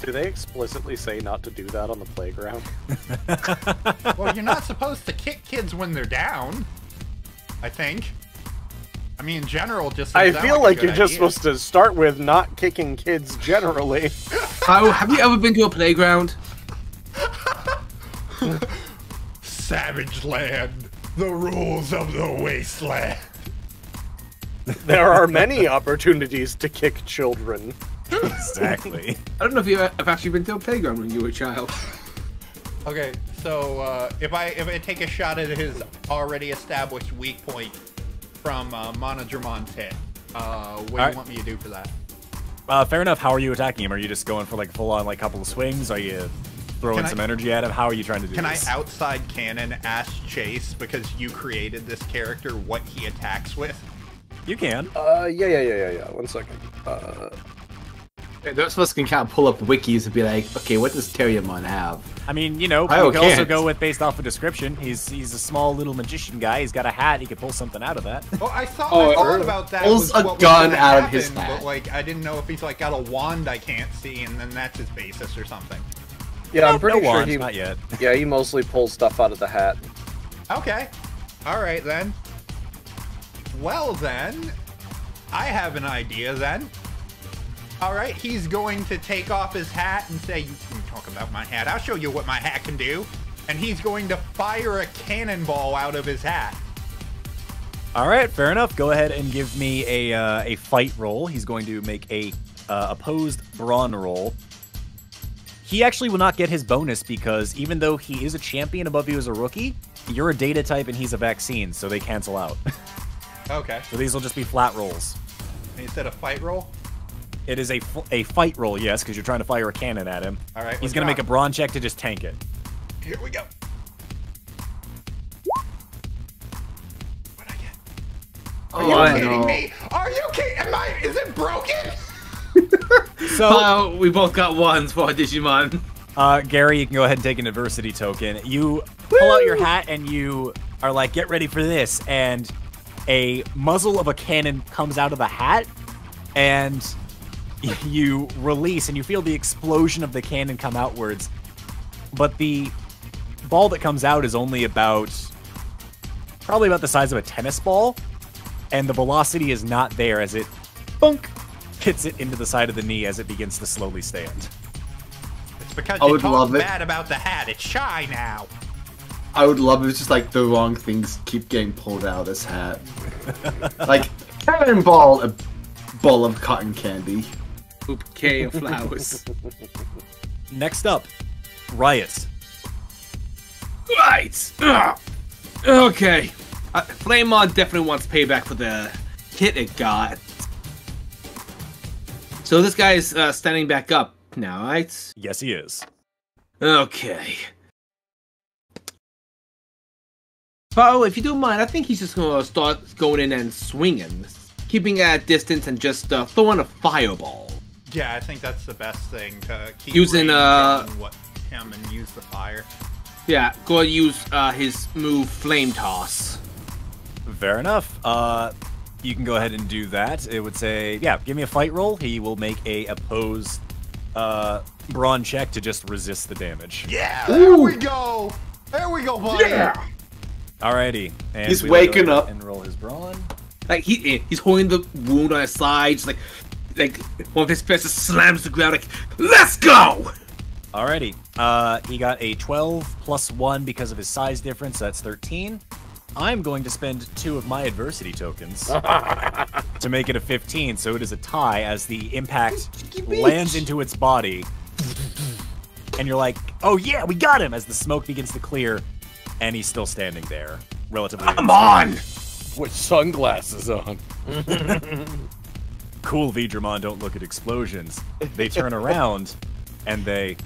Do they explicitly say not to do that on the playground? Well, you're not supposed to kick kids when they're down, I think. I mean, in general, just... I feel like, like you're idea. just supposed to start with not kicking kids generally. How, have you ever been to a playground? Savage land, the rules of the wasteland. There are many opportunities to kick children. Exactly. I don't know if you've actually been to a playground when you were a child. Okay, so uh, if I if I take a shot at his already established weak point from uh, Monodramon's hit, uh, what All do you right. want me to do for that? Uh, fair enough. How are you attacking him? Are you just going for like full on like couple of swings? Are you throwing can some I, energy at him? How are you trying to do can this? Can I outside cannon ask Chase because you created this character what he attacks with? You can. Uh, yeah, yeah, yeah, yeah, yeah. One second. Uh. The rest of us can kind of pull up wikis and be like, okay, what does Terriermon have? I mean, you know, we can also go with based off a description. He's he's a small little magician guy. He's got a hat. He could pull something out of that. Well, I thought oh, I thought about that. Pulls was a what gun was out happen, of his hat. But like, I didn't know if he's like got a wand I can't see, and then that's his basis or something. Yeah, no, I'm pretty no sure wand, he. Not yet. Yeah, he mostly pulls stuff out of the hat. Okay, all right then. Well then, I have an idea then. Alright, he's going to take off his hat and say, you can talk about my hat, I'll show you what my hat can do. And he's going to fire a cannonball out of his hat. Alright, fair enough. Go ahead and give me a uh, a fight roll. He's going to make a uh, opposed brawn roll. He actually will not get his bonus because even though he is a champion above you as a rookie, you're a data type and he's a vaccine, so they cancel out. Okay. So these will just be flat rolls. And you said a fight roll? It is a, a fight roll, yes, because you're trying to fire a cannon at him. All right. He's going to make a brawn check to just tank it. Here we go. What'd I get? Are oh, you I kidding know. me? Are you kidding? Am I? Is it broken? So uh, we both got ones for Digimon. Uh, Gary, you can go ahead and take an adversity token. You pull Woo! out your hat and you are like, get ready for this. And a muzzle of a cannon comes out of the hat and you release and you feel the explosion of the cannon come outwards. But the ball that comes out is only about, probably about the size of a tennis ball. And the velocity is not there as it, bonk, hits it into the side of the knee as it begins to slowly stand. It's because you talk bad about the hat. It's shy now. I would love it. It's just like the wrong things keep getting pulled out of this hat. Like cannonball, a ball of cotton candy, a bouquet of flowers. Next up, Riot. Right. Ugh. Okay. Uh, Flamemon definitely wants payback for the hit it got. So this guy's uh, standing back up now, right? Yes, he is. Okay. Oh, if you don't mind, I think he's just going to start going in and swinging. Keeping at distance and just uh, throwing a fireball. Yeah, I think that's the best thing to keep using uh, what him and use the fire. Yeah, go use uh, his move Flame Toss. Fair enough. Uh... You can go ahead and do that. It would say, yeah, give me a fight roll. He will make a opposed uh, brawn check to just resist the damage. Yeah, Ooh. there we go. There we go, buddy. Yeah. Alrighty. And he's waking up. And roll his brawn. Like he, he's holding the wound on his side. Just like, like one of his fists just slams the ground. Like, let's go. Alrighty. Uh, he got a twelve plus one because of his size difference. So that's thirteen. I'm going to spend two of my adversity tokens to make it a fifteen, so it is a tie as the impact lands into its body. And you're like, oh yeah, we got him! As the smoke begins to clear, and he's still standing there. Relatively. Come on! With sunglasses on. Cool, Veedramon don't look at explosions. They turn around, and they...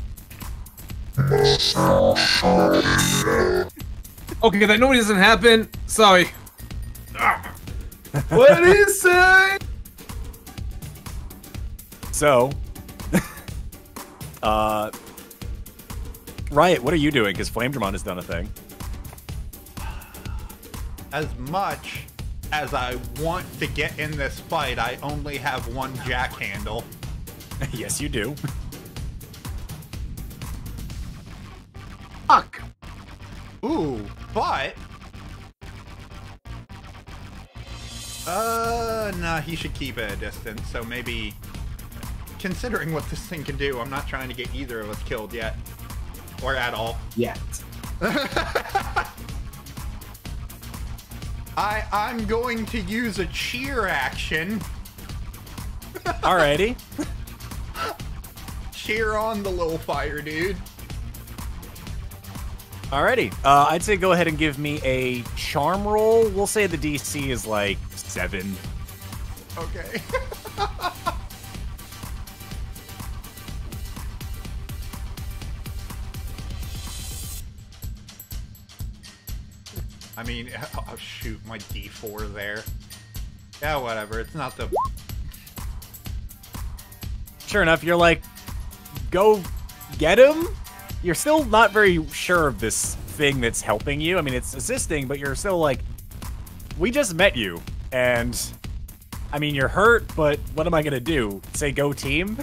Okay, that normally doesn't happen. Sorry. What did he say? So, uh, Riot, what are you doing? Because Flamedramon has done a thing. As much as I want to get in this fight, I only have one jack handle. Yes, you do. Fuck. Ooh, but uh, nah, he should keep at a distance. So maybe, considering what this thing can do, I'm not trying to get either of us killed yet, or at all. Yet. I I'm going to use a cheer action. Alrighty. Cheer on the little fire, dude. Alrighty, uh, I'd say go ahead and give me a charm roll. We'll say the D C is like seven. Okay. I mean, oh shoot, my D four there. Yeah, whatever, it's not the... Sure enough, you're like, go get him? You're still not very sure of this thing that's helping you. I mean, it's assisting, but you're still like, we just met you. And, I mean, you're hurt, but what am I going to do? Say go team?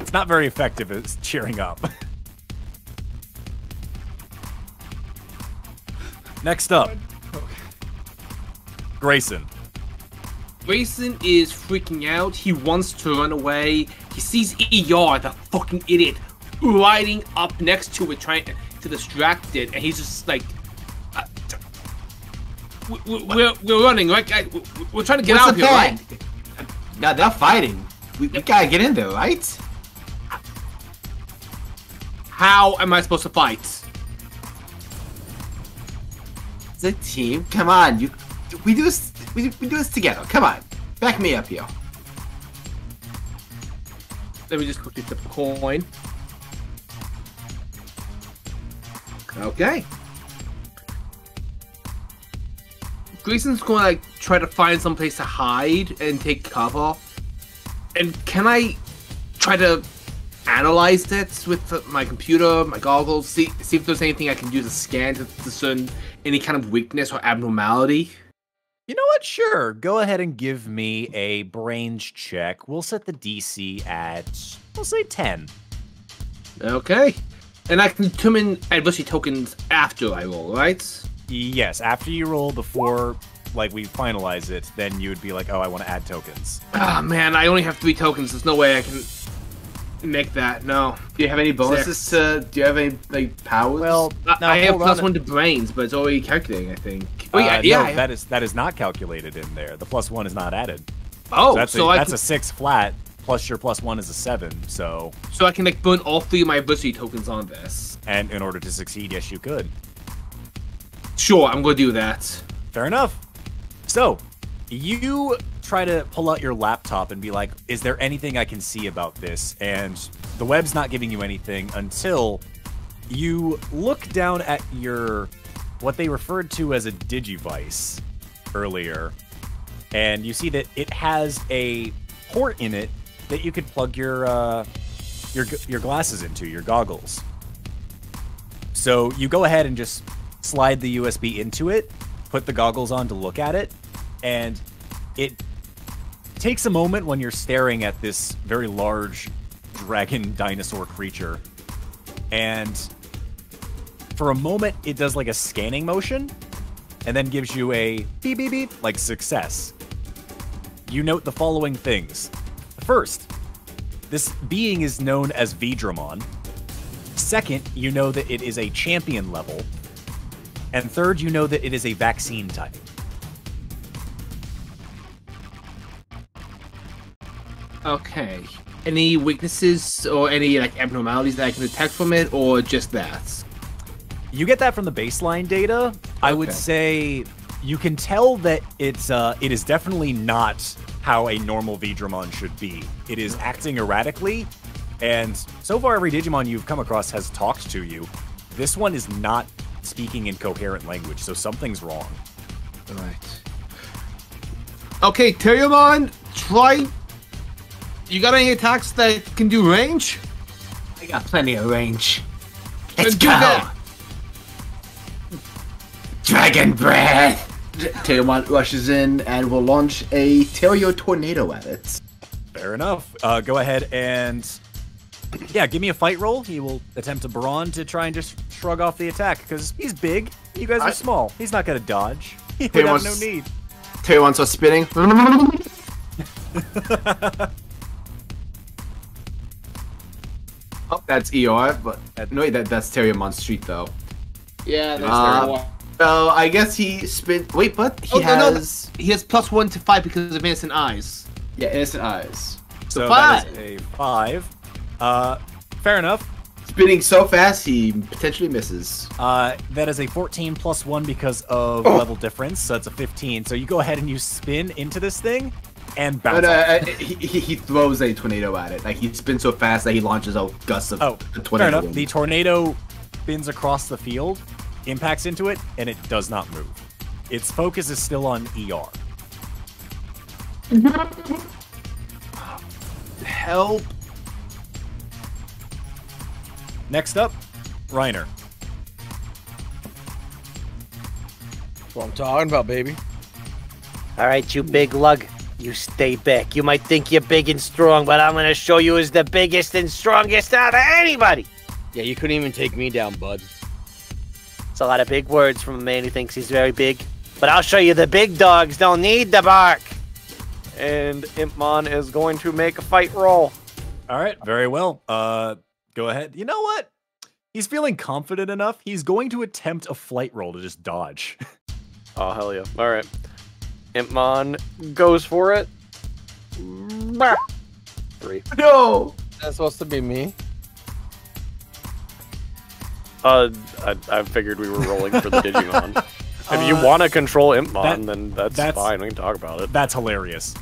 It's not very effective as cheering up. Next up, Grayson. Grayson is freaking out. He wants to run away. He sees E R, the fucking idiot, riding up next to it, trying to distract it, and he's just like, uh, we're, we're, we're running, right? We're trying to get What's out of here, plan? right? No, they're fighting. We, we gotta get in there, right? How am I supposed to fight? It's a team. Come on, you. We do this. We, we do this together. Come on, back me up here. Let me just quickly flip the coin. Okay. Grayson's going to like, try to find some place to hide and take cover. And can I try to analyze it with my computer, my goggles, see see if there's anything I can do to scan to discern any kind of weakness or abnormality? You know what? Sure. Go ahead and give me a brains check. We'll set the D C at, we'll say ten. Okay. And I can determine adversity tokens after I roll, right? Yes, after you roll, before like we finalize it, then you would be like, oh, I want to add tokens. Ah, oh, man, I only have three tokens. There's no way I can make that. No. Do you have any bonuses Six. to? Do you have any like powers? Well, no, I have plus on. one to brains, but it's already calculating, I think. Oh yeah, uh, yeah. No, yeah. That is that is not calculated in there. The plus one is not added. Oh, so that's, so a, I that's could... a six flat. Plus your plus one is a seven, so. So I can like burn all three of my adversity tokens on this. And in order to succeed, yes, you could. Sure, I'm gonna do that. Fair enough. So, you try to pull out your laptop and be like, is there anything I can see about this? And the web's not giving you anything until you look down at your, what they referred to as a digivice earlier. And you see that it has a port in it that you could plug your, uh, your, your glasses into, your goggles. So you go ahead and just slide the U S B into it, put the goggles on to look at it, and it takes a moment when you're staring at this very large dragon dinosaur creature. And for a moment, it does like a scanning motion and then gives you a beep, beep, beep, like success. You note the following things. First, this being is known as Veedramon. Second, you know that it is a champion level. And third, you know that it is a vaccine type. Okay. Any weaknesses or any like abnormalities that I can detect from it, or just that? You get that from the baseline data. Okay. I would say you can tell that it's uh, it is definitely not how a normal Veedramon should be. It is acting erratically, and so far every Digimon you've come across has talked to you. This one is not speaking in coherent language, so something's wrong. Right. Okay, Terriermon, try. You got any attacks that can do range? I got plenty of range. Let's go! That. Dragon Breath! Terriermon rushes in and will launch a Terrier Tornado at it. Fair enough. Uh, go ahead and... Yeah, give me a fight roll. He will attempt a brawn to try and just shrug off the attack, because he's big. You guys are I... small. He's not going to dodge. He would have no need. Terriermon starts spinning. Oh, that's E R, but... No, that, that's Terriermon's street, though. Yeah, that's uh, Terriermon. So I guess he spins. Wait, but he oh, has no, no. he has plus one to five because of innocent eyes. Yeah, innocent eyes. So, so five. That is a five. Uh, fair enough. Spinning so fast, he potentially misses. Uh, that is a fourteen plus one because of oh. level difference, so that's a fifteen. So you go ahead and you spin into this thing, and bounce. But uh, he, he throws a tornado at it. Like he spins so fast that he launches a gust of oh, a tornado. Fair enough. Wind. The tornado spins across the field. Impacts into it, and it does not move. Its focus is still on E R. Help. Next up, Reiner. That's what I'm talking about, baby. All right, you big lug. You stay back. You might think you're big and strong, but I'm going to show you is the biggest and strongest out of anybody. Yeah, you couldn't even take me down, bud. It's a lot of big words from a man who thinks he's very big. But I'll show you the big dogs don't need the bark. And Impmon is going to make a fight roll. All right, very well. Uh, go ahead. You know what? He's feeling confident enough. He's going to attempt a flight roll to just dodge. Oh, hell yeah. All right. Impmon goes for it. Three. No! That's supposed to be me. Uh, I, I figured we were rolling for the Digimon. If uh, you want to control Impmon, that, then that's, that's fine. We can talk about it. That's hilarious.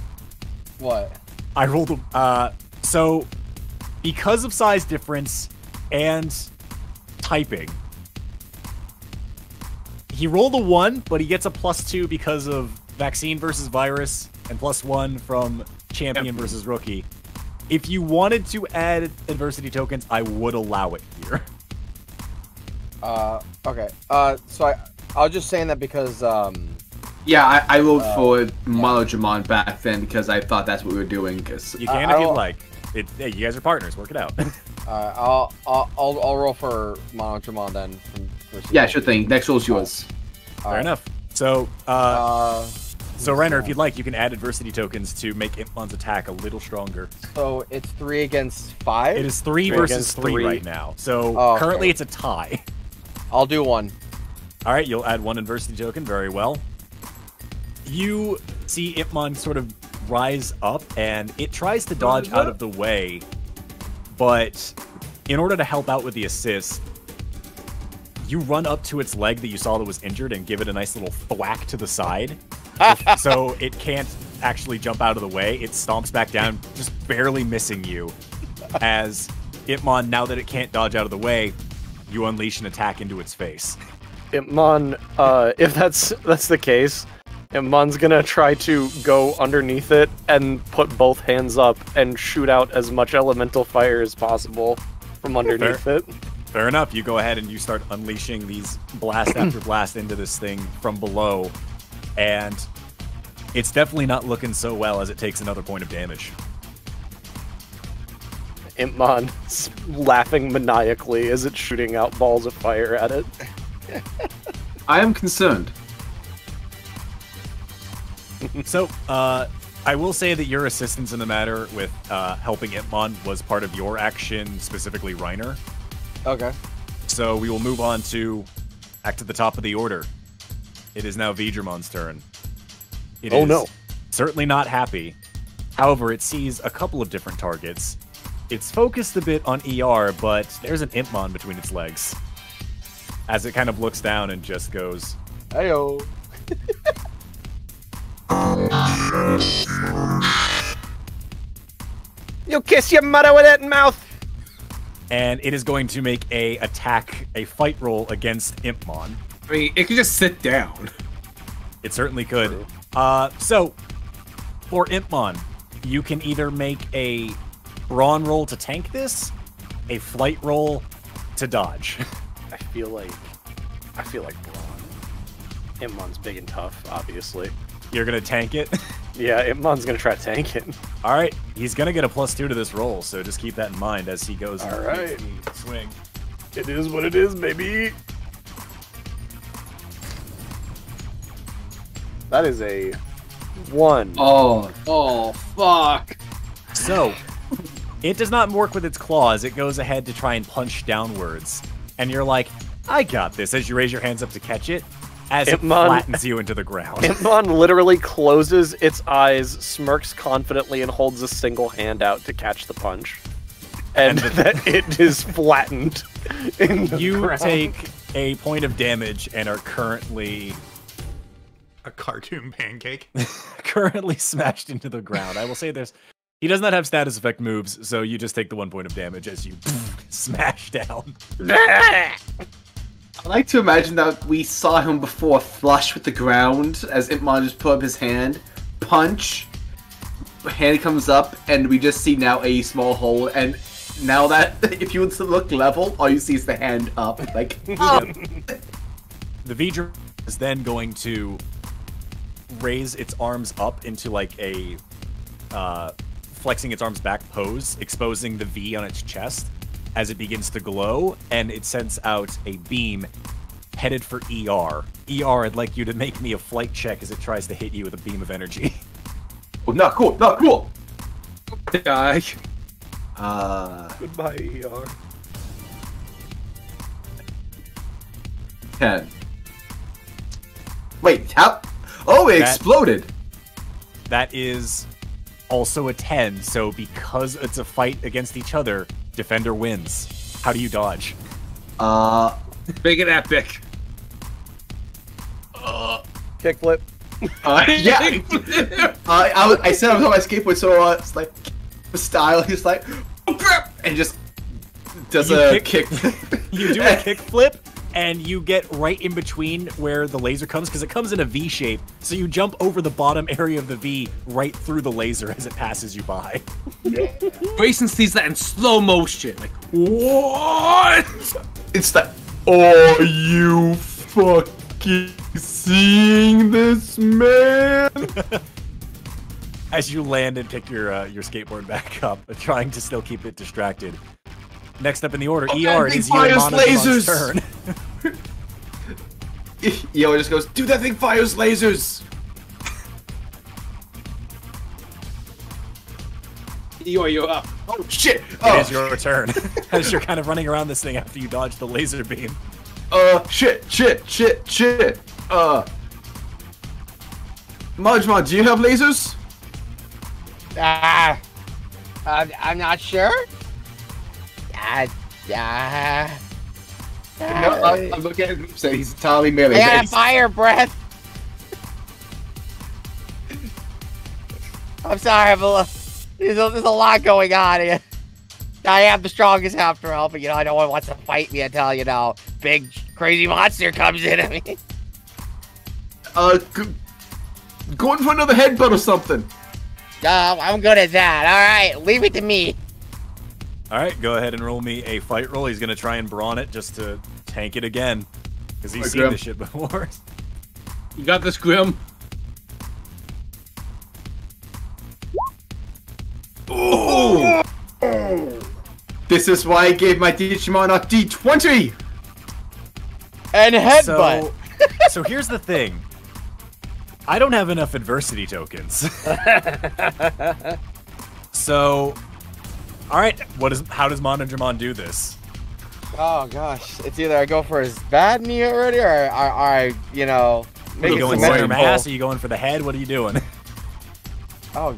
What? I rolled a... Uh, so, because of size difference and typing, he rolled a one, but he gets a plus two because of vaccine versus virus and plus one from champion yep. versus rookie. If you wanted to add adversity tokens, I would allow it here. Uh, okay. Uh, so I, I was just saying that because, um... Yeah, I, I rolled uh, for Monodramon back then because I thought that's what we were doing. Cause you can uh, if you'd like. It, hey, you guys are partners. Work it out. uh, I'll, I'll, I'll, I'll roll for Monodramon then. Yeah, sure thing. Next roll's yours. Uh, Fair uh, enough. So, uh... uh So, Renner, if you'd like, you can add adversity tokens to make Impmon's attack a little stronger. So, it's three against five? It is three, three versus three, three right now. So, oh, currently okay. it's a tie. I'll do one. All right, you'll add one adversity token. Very well. You see Impmon sort of rise up, and it tries to dodge out of the way. But in order to help out with the assist, you run up to its leg that you saw that was injured and give it a nice little thwack to the side. So it can't actually jump out of the way. It stomps back down, just barely missing you. As Impmon, now that it can't dodge out of the way, you unleash an attack into its face. Impmon, uh, if that's that's the case, Impmon's gonna try to go underneath it and put both hands up and shoot out as much elemental fire as possible from underneath Fair. it. Fair enough. You go ahead and you start unleashing these blast after blast into this thing from below. And it's definitely not looking so well as it takes another point of damage. Impmon laughing maniacally as it's shooting out balls of fire at it. I am concerned. So, uh, I will say that your assistance in the matter with uh, helping Impmon was part of your action, specifically Reiner. Okay. So we will move on to back to the top of the order. It is now Veedramon's turn. It oh, is no. certainly not happy. However, it sees a couple of different targets. It's focused a bit on E R, but there's an Impmon between its legs. As it kind of looks down and just goes, "Heyo." You kiss your mother with that mouth! And it is going to make a attack, a fight roll against Impmon. I mean, it could just sit down. It certainly could. Uh, so, for Impmon, you can either make a brawn roll to tank this, a flight roll to dodge. I feel like, I feel like brawn. Impmon's big and tough, obviously. You're gonna tank it? Yeah, Impmon's gonna try to tank it. All right, he's gonna get a plus two to this roll, so just keep that in mind as he goes. All right, swing. It is what it is, baby. That is a one. Oh, oh, fuck. So, it does not work with its claws. It goes ahead to try and punch downwards. And you're like, I got this, as you raise your hands up to catch it, as Impmon, it flattens you into the ground. Impmon literally closes its eyes, smirks confidently, and holds a single hand out to catch the punch. And, and the that it is flattened in the You ground. Take a point of damage and are currently... A cartoon pancake. Currently smashed into the ground. I will say this. He does not have status effect moves, so you just take the one point of damage as you smash down. I like to imagine that we saw him before flush with the ground as Impmon just put up his hand, punch, hand comes up, and we just see now a small hole, and now that, if you would look level, all you see is the hand up. Like, oh. Yep. The Veedramon is then going to raise its arms up into like a uh, flexing its arms back pose, exposing the V on its chest as it begins to glow, and it sends out a beam headed for E R. E R, I'd like you to make me a flight check as it tries to hit you with a beam of energy. Oh, not cool, not cool! Die. Uh, Goodbye, E R. ten. Wait, how? Oh, it that, exploded! That is also a ten, so because it's a fight against each other, Defender wins. How do you dodge? Uh, Make it epic. Uh, Kickflip. Uh, yeah. uh, I, I said I was on my skateboard, so uh, it's like style. He's like, and just does you a kick. kick you do a kickflip, and you get right in between where the laser comes, because it comes in a V shape. So you jump over the bottom area of the V right through the laser as it passes you by. Yeah. Grayson sees that in slow motion. Like, what? It's that, oh, you fucking seeing this, man? As you land and pick your uh, your skateboard back up, trying to still keep it distracted. Next up in the order, oh, E R, it is you and Monodramon's turn. E R just goes, dude, that thing fires lasers! E R, you're up. Oh, shit! Oh. It is your turn, as you're kind of running around this thing after you dodge the laser beam. Uh, shit, shit, shit, shit. Uh... Magimon, do you have lasers? Ah... Uh, I'm, I'm not sure. Uh, uh, no, I'm, I'm looking at him and saying he's entirely melee. Yeah, based. Fire breath. I'm sorry, but there's a, there's a lot going on here. I am the strongest after all, but you know, I no one wants to fight me until, you know, big crazy monster comes in at me. Uh, go in for another headbutt or something. Uh, I'm good at that. All right, leave it to me. All right, go ahead and roll me a fight roll. He's going to try and brawn it just to tank it again, because he's oh, seen Grim. this shit before. You got this, Grim. Ooh. This is why I gave my Digimon a D twenty! And headbutt! So, so here's the thing. I don't have enough adversity tokens. So... All right, what is? How does Monodramon do this? Oh gosh, it's either I go for his bad knee already, or I, you know, make are you it going for the ass? Are you going for the head? What are you doing? Oh,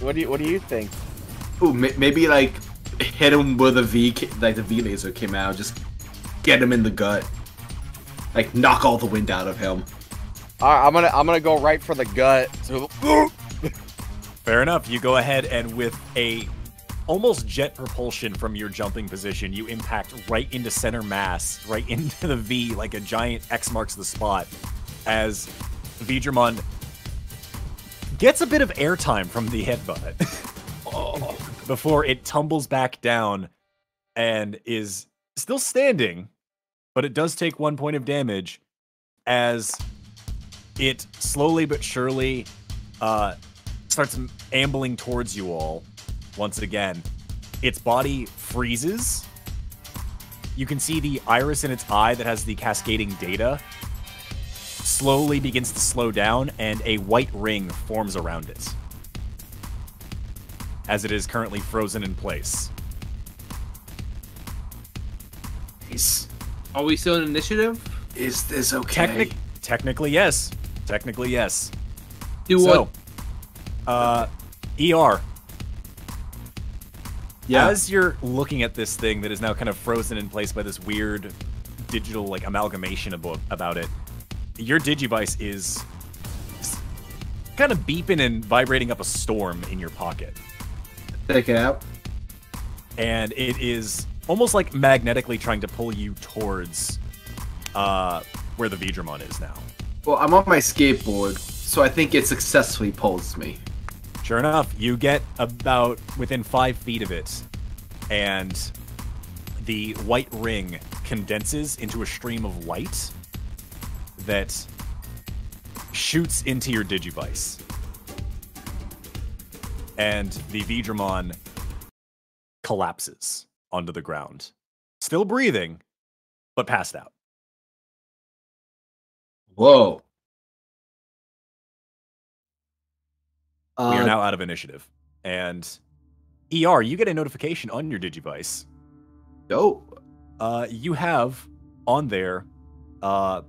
what do you what do you think? Ooh, maybe like hit him with a V, like the V laser came out, just get him in the gut, like knock all the wind out of him. All right, I'm gonna I'm gonna go right for the gut. So, fair enough. You go ahead and with a almost jet propulsion from your jumping position, you impact right into center mass, right into the V, like a giant X marks the spot, as Veedramon gets a bit of airtime from the headbutt oh. before it tumbles back down and is still standing, but it does take one point of damage as it slowly but surely... Uh, starts ambling towards you all once again. Its body freezes. You can see the iris in its eye that has the cascading data slowly begins to slow down, and a white ring forms around it as it is currently frozen in place. Is, are we still in initiative? Is this okay? Technic technically, yes. Technically, yes. Do so, what? Uh, E R. Yeah. As you're looking at this thing that is now kind of frozen in place by this weird digital like amalgamation about about it, your Digivice is kind of beeping and vibrating up a storm in your pocket. Take it out. And it is almost like magnetically trying to pull you towards uh, where the Veedramon is now. Well, I'm on my skateboard, so I think it successfully pulls me. Sure enough, you get about within five feet of it, and the white ring condenses into a stream of light that shoots into your Digivice. And the Veedramon collapses onto the ground. Still breathing, but passed out. Whoa. We are now out of initiative. And E R, you get a notification on your Digivice. Oh. Uh, you have on there, uh,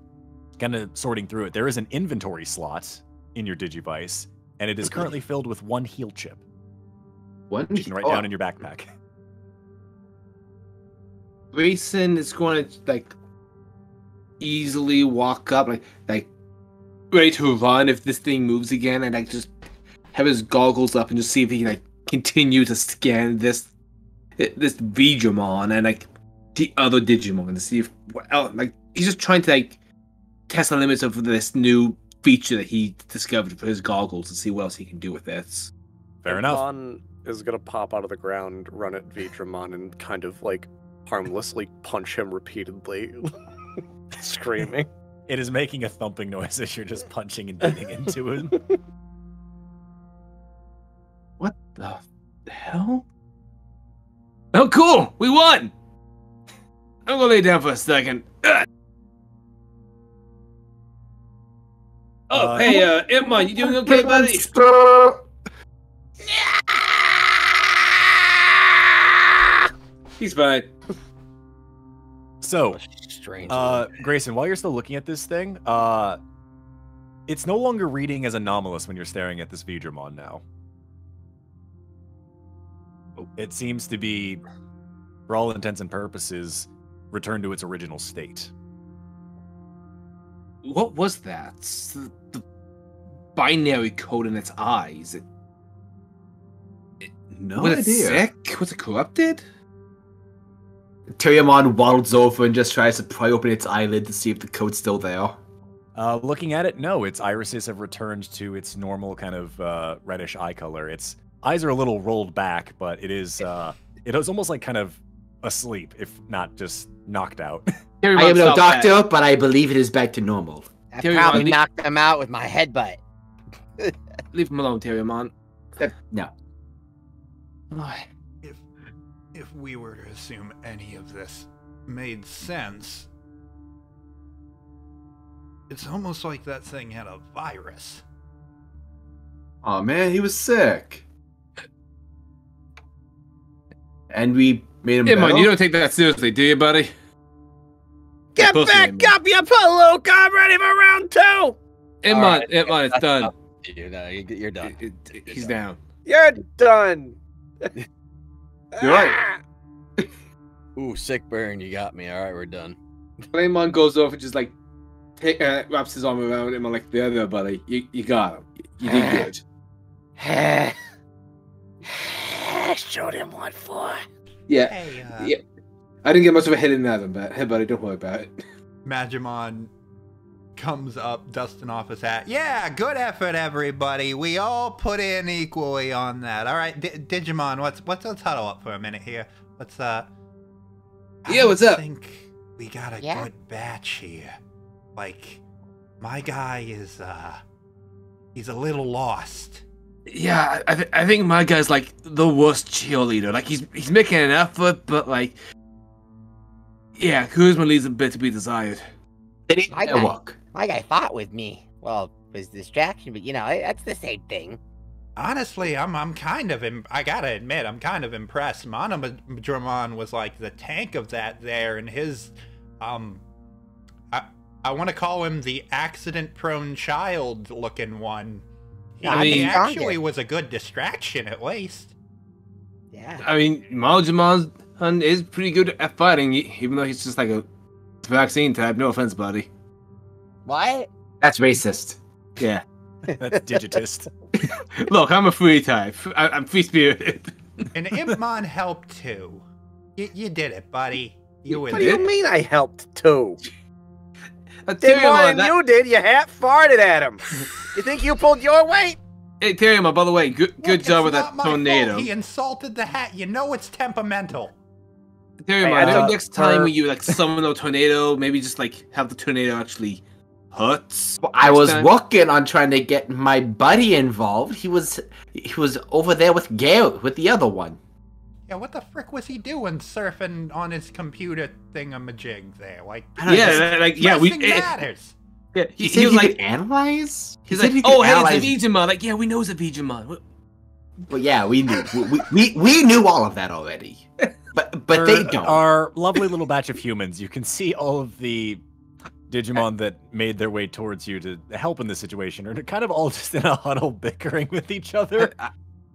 kind of sorting through it, there is an inventory slot in your Digivice, and it is currently filled with one heal chip. One? You can write oh. down in your backpack. Grayson is going to like easily walk up, like like ready to run if this thing moves again, and like just have his goggles up and just see if he can like continue to scan this this Veedramon and like the other Digimon to see if what else. Like he's just trying to like test the limits of this new feature that he discovered for his goggles and see what else he can do with this. Fair enough. Mon is gonna pop out of the ground, run at Veedramon, and kind of like harmlessly punch him repeatedly, screaming. It is making a thumping noise as you're just punching and beating into him. What the hell? Oh, cool! We won! I'm gonna lay down for a second. Ugh. Oh, uh, hey, uh, Impmon, you doing okay, buddy? He's fine. So, uh, Grayson, while you're still looking at this thing, uh, it's no longer reading as anomalous when you're staring at this Veedramon now. It seems to be, for all intents and purposes, returned to its original state. What was that? The, the binary code in its eyes. It, it, no was idea. Was it sick? Was it corrupted? Terriermon waddles over and just tries to pry open its eyelid to see if the code's still there. Uh, looking at it, no. Its irises have returned to its normal kind of uh, reddish eye color. Its eyes are a little rolled back, but it is uh, it is almost like kind of asleep, if not just knocked out. I am no doctor, that. but I believe it is back to normal. I Terriermon, probably knocked him out with my headbutt. Leave him alone, Terriermon. No. Why? If we were to assume any of this made sense, it's almost like that thing had a virus. Aw, oh, man, he was sick. And we made him. Hey, man, you don't take that seriously, do you, buddy? Get back me, up, you polluk! I'm ready for round two! Emma, right. Emma, it's done. You're done. You're done. It, it, He's done. down. You're done! You're right. Ooh, sick burn. You got me. All right, we're done. Flamemon goes off and just like take, uh, wraps his arm around him. I'm like, the other buddy, you, you got him. You did good. Showed him one for. Yeah. Hey, uh... yeah. I didn't get much of a hit in that, but hey, buddy, don't worry about it. Magimon comes up, dusting off his hat. Yeah, good effort, everybody. We all put in equally on that. All right, D Digimon, what's what's let's huddle up for a minute here. Let's uh, I yeah, what's up? I think we got a yeah. good batch here. Like, my guy is uh, he's a little lost. Yeah, I th I think my guy's like the worst cheerleader. Like he's he's making an effort, but like, yeah, charisma leaves a bit to be desired. They need my guy, walk. My guy fought with me. Well, it was distraction, but you know, that's the same thing. Honestly, I'm I'm kind of im I gotta admit, I'm kind of impressed. Monodramon was like the tank of that there, and his um, I I want to call him the accident-prone child-looking one. He, I mean, he actually was a good distraction, at least. Yeah. I mean, Monodramon is pretty good at fighting, even though he's just like a vaccine type. No offense, buddy. What? That's racist. Yeah. That's digitist. Look, I'm a free type. I I'm free-spirited. And Impmon helped, too. You, you did it, buddy. You What do it. you mean I helped, too? Impmon, that... you did. You half-farted at him. You think you pulled your weight? Hey, Terriermon, by the way, good, Look, good job with that tornado. He insulted the hat. You know it's temperamental. Terriermon, hey, I know uh, next time uh, when you like summon a tornado, maybe just like have the tornado actually hurts. Well, I was time. working on trying to get my buddy involved. He was he was over there with Gale, with the other one. Yeah, what the frick was he doing surfing on his computer thingamajig there? Like, yeah, like yeah, we it, matters. Yeah, he, he said he was he like could analyze. He's he like, he oh, hey, analyze. It's a Veedramon. Like, yeah, we know it's a Veedramon. Well, yeah, we knew we, we we knew all of that already. But but our, they don't. Our lovely little batch of humans. You can see all of the Digimon that made their way towards you to help in this situation are kind of all just in a huddle bickering with each other. I,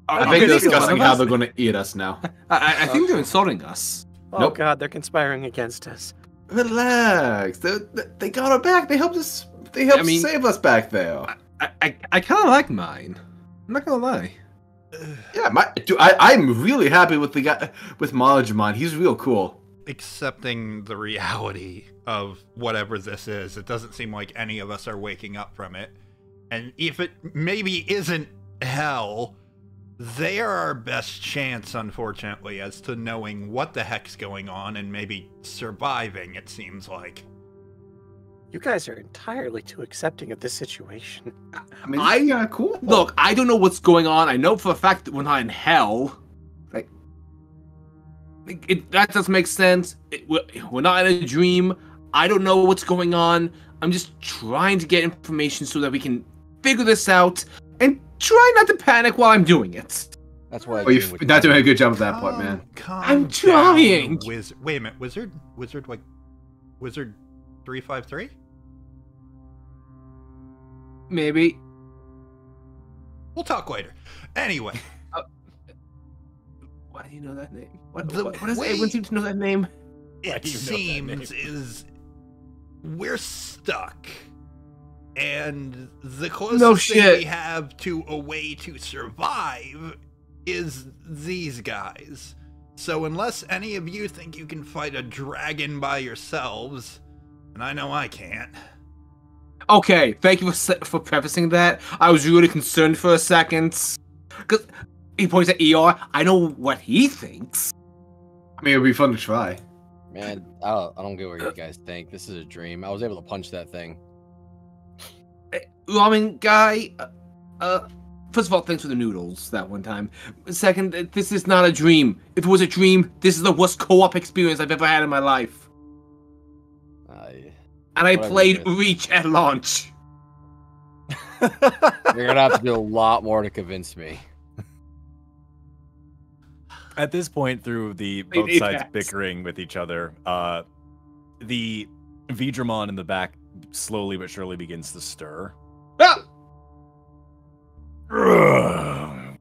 I, I think they're discussing how they're going to eat us now. I, I think they're insulting us. Oh nope. God, they're conspiring against us. Relax. They, they got her back. They helped us. They helped I mean, save us back there. I I, I kind of like mine. I'm not gonna lie. Yeah, my dude, I I'm really happy with the guy with Monodramon. He's real cool. Accepting the reality of whatever this is, it doesn't seem like any of us are waking up from it. And if it maybe isn't hell, they are our best chance, unfortunately, as to knowing what the heck's going on and maybe surviving, it seems like. You guys are entirely too accepting of this situation. I mean, I, uh, cool. Look, I don't know what's going on. I know for a fact that we're not in hell. Like, it, it, that doesn't make sense. It, we're, we're not in a dream. I don't know what's going on. I'm just trying to get information so that we can figure this out and try not to panic while I'm doing it. That's why. Oh, you're not doing a good job at that point, man. I'm trying. Wiz Wait a minute, wizard, wizard, like, wizard. three five three? Maybe. We'll talk later. Anyway. Uh, why do you know that name? What, the what, what does everyone seem to know that name? It seems name? is we're stuck. And the closest no thing we have to a way to survive is these guys. So unless any of you think you can fight a dragon by yourselves... And I know I can't. Okay, thank you for for prefacing that. I was really concerned for a second. Because he points at E R, I know what he thinks. I mean, it would be fun to try. Man, I don't, I don't get what you guys think. This is a dream. I was able to punch that thing. Hey, ramen guy, uh, uh, first of all, thanks for the noodles that one time. Second, this is not a dream. If it was a dream, this is the worst co-op experience I've ever had in my life. And I Whatever played Reach at launch. You're going to have to do a lot more to convince me. At this point, through the both it sides acts. bickering with each other, uh, the Veedramon in the back slowly but surely begins to stir. Ah!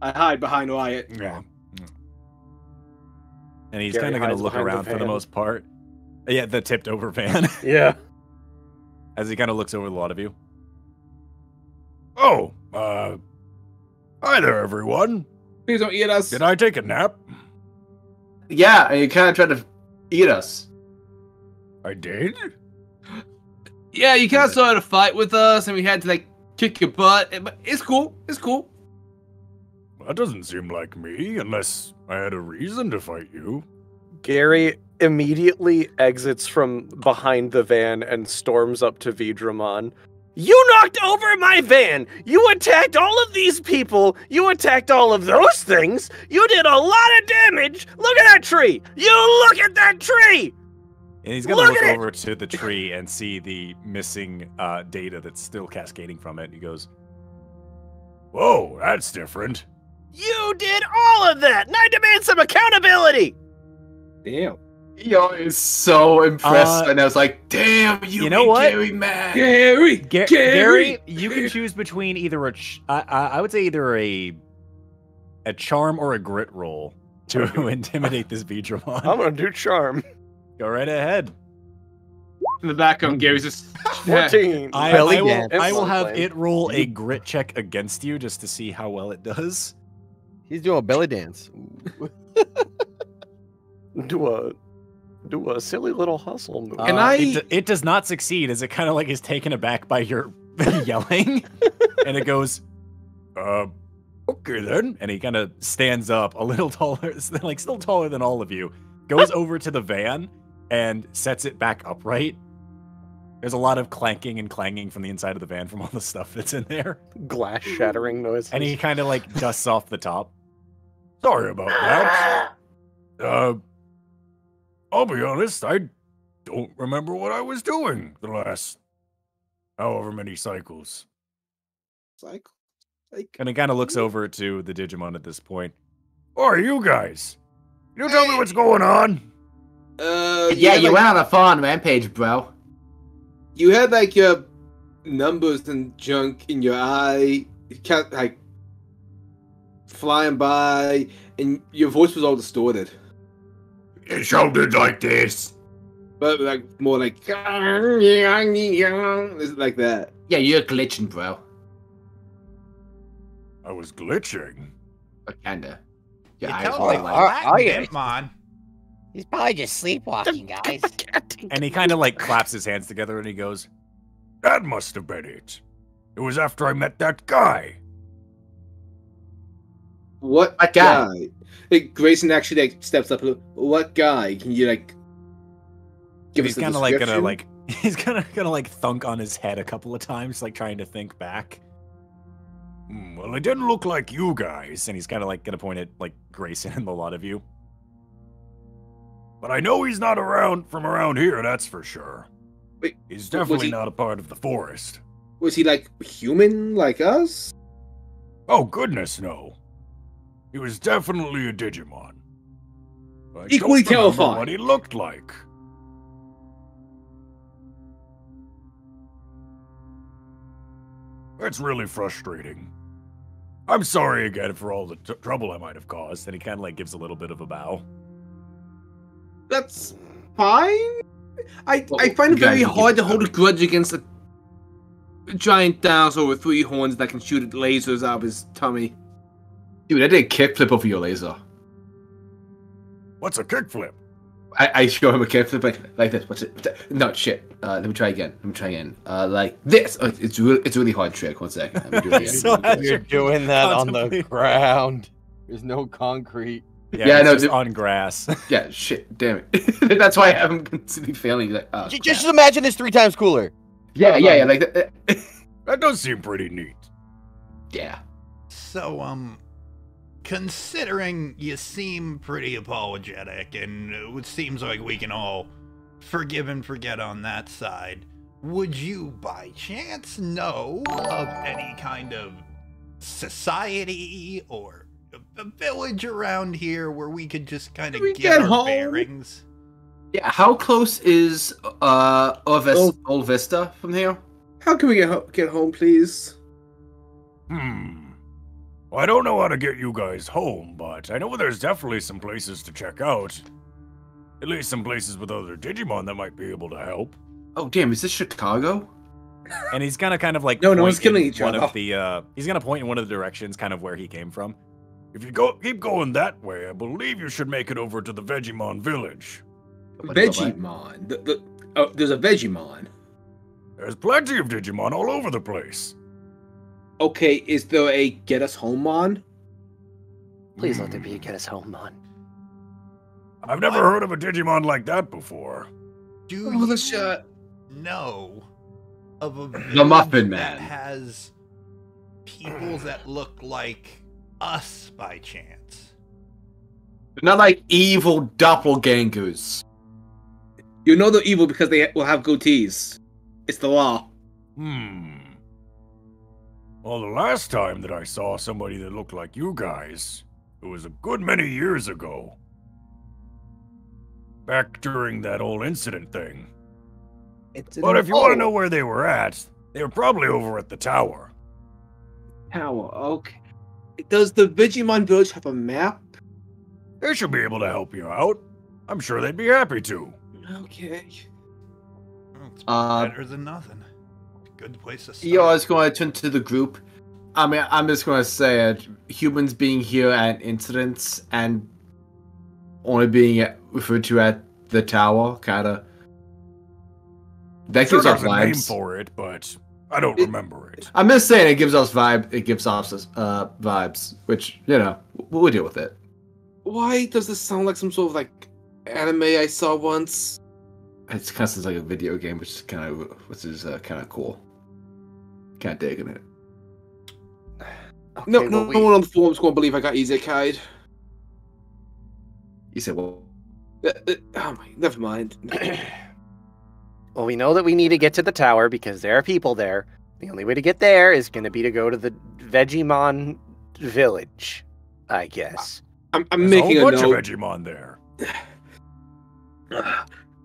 I hide behind Wyatt. Yeah. And he's kind of going to look around the for the most part. Yeah, the tipped over van. Yeah. As he kind of looks over the lot of you. Oh, uh, hi there, everyone. Please don't eat us. Did I take a nap? Yeah, and you kind of tried to eat us. I did? Yeah, you kind of started a fight with us, and we had to, like, kick your butt. But it's cool. It's cool. That doesn't seem like me, unless I had a reason to fight you. Gary immediately exits from behind the van and storms up to Veedramon. You knocked over my van! You attacked all of these people! You attacked all of those things! You did a lot of damage! Look at that tree! You look at that tree! And he's gonna look, look over it. to the tree and see the missing uh, data that's still cascading from it. And he goes, whoa, that's different. You did all of that! And I demand some accountability! Damn. Yo, is so impressed, uh, and I was like, "Damn, you, you know what, Gary, man, Gary, Ga Gary, Gary, you can choose between either a, ch I, I, I would say either a, a charm or a grit roll to intimidate this Veedramon. I'm gonna do charm. Go right ahead. In the background, Gary's just fourteen. I, I, I, will, I will have it roll a grit check against you just to see how well it does. He's doing a belly dance. Do a. Do a silly little hustle move. And uh, I, it, it does not succeed, as it kind of like is taken aback by your yelling, and it goes, uh, okay then. And he kind of stands up a little taller, like still taller than all of you, goes over to the van and sets it back upright. There's a lot of clanking and clanging from the inside of the van from all the stuff that's in there. Glass shattering noises. And he kind of like dusts off the top. Sorry about that. Uh. I'll be honest, I don't remember what I was doing the last however many cycles. Cycle? Like, and it kind of looks over to the Digimon at this point. Who are you guys? You hey. tell me what's going on? Uh, yeah, you, you like, went on a fawn rampage, bro. You had, like, your numbers and junk in your eye, you kept, like, flying by, and your voice was all distorted. You shouldn't like this. But like more like like that. Yeah, you're glitching, bro. I was glitching. But kinda. Yeah, I totally like, like I, I am. Mon. He's probably just sleepwalking, guys. And he kind of like claps his hands together and he goes, "That must have been it. It was after I met that guy." What a guy? guy? Like, Grayson actually like steps up. What guy? Can you like? Give he's kind of like gonna like he's kind of gonna like thunk on his head a couple of times, like trying to think back. Well, it didn't look like you guys, and he's kind of like gonna point at like Grayson and the lot of you. But I know he's not around from around here, that's for sure. Wait, he's definitely he, not a part of the forest. Was he like human like us? Oh goodness, no. He was definitely a Digimon. I Equally don't terrifying. What he looked like. That's really frustrating. I'm sorry again for all the t trouble I might have caused. And he kind of like gives a little bit of a bow. That's fine. I well, I find it very hard to hold a grudge against a giant dinosaur with three horns that can shoot lasers out of his tummy. Dude, I did a kickflip over your laser. What's a kickflip? I, I show him a kickflip like, like this. What's it? No, shit. Uh, let me try again. Let me try again. Uh, like this. Oh, it's really, it's a really hard trick. One second. Let me do it again. So as you're doing that on the ground. There's no concrete. Yeah, yeah, no, just on grass. Yeah, shit, damn it. That's why I'm constantly failing. Like, oh, just, just imagine this three times cooler. Yeah, yeah, yeah. Like that. That does seem pretty neat. Yeah. So, um, considering you seem pretty apologetic, and it seems like we can all forgive and forget on that side, would you by chance know of any kind of society or a village around here where we could just kind of get, get our home? bearings? Yeah, how close is uh Old Vista from here? How can we get ho get home, please? Hmm. Well, I don't know how to get you guys home, but I know there's definitely some places to check out. At least some places with other Digimon that might be able to help. Oh, damn! Is this Chicago? And he's gonna kind of like no, no one's killing each other. One of the uh, he's gonna point in one of the directions, kind of where he came from. If you go keep going that way, I believe you should make it over to the Vegiemon village. Vegiemon? The, the, oh, there's a Vegiemon. There's plenty of Digimon all over the place. Okay, is there a Get Us Home Mon? Please mm. let there be a Get Us Home Mon. I've never what? heard of a Digimon like that before. Do oh, you know of a the Muffin Man that has people that look like us by chance? They're not like evil doppelgangers. You know they're evil because they will have goatees. It's the law. Hmm. Well, the last time that I saw somebody that looked like you guys, it was a good many years ago. Back during that old incident thing. It's but if you want to know where they were at, they were probably over at the tower. Tower, okay. Does the Digimon village have a map? They should be able to help you out. I'm sure they'd be happy to. Okay. Well, it's uh, better than nothing. Good place to start. Yo, I was going to turn to the group. I mean, I'm just going to say it. Humans being here at incidents and only being referred to at the tower, kind of. That sure gives us vibes. A name for it, but I don't it, remember it. I'm just saying it gives us vibe. It gives off uh, vibes, which, you know, we'll deal with it. Why does this sound like some sort of like anime I saw once? It kind of sounds like a video game, which is kind of which is uh, kind of cool. Kind of digging it. Okay, no, well, no, we... no one on the forum's going to believe I got isekai'd. You said well. Uh, uh, oh my, never mind. Well, we know that we need to get to the tower because there are people there. The only way to get there is going to be to go to the Vegiemon village, I guess. I'm, I'm making a note. There's a whole bunch of Vegiemon there.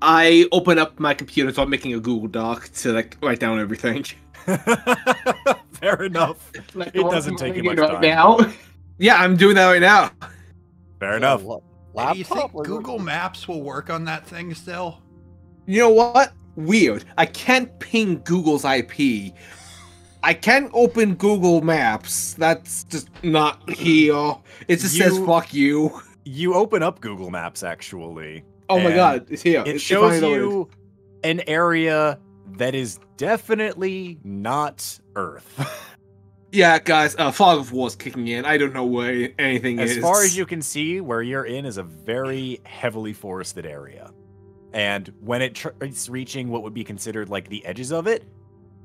I open up my computer, so I'm making a Google Doc to like write down everything. Fair enough. Like, it doesn't take you much time. Now? Yeah, I'm doing that right now. Fair enough. laptop? Do you think Google Maps will work on that thing still? You know what? Weird. I can't ping Google's I P. I can't open Google Maps. That's just not here. It just you, says fuck you. You open up Google Maps actually. Oh my god, it's here. It, it shows you an area that is definitely not Earth. Yeah, guys, uh, Fog of War's kicking in. I don't know where anything is. As far as you can see, where you're in is a very heavily forested area. And when it tr it's reaching what would be considered like the edges of it,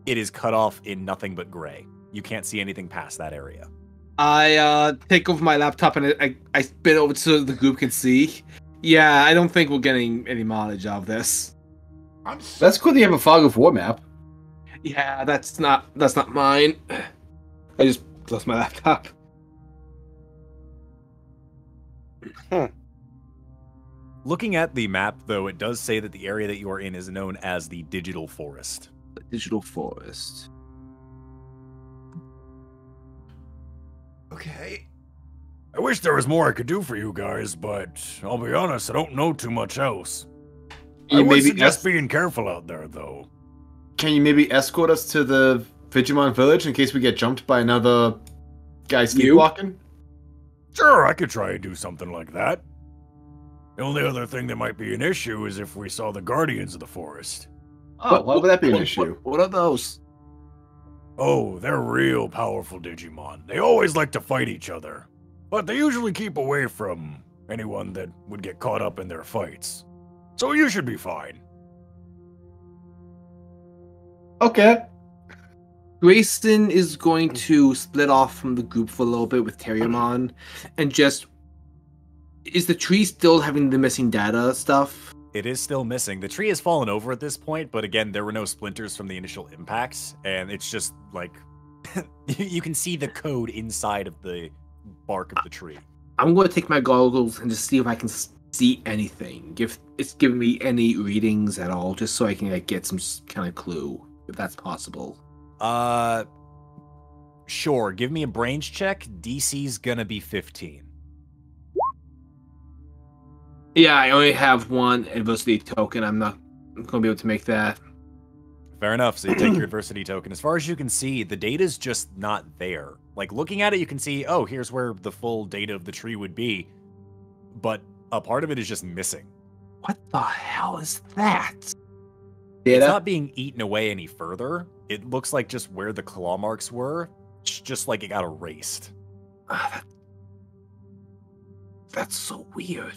it is cut off in nothing but gray. You can't see anything past that area. I uh, take over my laptop and I, I spin over so the group can see. Yeah, I don't think we're getting any mileage out of this. I'm so that's cool that you have a Fog of War map. Yeah, that's not that's not mine. I just lost my laptop. Huh. Looking at the map, though, it does say that the area that you are in is known as the Digital Forest. Digital Forest. Okay. I wish there was more I could do for you guys, but I'll be honest, I don't know too much else. You I would maybe suggest being careful out there, though. Can you maybe escort us to the Vegiemon Village in case we get jumped by another guy sleepwalking? Sure, I could try and do something like that. The only other thing that might be an issue is if we saw the Guardians of the Forest. Oh, what, why would that be an issue? What, what are those? Oh, they're real powerful Digimon. They always like to fight each other, but they usually keep away from anyone that would get caught up in their fights. So you should be fine. Okay. Grayson is going to split off from the group for a little bit with Terriermon and just... Is the tree still having the missing data stuff? It is still missing. The tree has fallen over at this point, but again, there were no splinters from the initial impacts, and it's just like... you can see the code inside of the bark of the tree. I'm going to take my goggles and just see if I can see anything, if it's giving me any readings at all, just so I can like, get some kind of clue, if that's possible. Uh, sure. Give me a brains check. D C's gonna be fifteen. Yeah, I only have one adversity token. I'm not I'm gonna be able to make that. Fair enough. So you take your adversity token. As far as you can see, the data's just not there. Like looking at it, you can see, oh, here's where the full data of the tree would be, but a part of it is just missing. What the hell is that? Data? It's not being eaten away any further. It looks like just where the claw marks were, just like it got erased. Ah, that, that's so weird.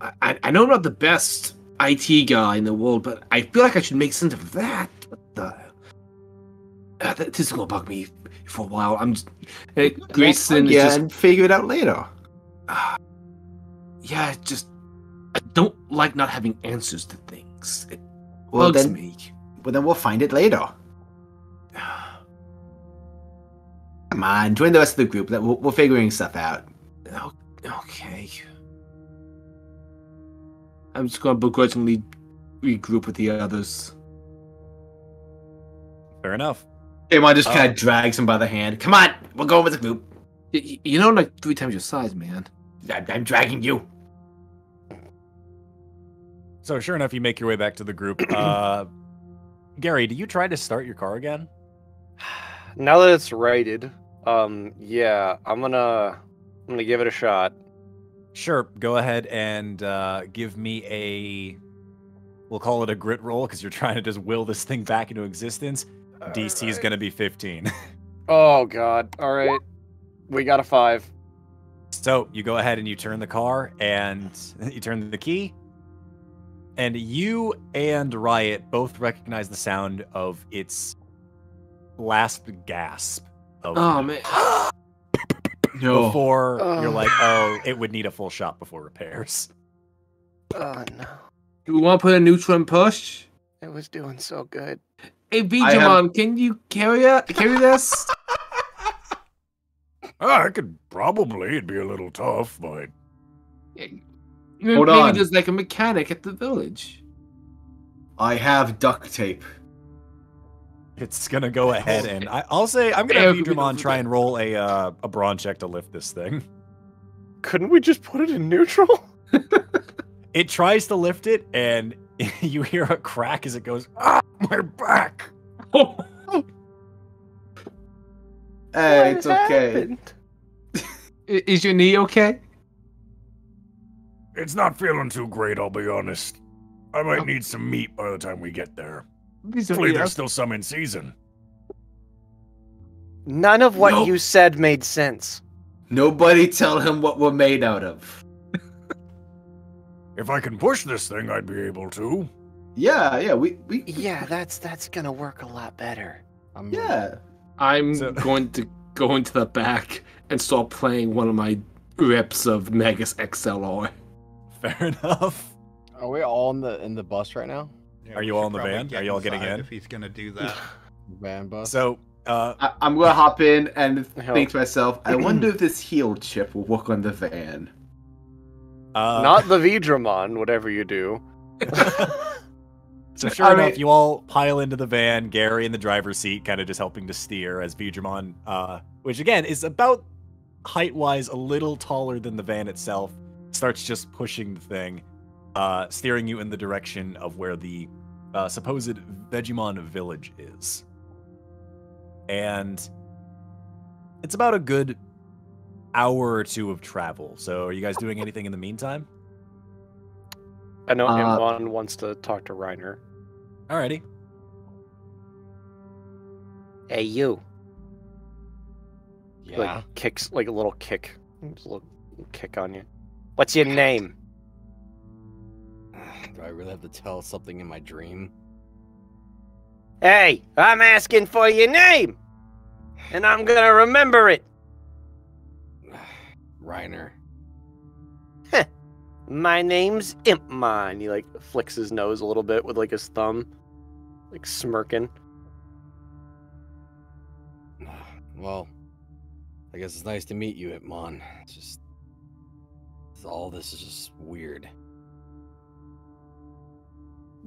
I, I, I know I'm not the best I T guy in the world, but I feel like I should make sense of that. What the? Uh, this is gonna bug me for a while. I'm just, uh, Grayson is just and figure it out later. Uh, yeah, it just I don't like not having answers to things. It, Well then, me. well, then we'll find it later. Come on, join the rest of the group. That we're, we're figuring stuff out. Okay. I'm just going to begrudgingly regroup with the others. Fair enough. Everyone just oh. kind of drags him by the hand. Come on, we'll go with the group. You, you know, like three times your size, man. I'm, I'm dragging you. So sure enough, you make your way back to the group. Uh, Gary, do you try to start your car again? Now that it's righted, um, yeah, I'm gonna, I'm gonna give it a shot. Sure, go ahead and uh, give me a, we'll call it a grit roll because you're trying to just will this thing back into existence. All D C right. is gonna be fifteen. Oh God! All right, we got a five. So you go ahead and you turn the car and you turn the key. And you and Riot both recognize the sound of its last gasp. Of oh, man. No. Before oh. you're like, oh, it would need a full shot before repairs. Oh, no. Do we want to put a neutral and push? It was doing so good. Hey, Veedramon, have... can you carry a, carry this? oh, I could probably. It'd be a little tough, but... Yeah. Hold Maybe on. There's like a mechanic at the village. I have duct tape. It's gonna go ahead and I, I'll say I'm gonna have Veedramon try and roll a uh, a brawn check to lift this thing. couldn't we just put it in neutral? It tries to lift it, and you hear a crack as it goes, ah, my back! Oh. Hey, it's okay. Is your knee okay? It's not feeling too great, I'll be honest. I might oh. need some meat by the time we get there. Hopefully there's still some in season. None of what nope. you said made sense. Nobody tell him what we're made out of. If I can push this thing, I'd be able to. Yeah, yeah, we... we yeah, that's that's gonna work a lot better. I'm, yeah. I'm so... going to go into the back and start playing one of my rips of Magus X L R. Fair enough. Are we all in the in the bus right now? Yeah, are you all in the van? Are you all getting in? If he's gonna do that, van bus. So uh, I, I'm gonna hop in and think to myself, I wonder if this heal chip will work on the van. Uh, Not the Veedramon, whatever you do. So sure I enough, mean, you all pile into the van. Gary in the driver's seat, kind of just helping to steer as Veedramon, uh, which again is about height-wise a little taller than the van itself, starts just pushing the thing. Uh, steering you in the direction of where the uh, supposed Vegiemon village is. And it's about a good hour or two of travel. So are you guys doing anything in the meantime? I know Impmon uh, wants to talk to Reiner. Alrighty. Hey, you. Yeah. Like, kicks, like a little kick. Just a little kick on you. What's your name? Do I really have to tell something in my dream? Hey, I'm asking for your name! And I'm gonna remember it! Reiner. Huh. My name's Impmon. He, like, flicks his nose a little bit with, like, his thumb. Like, smirking. Well, I guess it's nice to meet you, Impmon. It's just... It's, all this is just weird.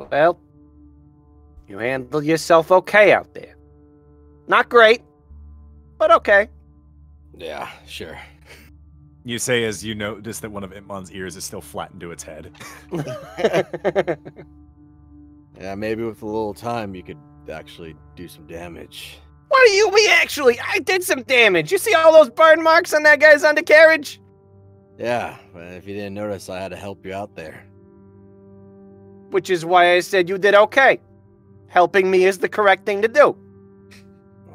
Well, you handled yourself okay out there. Not great, but okay. Yeah, sure. You say as you notice that one of Impmon's ears is still flattened to its head. Yeah, maybe with a little time you could actually do some damage. What do you mean actually? I did some damage. You see all those burn marks on that guy's undercarriage? Yeah, but if you didn't notice, I had to help you out there. Which is why I said you did okay. Helping me is the correct thing to do.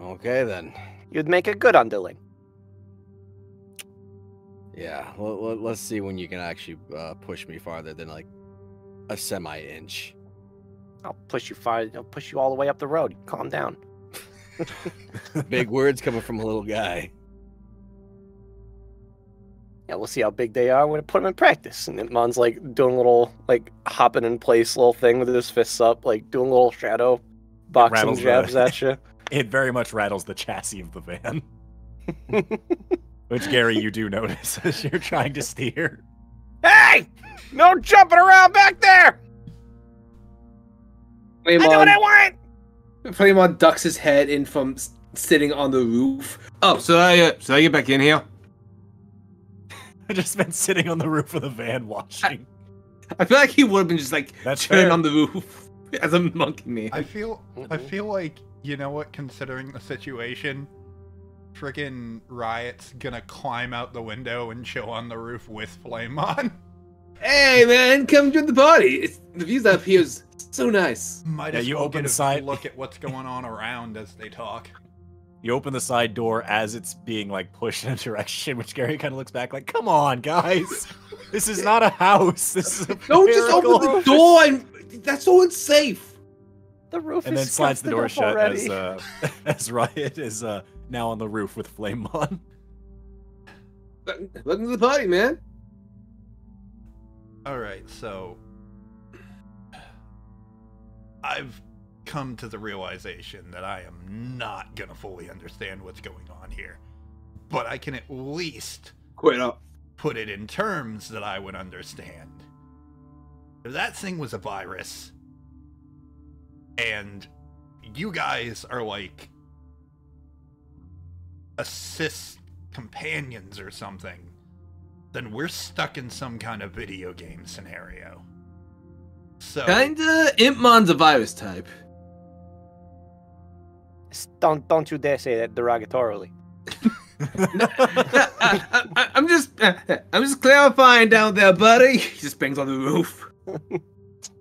Okay, then. You'd make a good underling. Yeah, well, let's see when you can actually uh, push me farther than, like, a semi-inch. I'll push you far. I'll push you all the way up the road. Calm down. Big words coming from a little guy. Yeah, we'll see how big they are when I put them in practice. And Mon's like doing a little, like, hopping in place little thing with his fists up, like doing a little shadow boxing jabs the... at you. It very much rattles the chassis of the van. Which, Gary, you do notice as you're trying to steer. Hey! No jumping around back there! Flamemon, I know what I want! Flamemon ducks his head in from sitting on the roof. Oh, so I, uh, so I get back in here? I just been sitting on the roof of the van watching. I, I feel like he would have been just like chilling on the roof as a monkey man. I feel, I feel like, you know what? Considering the situation, friggin' Riot's gonna climb out the window and chill on the roof with Flamemon. Hey man, come join the party! It's, the views up here is so nice. Might yeah, as you well open get the side. Look at what's going on around as they talk. You open the side door as it's being, like, pushed in a direction, which Gary kind of looks back like, come on, guys. This is not a house. This is a No, just open the door. And that's so unsafe. The roof and is And then slides the door shut already. as uh, as Riot is uh, now on the roof with Flamemon. Welcome to the party, man. All right, so... I've... come to the realization that I am not gonna fully understand what's going on here, but I can at least Quit up. put it in terms that I would understand. If that thing was a virus, and you guys are like assist companions or something, then we're stuck in some kind of video game scenario. So kinda. Impmon's a virus type. Don't don't you dare say that derogatorily. No, I, I, I'm just I'm just clarifying down there, buddy. He just bangs on the roof.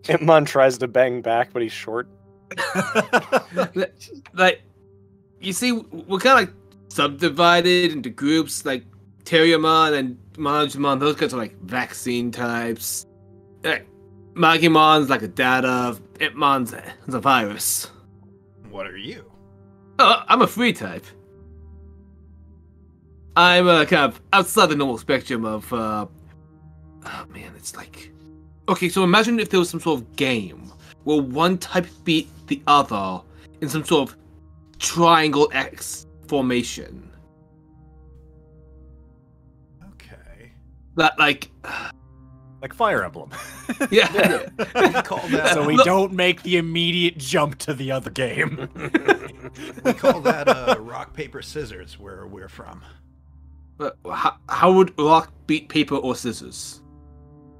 Impmon tries to bang back, but he's short. Like, you see, we're kind of like subdivided into groups, like Terriermon and Monodramon. Those guys are like vaccine types. Like, Magimon's like a data. Impmon's a, a virus. What are you? Oh, I'm a free type. I'm uh, kind of outside the normal spectrum of. Uh... Oh man, it's like. Okay, so imagine if there was some sort of game where one type beat the other in some sort of triangle X formation. Okay. That like. Like Fire Emblem. Yeah. We call that, so we don't make the immediate jump to the other game. We call that uh, rock, paper, scissors where we're from. But how, how would rock beat paper or scissors?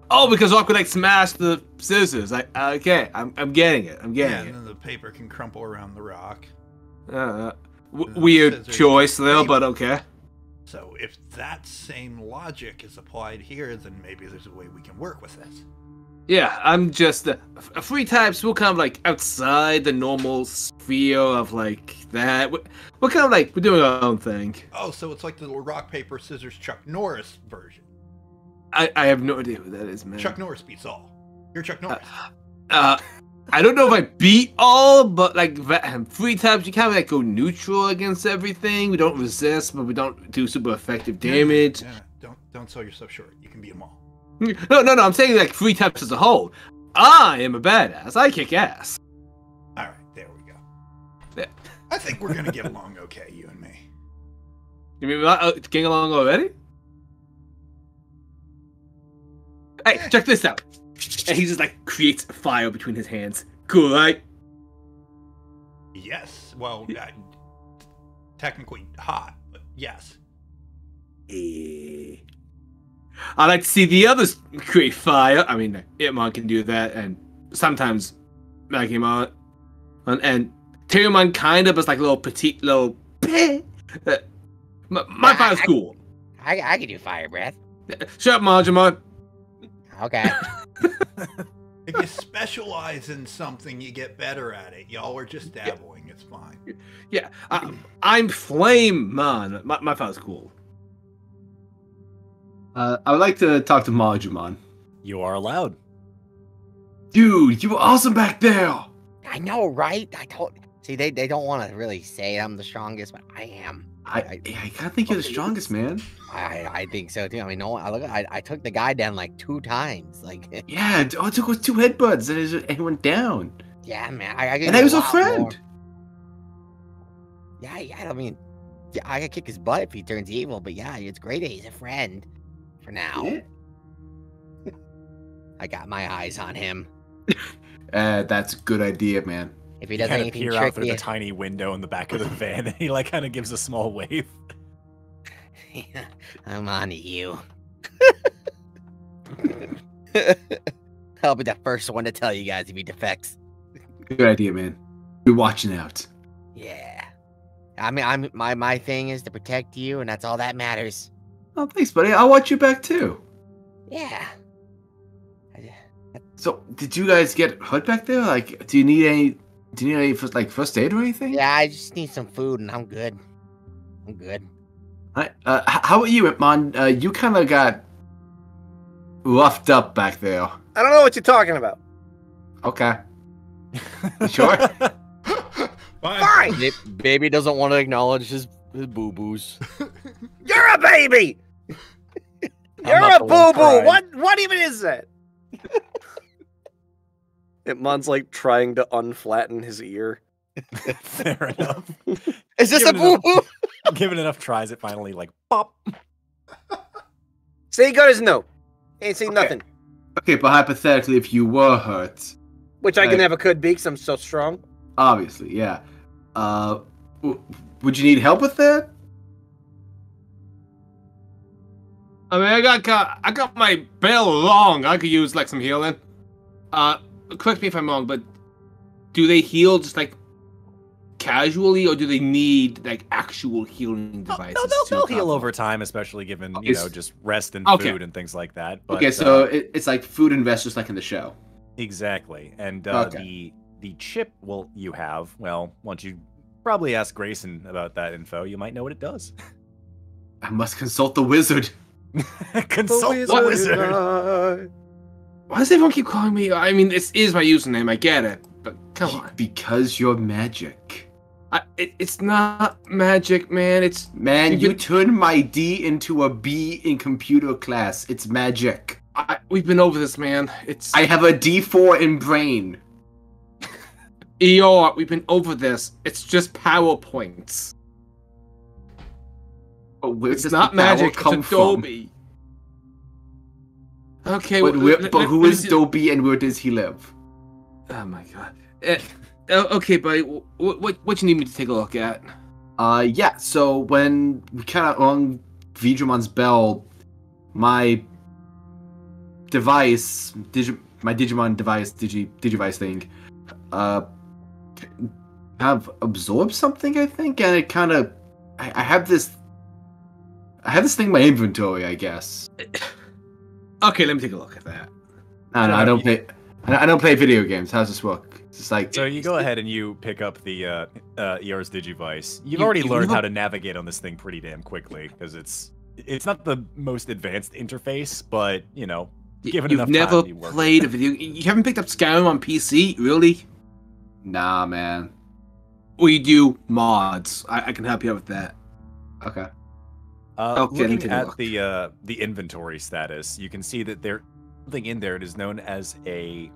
Oh, because rock would like smash the scissors. Like, okay, I'm I'm getting it. I'm getting yeah, and it. And then the paper can crumple around the rock. Uh, w weird choice though, but okay. So if that same logic is applied here, then maybe there's a way we can work with this. Yeah, I'm just uh, free types. We're kind of like outside the normal sphere of like that. We're, we're kind of like we're doing our own thing. Oh, so it's like the little rock paper scissors Chuck Norris version. I I have no idea who that is, man. Chuck Norris beats all. You're Chuck Norris. Uh, uh I don't know if I beat all, but like free types, you kind of like go neutral against everything. We don't resist, but we don't do super effective damage. Yeah, yeah, don't don't sell yourself short. You can beat them all. No, no, no, I'm saying like free types as a whole. I am a badass. I kick ass. All right, there we go. Yeah. I think we're going to get along okay, you and me. You mean we're not getting along already? Hey, yeah. Check this out. And he just like creates fire between his hands. Cool, right? Yes. Well, uh, technically hot, but yes. Eh. I like to see the others create fire. I mean, Impmon can do that, and sometimes Magimon, and, and Terriermon kind of, but it's like a little petite, little. my my fire's I, cool. I, I can do fire breath. Shut up, Magimon. Okay. If you specialize in something, you get better at it. Y'all are just dabbling. Yeah. It's fine. Yeah, I, I'm Flamemon. My my fire's cool. Uh, I would like to talk to Magimon. You are allowed. Dude, you were awesome back there. I know, right? I don't see they they don't want to really say I'm the strongest, but I am. I I, I kind of think you're the strongest, man. I I think so too. I mean, no, I look, I I took the guy down like two times, like. Yeah, all it took was two headbutts, and it went down. Yeah, man. I, I and I was a friend. More. Yeah, yeah. I mean, yeah, I could kick his butt if he turns evil, but yeah, it's great that he's a friend. For now, yeah. I got my eyes on him. Uh, that's a good idea, man. If he does anything tricky, peer out through the tiny window in the back of the van, and he like kind of gives a small wave. Yeah, I'm on to you. I'll be the first one to tell you guys if he defects. Good idea, man. Be watching out. Yeah, I mean, I'm my my thing is to protect you, and that's all that matters. Oh, thanks, buddy. I'll watch you back, too. Yeah. So, did you guys get hurt back there? Like, do you need any, do you need any, like, first aid or anything? Yeah, I just need some food, and I'm good. I'm good. Right. Uh, how about you, Impmon? Uh, you kind of got roughed up back there. I don't know what you're talking about. Okay. Sure? Fine. Fine. It, baby doesn't want to acknowledge his, his boo-boos. You're a baby! You're a boo-boo! What what even is that? Impmon's like trying to unflatten his ear. Fair enough. Is this given a boo-boo? Given enough tries, it finally like pop. Say he got his no. Ain't seen okay. nothing. Okay, but hypothetically, if you were hurt. Which like, I can never could be because I'm so strong. Obviously, yeah. Uh, w would you need help with that? I mean, I got I got my bell long. I could use like some healing. Uh, correct me if I'm wrong, but do they heal just like casually, or do they need like actual healing devices? No, no, they'll heal over time, especially given you know just rest and food and things like that. But, okay, so uh, it's like food and rest, just like in the show. Exactly, and uh, okay. the the chip will you have? Well, once you probably ask Grayson about that info, you might know what it does. I must consult the wizard. Consult the wizard. The wizard. Uh, Why does everyone keep calling me? I mean, this is my username. I get it, but come on. Because you're magic. I, it, it's not magic, man. It's man. You turned my D into a B in computer class. It's magic. I, we've been over this, man. It's. I have a D four in brain. Eeyore, we've been over this. It's just PowerPoints. Where it's not magic, come it's Adobe. From? Okay, but, well, let, but who let, is Adobe and where does he live? Oh my god. Uh, okay, buddy, what, what, what you need me to take a look at? Uh, yeah, so when we kind of rung Veedramon's bell, my device, Digi my Digimon device, Digi Digivice thing, uh, have absorbed something, I think, and it kind of, I, I have this. I have this thing in my inventory, I guess. Okay, let me take a look at that. No, no, I don't play. I don't play video games. How's this work? It's just like so. You go ahead and you pick up the uh, uh, E R's Digivice. You've you, already you learned know. how to navigate on this thing pretty damn quickly because it's it's not the most advanced interface, but you know, given You've enough never time, you work played a video. You haven't picked up Skyrim on P C, really? Nah, man. We do mods. I, I can help you out with that. Okay. Uh, okay, looking at look. the uh, the inventory status, you can see that there's something in there. It is known as a,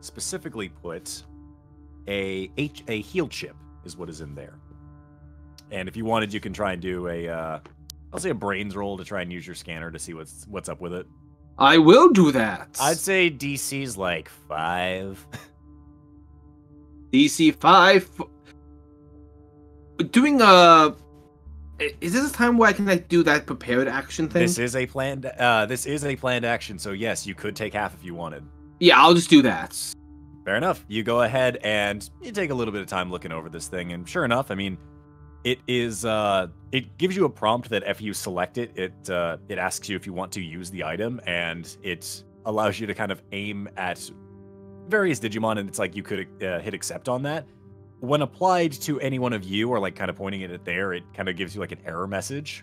specifically put, a H a heal chip is what is in there. And if you wanted, you can try and do a, uh, I'll say a brains roll to try and use your scanner to see what's what's up with it. I will do that. I'd say D C's like five. D C five. Doing a. Is this a time where I can like do that prepared action thing? This is a planned. Uh, this is a planned action. So yes, you could take half if you wanted. Yeah, I'll just do that. Fair enough. You go ahead and you take a little bit of time looking over this thing, and sure enough, I mean, it is. Uh, it gives you a prompt that if you select it, it uh, it asks you if you want to use the item, and it allows you to kind of aim at various Digimon, and it's like you could uh, hit accept on that. When applied to any one of you, or like kind of pointing it at there, it kind of gives you like an error message.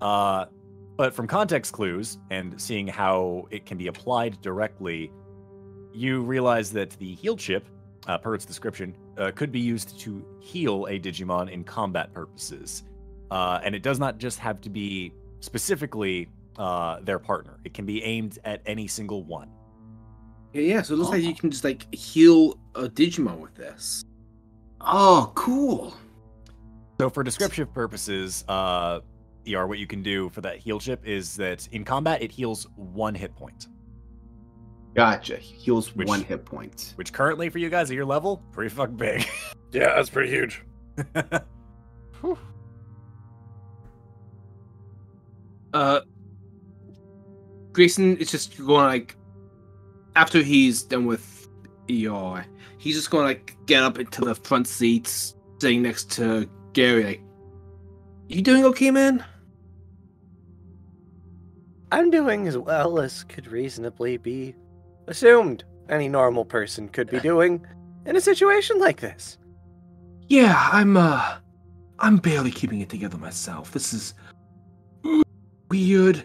Uh, but from context clues and seeing how it can be applied directly, you realize that the heal chip, uh, per its description, uh, could be used to heal a Digimon in combat purposes. Uh, and it does not just have to be specifically uh, their partner. It can be aimed at any single one. Yeah, so it looks oh. like you can just, like, heal a Digimon with this. Oh, cool. So for descriptive purposes, uh, E R, what you can do for that heal chip is that in combat, it heals one hit point. Gotcha. Heals which, one hit point. Which currently, for you guys at your level, pretty fucking big. Yeah, that's pretty huge. uh, Grayson is just going, like, after he's done with E R, he's just going to like, get up into the front seats, sitting next to Gary. Like, you doing okay, man? I'm doing as well as could reasonably be assumed any normal person could be doing in a situation like this. Yeah, I'm, uh, I'm barely keeping it together myself. This is weird.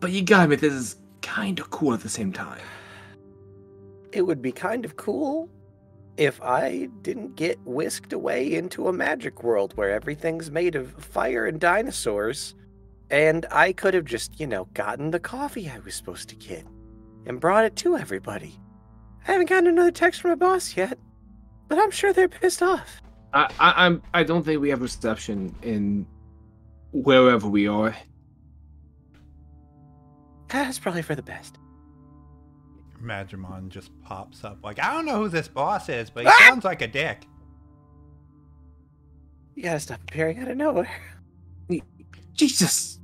But you got me, this is kind of cool at the same time. It would be kind of cool if I didn't get whisked away into a magic world where everything's made of fire and dinosaurs, and I could have just, you know, gotten the coffee I was supposed to get and brought it to everybody. I haven't gotten another text from my boss yet, but I'm sure they're pissed off. I, I, I'm, I don't think we have reception in wherever we are. That's probably for the best. Magimon just pops up like, I don't know who this boss is, but he ah! sounds like a dick. You gotta stop appearing out of nowhere. Jesus.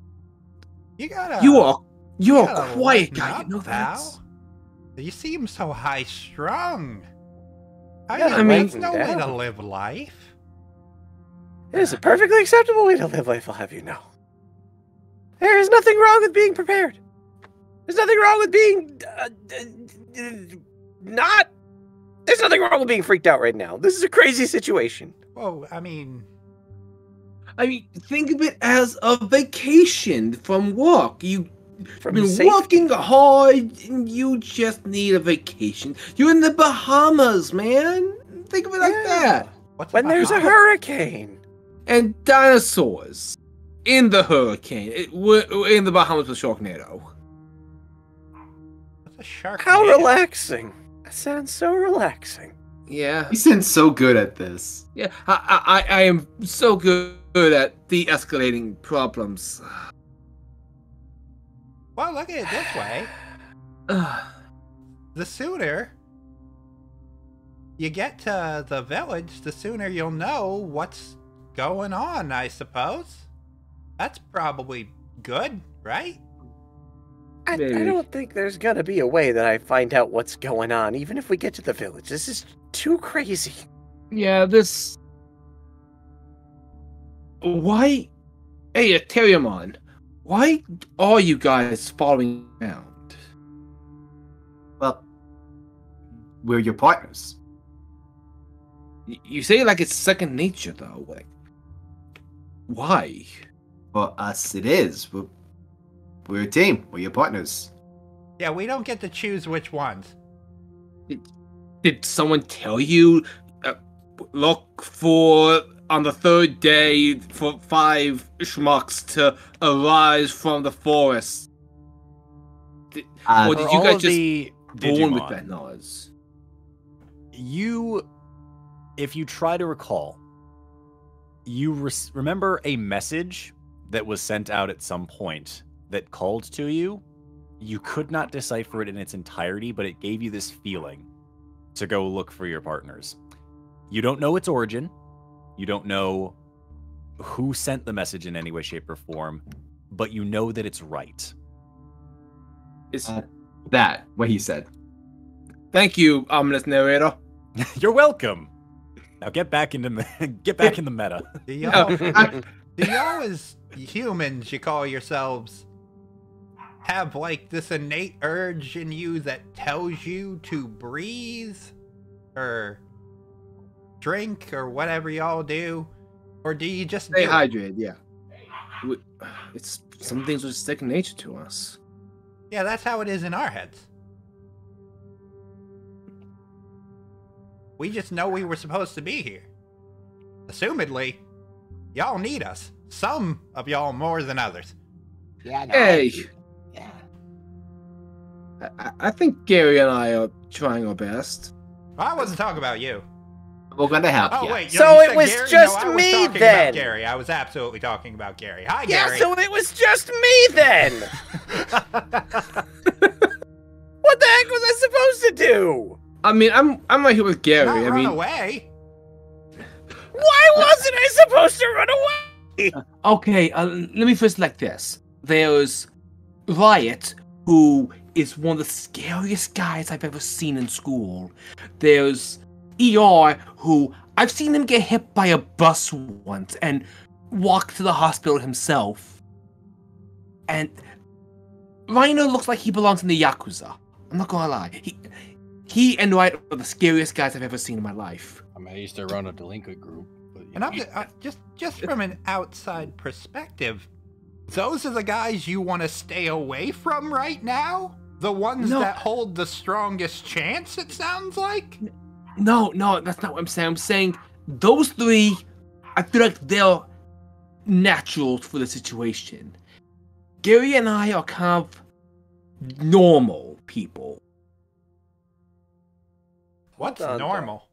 You gotta. You are. You, you are a quiet guy. You know that. You seem so high strung. I yeah, mean, I mean, that's no yeah. way to live life. It is a perfectly acceptable way to live life, I'll have you know. There is nothing wrong with being prepared. There's nothing wrong with being... Uh, uh, not... There's nothing wrong with being freaked out right now. This is a crazy situation. Well, I mean... I mean, think of it as a vacation from work. You... From You've been safety. working hard, and you just need a vacation. You're in the Bahamas, man. Think of it yeah. like that. What's when Bahamas? There's a hurricane. And dinosaurs. In the hurricane. It, we're, we're in the Bahamas with Sharknado. What's a sharknado? How relaxing. That sounds so relaxing. Yeah. You sound so good at this. Yeah, I, I, I am so good at de-escalating problems. Well, look at it this way. The sooner you get to the village, the sooner you'll know what's going on, I suppose. That's probably good, right? I, I don't think there's gonna be a way that I find out what's going on, even if we get to the village. This is too crazy. Yeah, this... Why... Hey, a Terriermon. Why are you guys following around? Well, we're your partners. You say it like it's second nature, though. Like, why? For us, it is. We're, we're a team. We're your partners. Yeah, we don't get to choose which ones. Did, did someone tell you, uh, look for... on the third day for five schmucks to arise from the forest? Did, uh, or did you guys just born with that knowledge? You, if you try to recall, you re remember a message that was sent out at some point that called to you. You could not decipher it in its entirety, but it gave you this feeling to go look for your partners. You don't know its origin. You don't know who sent the message in any way, shape, or form, but you know that it's right. It's uh, that, what he said. Thank you, ominous narrator. You're welcome. Now get back into get back in the meta. Do y'all, do y'all as humans, you call yourselves, have like this innate urge in you that tells you to breathe, or drink, or whatever y'all do, or do you just stay hydrated? Yeah, it's some things are second nature to us. Yeah, that's how it is in our heads. We just know we were supposed to be here. Assumedly, y'all need us. Some of y'all more than others. Yeah. No, hey. Yeah. I, I think Gary and I are trying our best. I wasn't talking about you. We're gonna help oh, you. Wait, you so it was Gary? just no, me was then. Gary, I was absolutely talking about Gary. Hi, yeah, Gary. Yeah, so it was just me then. What the heck was I supposed to do? I mean, I'm I'm right here with Gary. Not I run mean, away. Why wasn't I supposed to run away? Uh, okay, uh, let me first like this. There's Riot, who is one of the scariest guys I've ever seen in school. There's E R, who I've seen him get hit by a bus once and walk to the hospital himself. And Rhino looks like he belongs in the Yakuza. I'm not gonna lie. He, he and Rhino are the scariest guys I've ever seen in my life. I mean, I used to run a delinquent group. But and I'm just, I, just, just from an outside perspective, those are the guys you want to stay away from right now? The ones no. that hold the strongest chance, it sounds like? No. No, no, that's not what I'm saying. I'm saying those three, I feel like they're natural for the situation. Gary and I are kind of normal people. What's on, normal?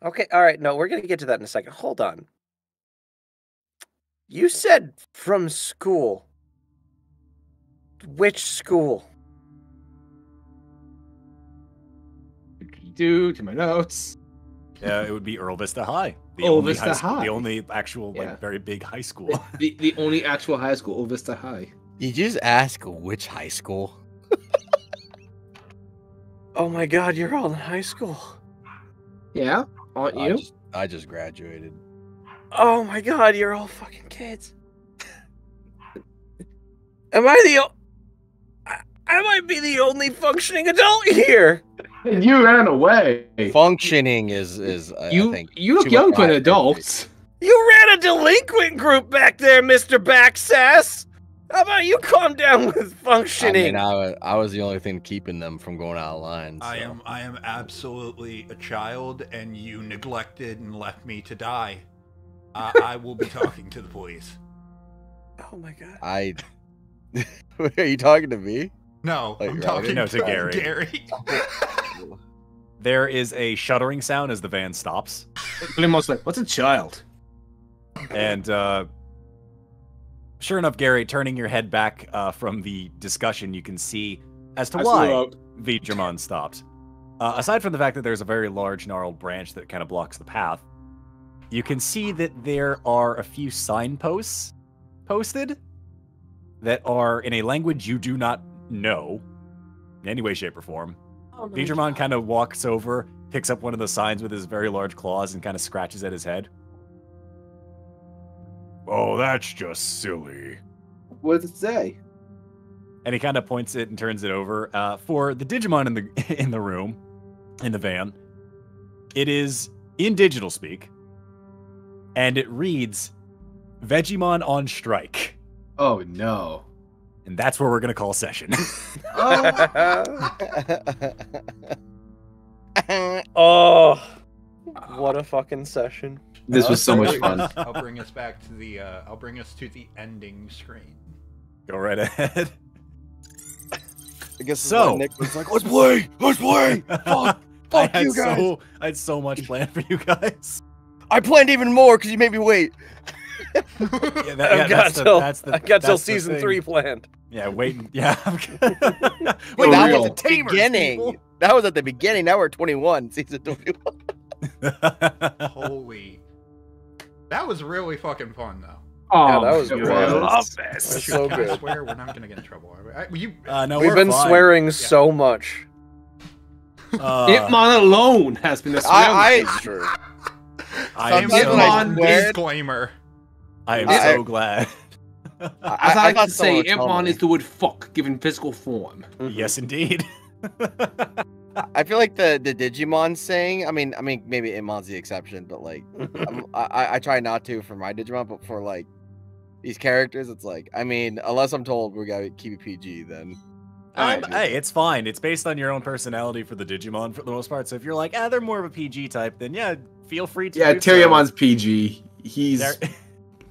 Though. Okay, all right, no, we're going to get to that in a second. Hold on. You said from school. Which school? Due to my notes. Yeah, it would be Earl Vista High. The Earl only Vista high, school, high. The only actual, yeah. like, very big high school. The, the only actual high school, Earl Vista High. Did you just ask which high school? Oh my god, you're all in high school. Yeah, aren't you? I just, I just graduated. Oh my god, you're all fucking kids. Am I the o I, I might be the only functioning adult here. You ran away. Functioning is is I, you I think, you look young for an adult. You ran a delinquent group back there, Mister Backsass. How about you calm down with functioning? I mean, I, I was the only thing keeping them from going out of line. So. I am I am absolutely a child, and you neglected and left me to die. uh, I will be talking to the police. Oh my god! I are you talking to me? No, like, I'm right? talking no, to, to Gary. Gary. There is a shuddering sound as the van stops. Glimmo's like, "What's a child?" And uh, sure enough, Gary, turning your head back uh, from the discussion, you can see as to I why Veedramon stopped. Uh, aside from the fact that there's a very large gnarled branch that kind of blocks the path, you can see that there are a few signposts posted that are in a language you do not know in any way, shape, or form. Oh, Digimon kind of walks over, picks up one of the signs with his very large claws, and kind of scratches at his head. Oh, that's just silly. What does it say? And he kind of points it and turns it over. Uh, for the Digimon in the in the room, in the van, it is in digital speak. And it reads, Vegiemon on strike. Oh, no. And that's where we're going to call session. Oh. Oh. What a fucking session. This was so much fun. I'll bring us back to the, uh, I'll bring us to the ending screen. Go right ahead. I guess so. Nick was like, let's play, let's play. Fuck, fuck you guys. So, I had so much planned for you guys. I planned even more because you made me wait. Yeah, that, yeah, I've got till, I got till season thing. three planned. Yeah, waiting. Yeah, wait. That was at the beginning. People. That was at the beginning. Now we're twenty-one. Season twenty-one. Holy, that was really fucking fun, though. Oh, yeah, that was good. I love this. That's so good. I swear we're not gonna get in trouble. I, you, uh, no, we've been fine. swearing yeah. so much. Uh, Impmon alone has been a swear. I, I, true. I am so disclaimer. I am I, so glad. I, I, As I, I like to say, Impmon is the word "fuck" given physical form. Mm-hmm. Yes, indeed. I feel like the the Digimon saying. I mean, I mean, maybe Impmon's the exception, but like, I, I try not to for my Digimon, but for like these characters, it's like, I mean, unless I'm told we gotta keep it P G, then. Um, hey, it's fine. It's based on your own personality for the Digimon for the most part. So if you're like, ah, they're more of a P G type, then yeah, feel free to. Yeah, Terriermon's so. P G. He's. There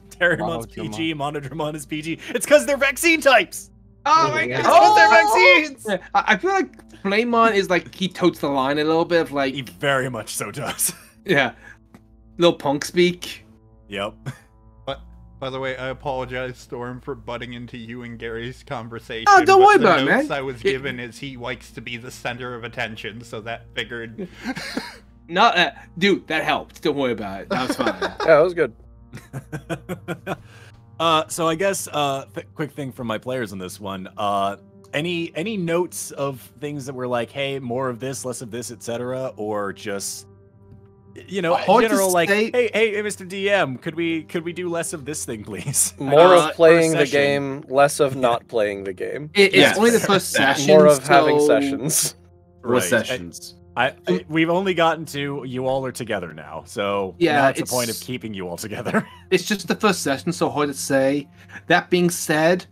Terriermon's P G, Monodramon is P G. It's because they're vaccine tyes. Oh my god! Oh, they're vaccines. I feel like Flamemon is like he totes the line a little bit of like he very much so does. Yeah, little punk speak. Yep. But by the way, I apologize, Storm, for butting into you and Gary's conversation. Oh, don't worry about it, man. I was given is he likes to be the center of attention, so that figured. No, uh, dude, that helped. Don't worry about it. That was fine. Yeah, that was good. uh, so I guess uh, th quick thing from my players on this one. Uh, any any notes of things that were like, hey, more of this, less of this, et cetera, or just you know, in general, like, say... hey, hey, Mister D M, could we could we do less of this thing, please? More uh, of playing the game, less of not playing the game. It, it's yes. only the first session. More of so... having sessions. Right. Sessions. I, I, I, we've only gotten to you all are together now, so yeah, that's the point of keeping you all together. It's just the first session, so hard to say. That being said,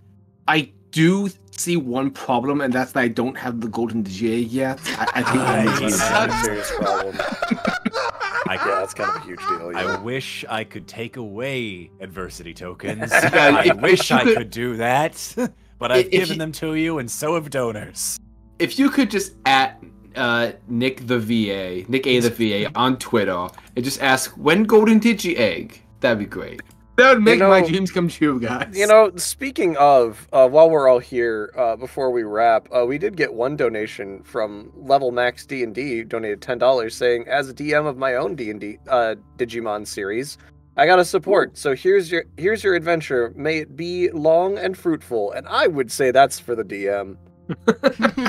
I do see one problem, and that's that I don't have the golden D J yet. I, I think that's a serious problem. I, yeah, that's kind of a huge deal. Yeah. I wish I could take away adversity tokens. I wish I could do that, but I've if, given if, them to you, and so have donors. If you could just at Uh, Nick the V A, Nick A the V A on Twitter, and just ask when golden digi egg. That'd be great. That would make you know, my dreams come true, guys. You know, speaking of, uh, while we're all here, uh, before we wrap, uh, we did get one donation from Level Max D and D, donated ten dollars, saying, as a D M of my own D and D uh, Digimon series, I got a support, so here's your here's your adventure. May it be long and fruitful. And I would say that's for the D M.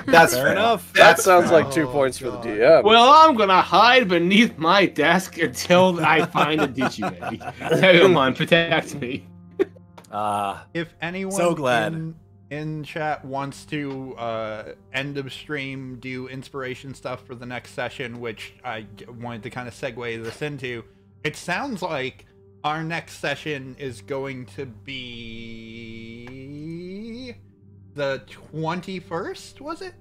That's fair enough. That sounds like two points for the D M. Well, I'm gonna hide beneath my desk until I find a Digibaby. Terriermon, protect me. Uh, if anyone so glad. In, in chat wants to uh, end of stream do inspiration stuff for the next session, which I wanted to kind of segue this into, it sounds like our next session is going to be the twenty-first, was it?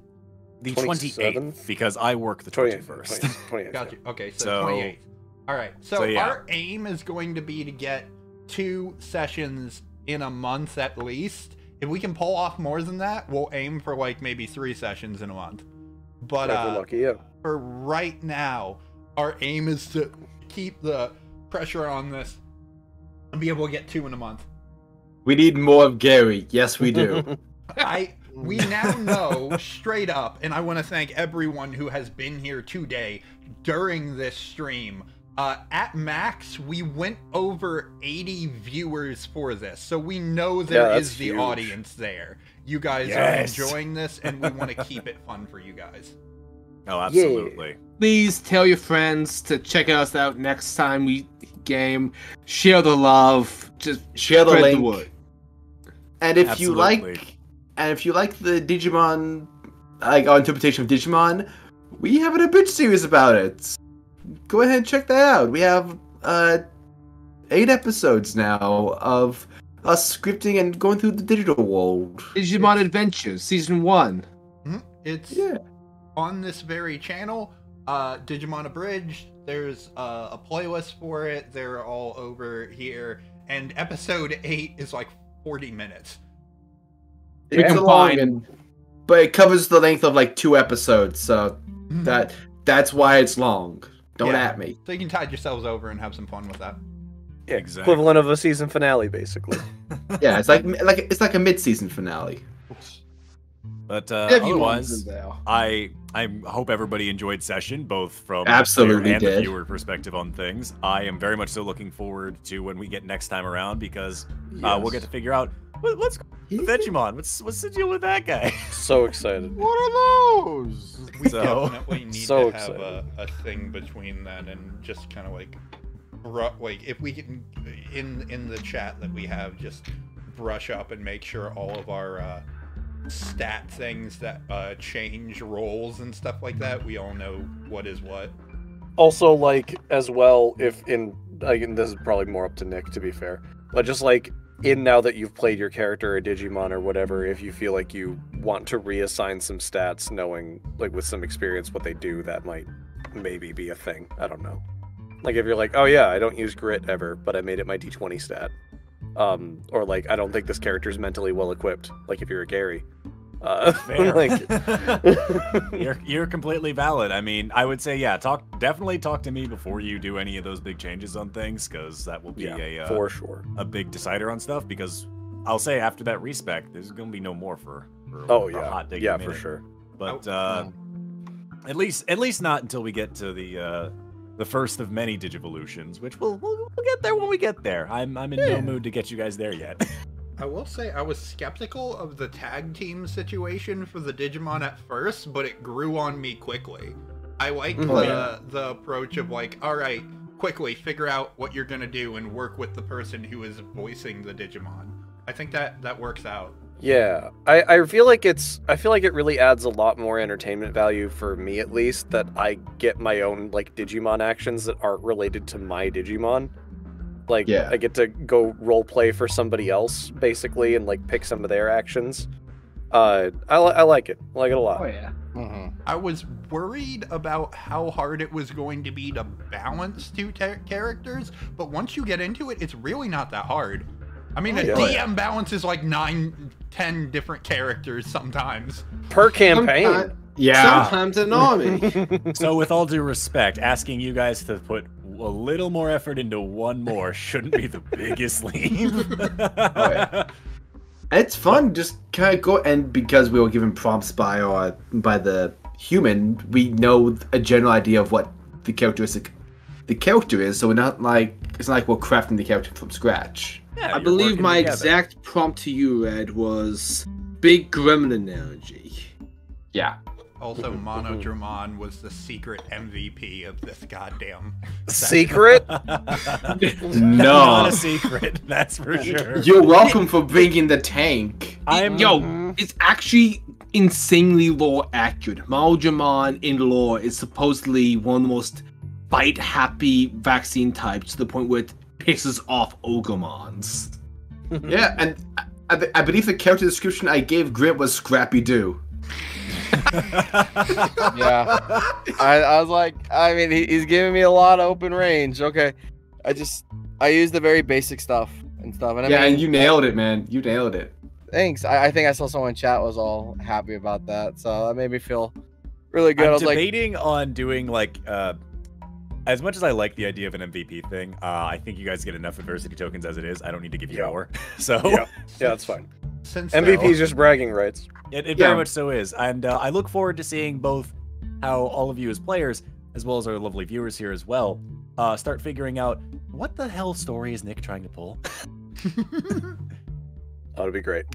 The twenty-eighth, because I work the twenty-first. twenty-eighth, twenty-eighth, twenty-eighth, Gotcha. Yeah. Okay, so, so twenty-eighth. All right, so, so yeah. Our aim is going to be to get two sessions in a month at least. If we can pull off more than that, we'll aim for like maybe three sessions in a month. But uh, lucky, yeah. For right now, our aim is to keep the pressure on this and be able to get two in a month. We need more of Gary. Yes, we do. I we now know straight up, and I want to thank everyone who has been here today during this stream. Uh, at max, we went over eighty viewers for this, so we know there yeah, is the huge. Audience there. You guys yes. are enjoying this, and we want to keep it fun for you guys. Oh, absolutely. Yeah. Please tell your friends to check us out next time we game. Share the love. Just share the link. The word. And if absolutely. you like, and if you like the Digimon, like our interpretation of Digimon, we have an abridged series about it. Go ahead and check that out. We have uh, eight episodes now of us scripting and going through the digital world. Digimon Adventures, Season one. Mm-hmm. It's yeah. on this very channel, uh, Digimon Abridged. There's uh, a playlist for it. They're all over here. And Episode eight is like forty minutes. We it's combined. a long one, but it covers the length of like two episodes, so mm-hmm. that that's why it's long. Don't yeah. at me. So you can tide yourselves over and have some fun with that. Yeah, exactly. Equivalent of a season finale, basically. Yeah, it's like like it's like a mid-season finale. But uh, otherwise, I I hope everybody enjoyed session, both from absolutely and did. the viewer perspective on things. I am very much so looking forward to when we get next time around, because yes. uh, we'll get to figure out what, what's with Vegiemon. What's what's the deal with that guy? So excited! What are those? We so, definitely need so to have a, a thing between that and just kind of like, like if we can in in the chat that we have, just brush up and make sure all of our. Uh, stat things that uh change roles and stuff like that, we all know what is what. Also, like, as well, if in like and this is probably more up to Nick to be fair, but just like in now that you've played your character or Digimon or whatever, if you feel like you want to reassign some stats, knowing like with some experience what they do, that might maybe be a thing. I don't know, like if you're like, oh yeah, I don't use grit ever, but I made it my d twenty stat. Um, or like, I don't think this character is mentally well equipped. Like if you're a Gary, uh, like... you're you're completely valid. I mean, I would say yeah. Talk definitely talk to me before you do any of those big changes on things, because that will be yeah, a uh, for sure a big decider on stuff. Because I'll say after that respec, there's gonna be no more for, for oh for yeah a hot dig yeah minute. for sure. But oh, uh, no. at least at least not until we get to the. Uh, The first of many Digivolutions, which we'll, we'll we'll get there when we get there. I'm I'm in yeah. no mood to get you guys there yet. I will say I was skeptical of the tag team situation for the Digimon at first, but it grew on me quickly. I like mm-hmm. the the approach of like, all right, quickly figure out what you're gonna do and work with the person who is voicing the Digimon. I think that that works out. Yeah, I, I feel like it's I feel like it really adds a lot more entertainment value for me, at least, that I get my own like Digimon actions that aren't related to my Digimon. Like yeah. I get to go role play for somebody else basically and like pick some of their actions. Uh, I I like it. I like it a lot. Oh yeah. Mm-hmm. I was worried about how hard it was going to be to balance two characters, but once you get into it, it's really not that hard. I mean, oh, a yeah. D M balance is like nine, ten different characters sometimes. Per campaign. Sometimes, yeah. Sometimes an army. So with all due respect, asking you guys to put a little more effort into one more shouldn't be the biggest leap. Oh, yeah. It's fun. Just kind of go. And because we were given prompts by, our, by the human, we know a general idea of what the characteristic the character is, so we're not like, it's not like we're crafting the character from scratch. Yeah, I believe my together. exact prompt to you, Red, was big gremlin energy. Yeah. Also, Monodramon was the secret M V P of this goddamn secret. No, not a secret. That's for sure. You're welcome for bringing the tank. I'm yo. It's actually insanely lore accurate. Monodramon in lore is supposedly one of the most bite-happy vaccine types to the point where it pisses off Ogumons. Yeah, and I, I believe the character description I gave Grit was Scrappy Doo. Yeah, I, I was like, I mean, he, he's giving me a lot of open range. Okay, I just I use the very basic stuff and stuff. And I yeah, mean, and you nailed it, man. You nailed it. Thanks. I, I think I saw someone in chat was all happy about that, so that made me feel really good. I'm I was debating like, on doing like, uh, as much as I like the idea of an M V P thing, uh, I think you guys get enough adversity tokens as it is. I don't need to give you yeah. power, so yeah, yeah, that's fine. Since M V P is just bragging rights. It, it yeah. very much so is, and uh, I look forward to seeing both how all of you as players, as well as our lovely viewers here as well, uh, start figuring out what the hell story is Nick trying to pull. That'll be great.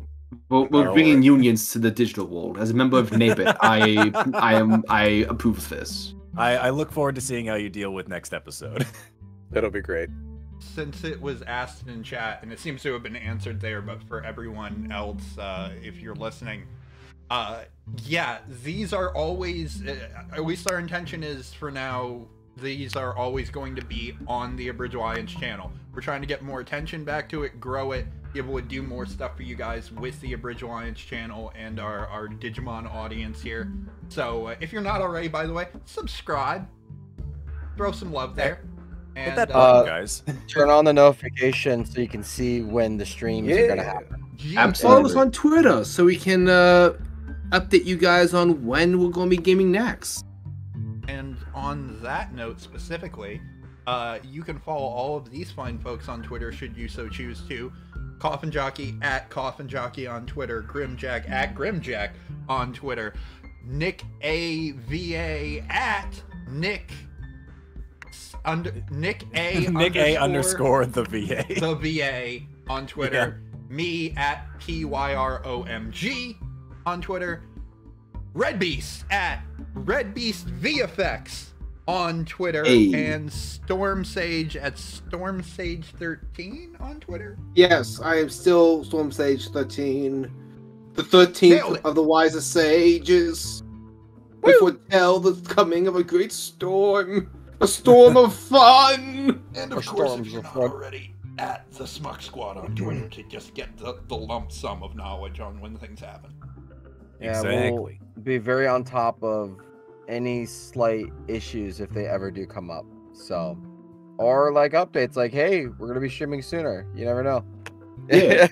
Well, we're bringing unions to the digital world. As a member of NABIT, I, I am, I approve of this. I, I look forward to seeing how you deal with next episode. That'll be great. Since it was asked in chat, and it seems to have been answered there, but for everyone else, uh, if you're listening, uh, yeah, these are always, uh, at least our intention is for now, these are always going to be on the Abridgilliance channel. We're trying to get more attention back to it, grow it, be able to do more stuff for you guys with the Abridgilliance channel and our, our Digimon audience here. So uh, if you're not already, by the way, subscribe, throw some love there. And, that button, uh, guys. Turn on the notification so you can see when the streams yeah. are going to happen. Jeez. Follow us on Twitter so we can uh, update you guys on when we're going to be gaming next. And on that note specifically, uh, you can follow all of these fine folks on Twitter should you so choose to. Coffinjockey at Coffinjockey on Twitter. Grimjack at Grimjack on Twitter. Nick A V A at Nick Under, Nick A Nick underscore, A underscore the V A the V A on Twitter. Yeah. Me at P Y R O M G on Twitter. RedBeast at RedBeast V F X on Twitter. Hey. And StormSage at Storm Sage thirteen on Twitter. Yes, I am still Storm Sage thirteen. The thirteenth of the wisest sages. Woo! Which would tell the coming of a great storm. A storm of fun! And of course, if you're not already at the Schmuck Squad on Twitter to just get the, the lump sum of knowledge on when things happen. Yeah, exactly. We'll be very on top of any slight issues if they ever do come up. So, or like updates like, hey, we're going to be streaming sooner. You never know. Yeah.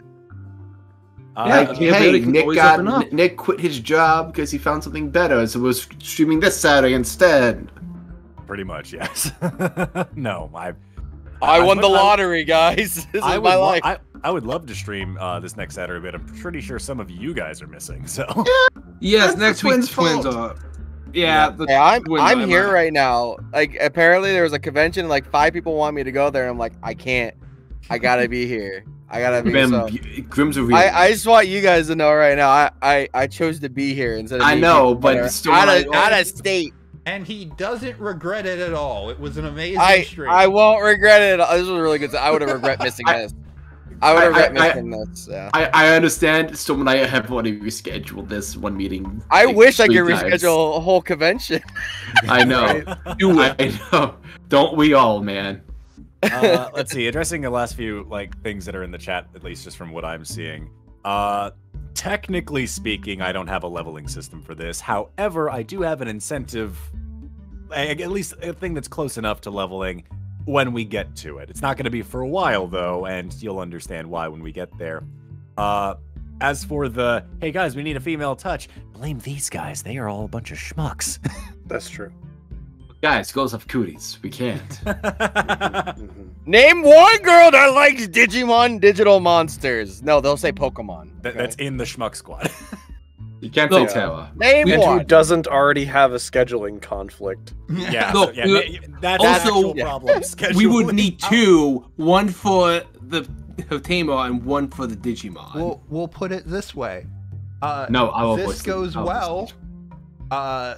Uh, yeah, hey, Nick, got, Nick quit his job because he found something better, so we're streaming this Saturday instead. Pretty much, yes. No, I. I, I won the lottery, I, guys. This I is my life. I, I would love to stream uh, this next Saturday, but I'm pretty sure some of you guys are missing. So. Yeah. Yes, that's next week's twins are. Yeah. yeah. The, hey, I'm I'm I'm here right now. Like, apparently there was a convention. Like, five people want me to go there. And I'm like, I can't. I gotta be here. I gotta be. Grim, so. Grim's a real I, I just want you guys to know right now. I I, I chose to be here instead of. I know, but out of out of state. And he doesn't regret it at all. It was an amazing I, stream. I won't regret it. This was really good. I would have regret missing I, this. I would I, regret I, missing I, this. Yeah. I, I understand. So when I have already rescheduled this one meeting. I like, wish I could times. reschedule a whole convention. I know. Do it. I know. Don't we all, man? Uh, let's see. Addressing the last few like things that are in the chat, at least just from what I'm seeing. Uh, technically speaking, I don't have a leveling system for this. However, I do have an incentive, at least a thing that's close enough to leveling when we get to it. It's not going to be for a while, though, and you'll understand why when we get there. Uh, as for the, hey, guys, we need a female touch, blame these guys. They are all a bunch of schmucks. That's true. Guys, girls have cooties. We can't. Name one girl that likes Digimon digital monsters. No, they'll say Pokemon. Th okay? That's in the Schmuck Squad. You can't no. say Terra. Name one who doesn't already have a scheduling conflict. Yeah, no, so, yeah we, that's also, yeah. problem. We would need two, one for the Hotama and one for the Digimon. We'll, we'll put it this way. Uh, no, I will this goes I will well. Uh,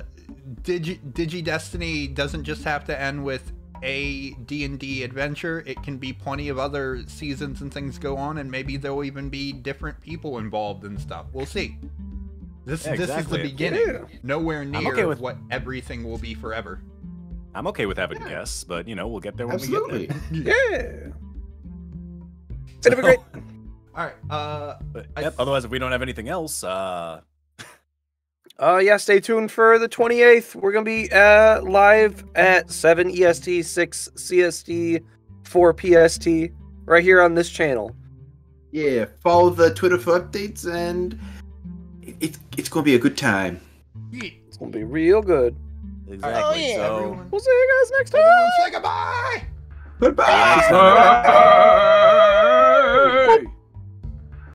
Digi Digi-Destiny doesn't just have to end with a D and D adventure. It can be plenty of other seasons and things go on, and maybe there will even be different people involved and stuff. We'll see. This, yeah, exactly. this is the beginning. Yeah. Nowhere near okay with what everything will be forever. I'm okay with having yeah. guests, but, you know, we'll get there when Absolutely. we get there. Yeah. It's going to be great. All right. Uh, but, yep, otherwise, if we don't have anything else... Uh... Uh, yeah, stay tuned for the twenty-eighth. We're going to be uh, live at seven E S T, six C S T, four P S T, right here on this channel. Yeah, follow the Twitter for updates, and it, it's going to be a good time. It's going to be real good. Exactly. Oh, yeah, so. Everyone. We'll see you guys next time. Everyone say goodbye. Goodbye. Goodbye.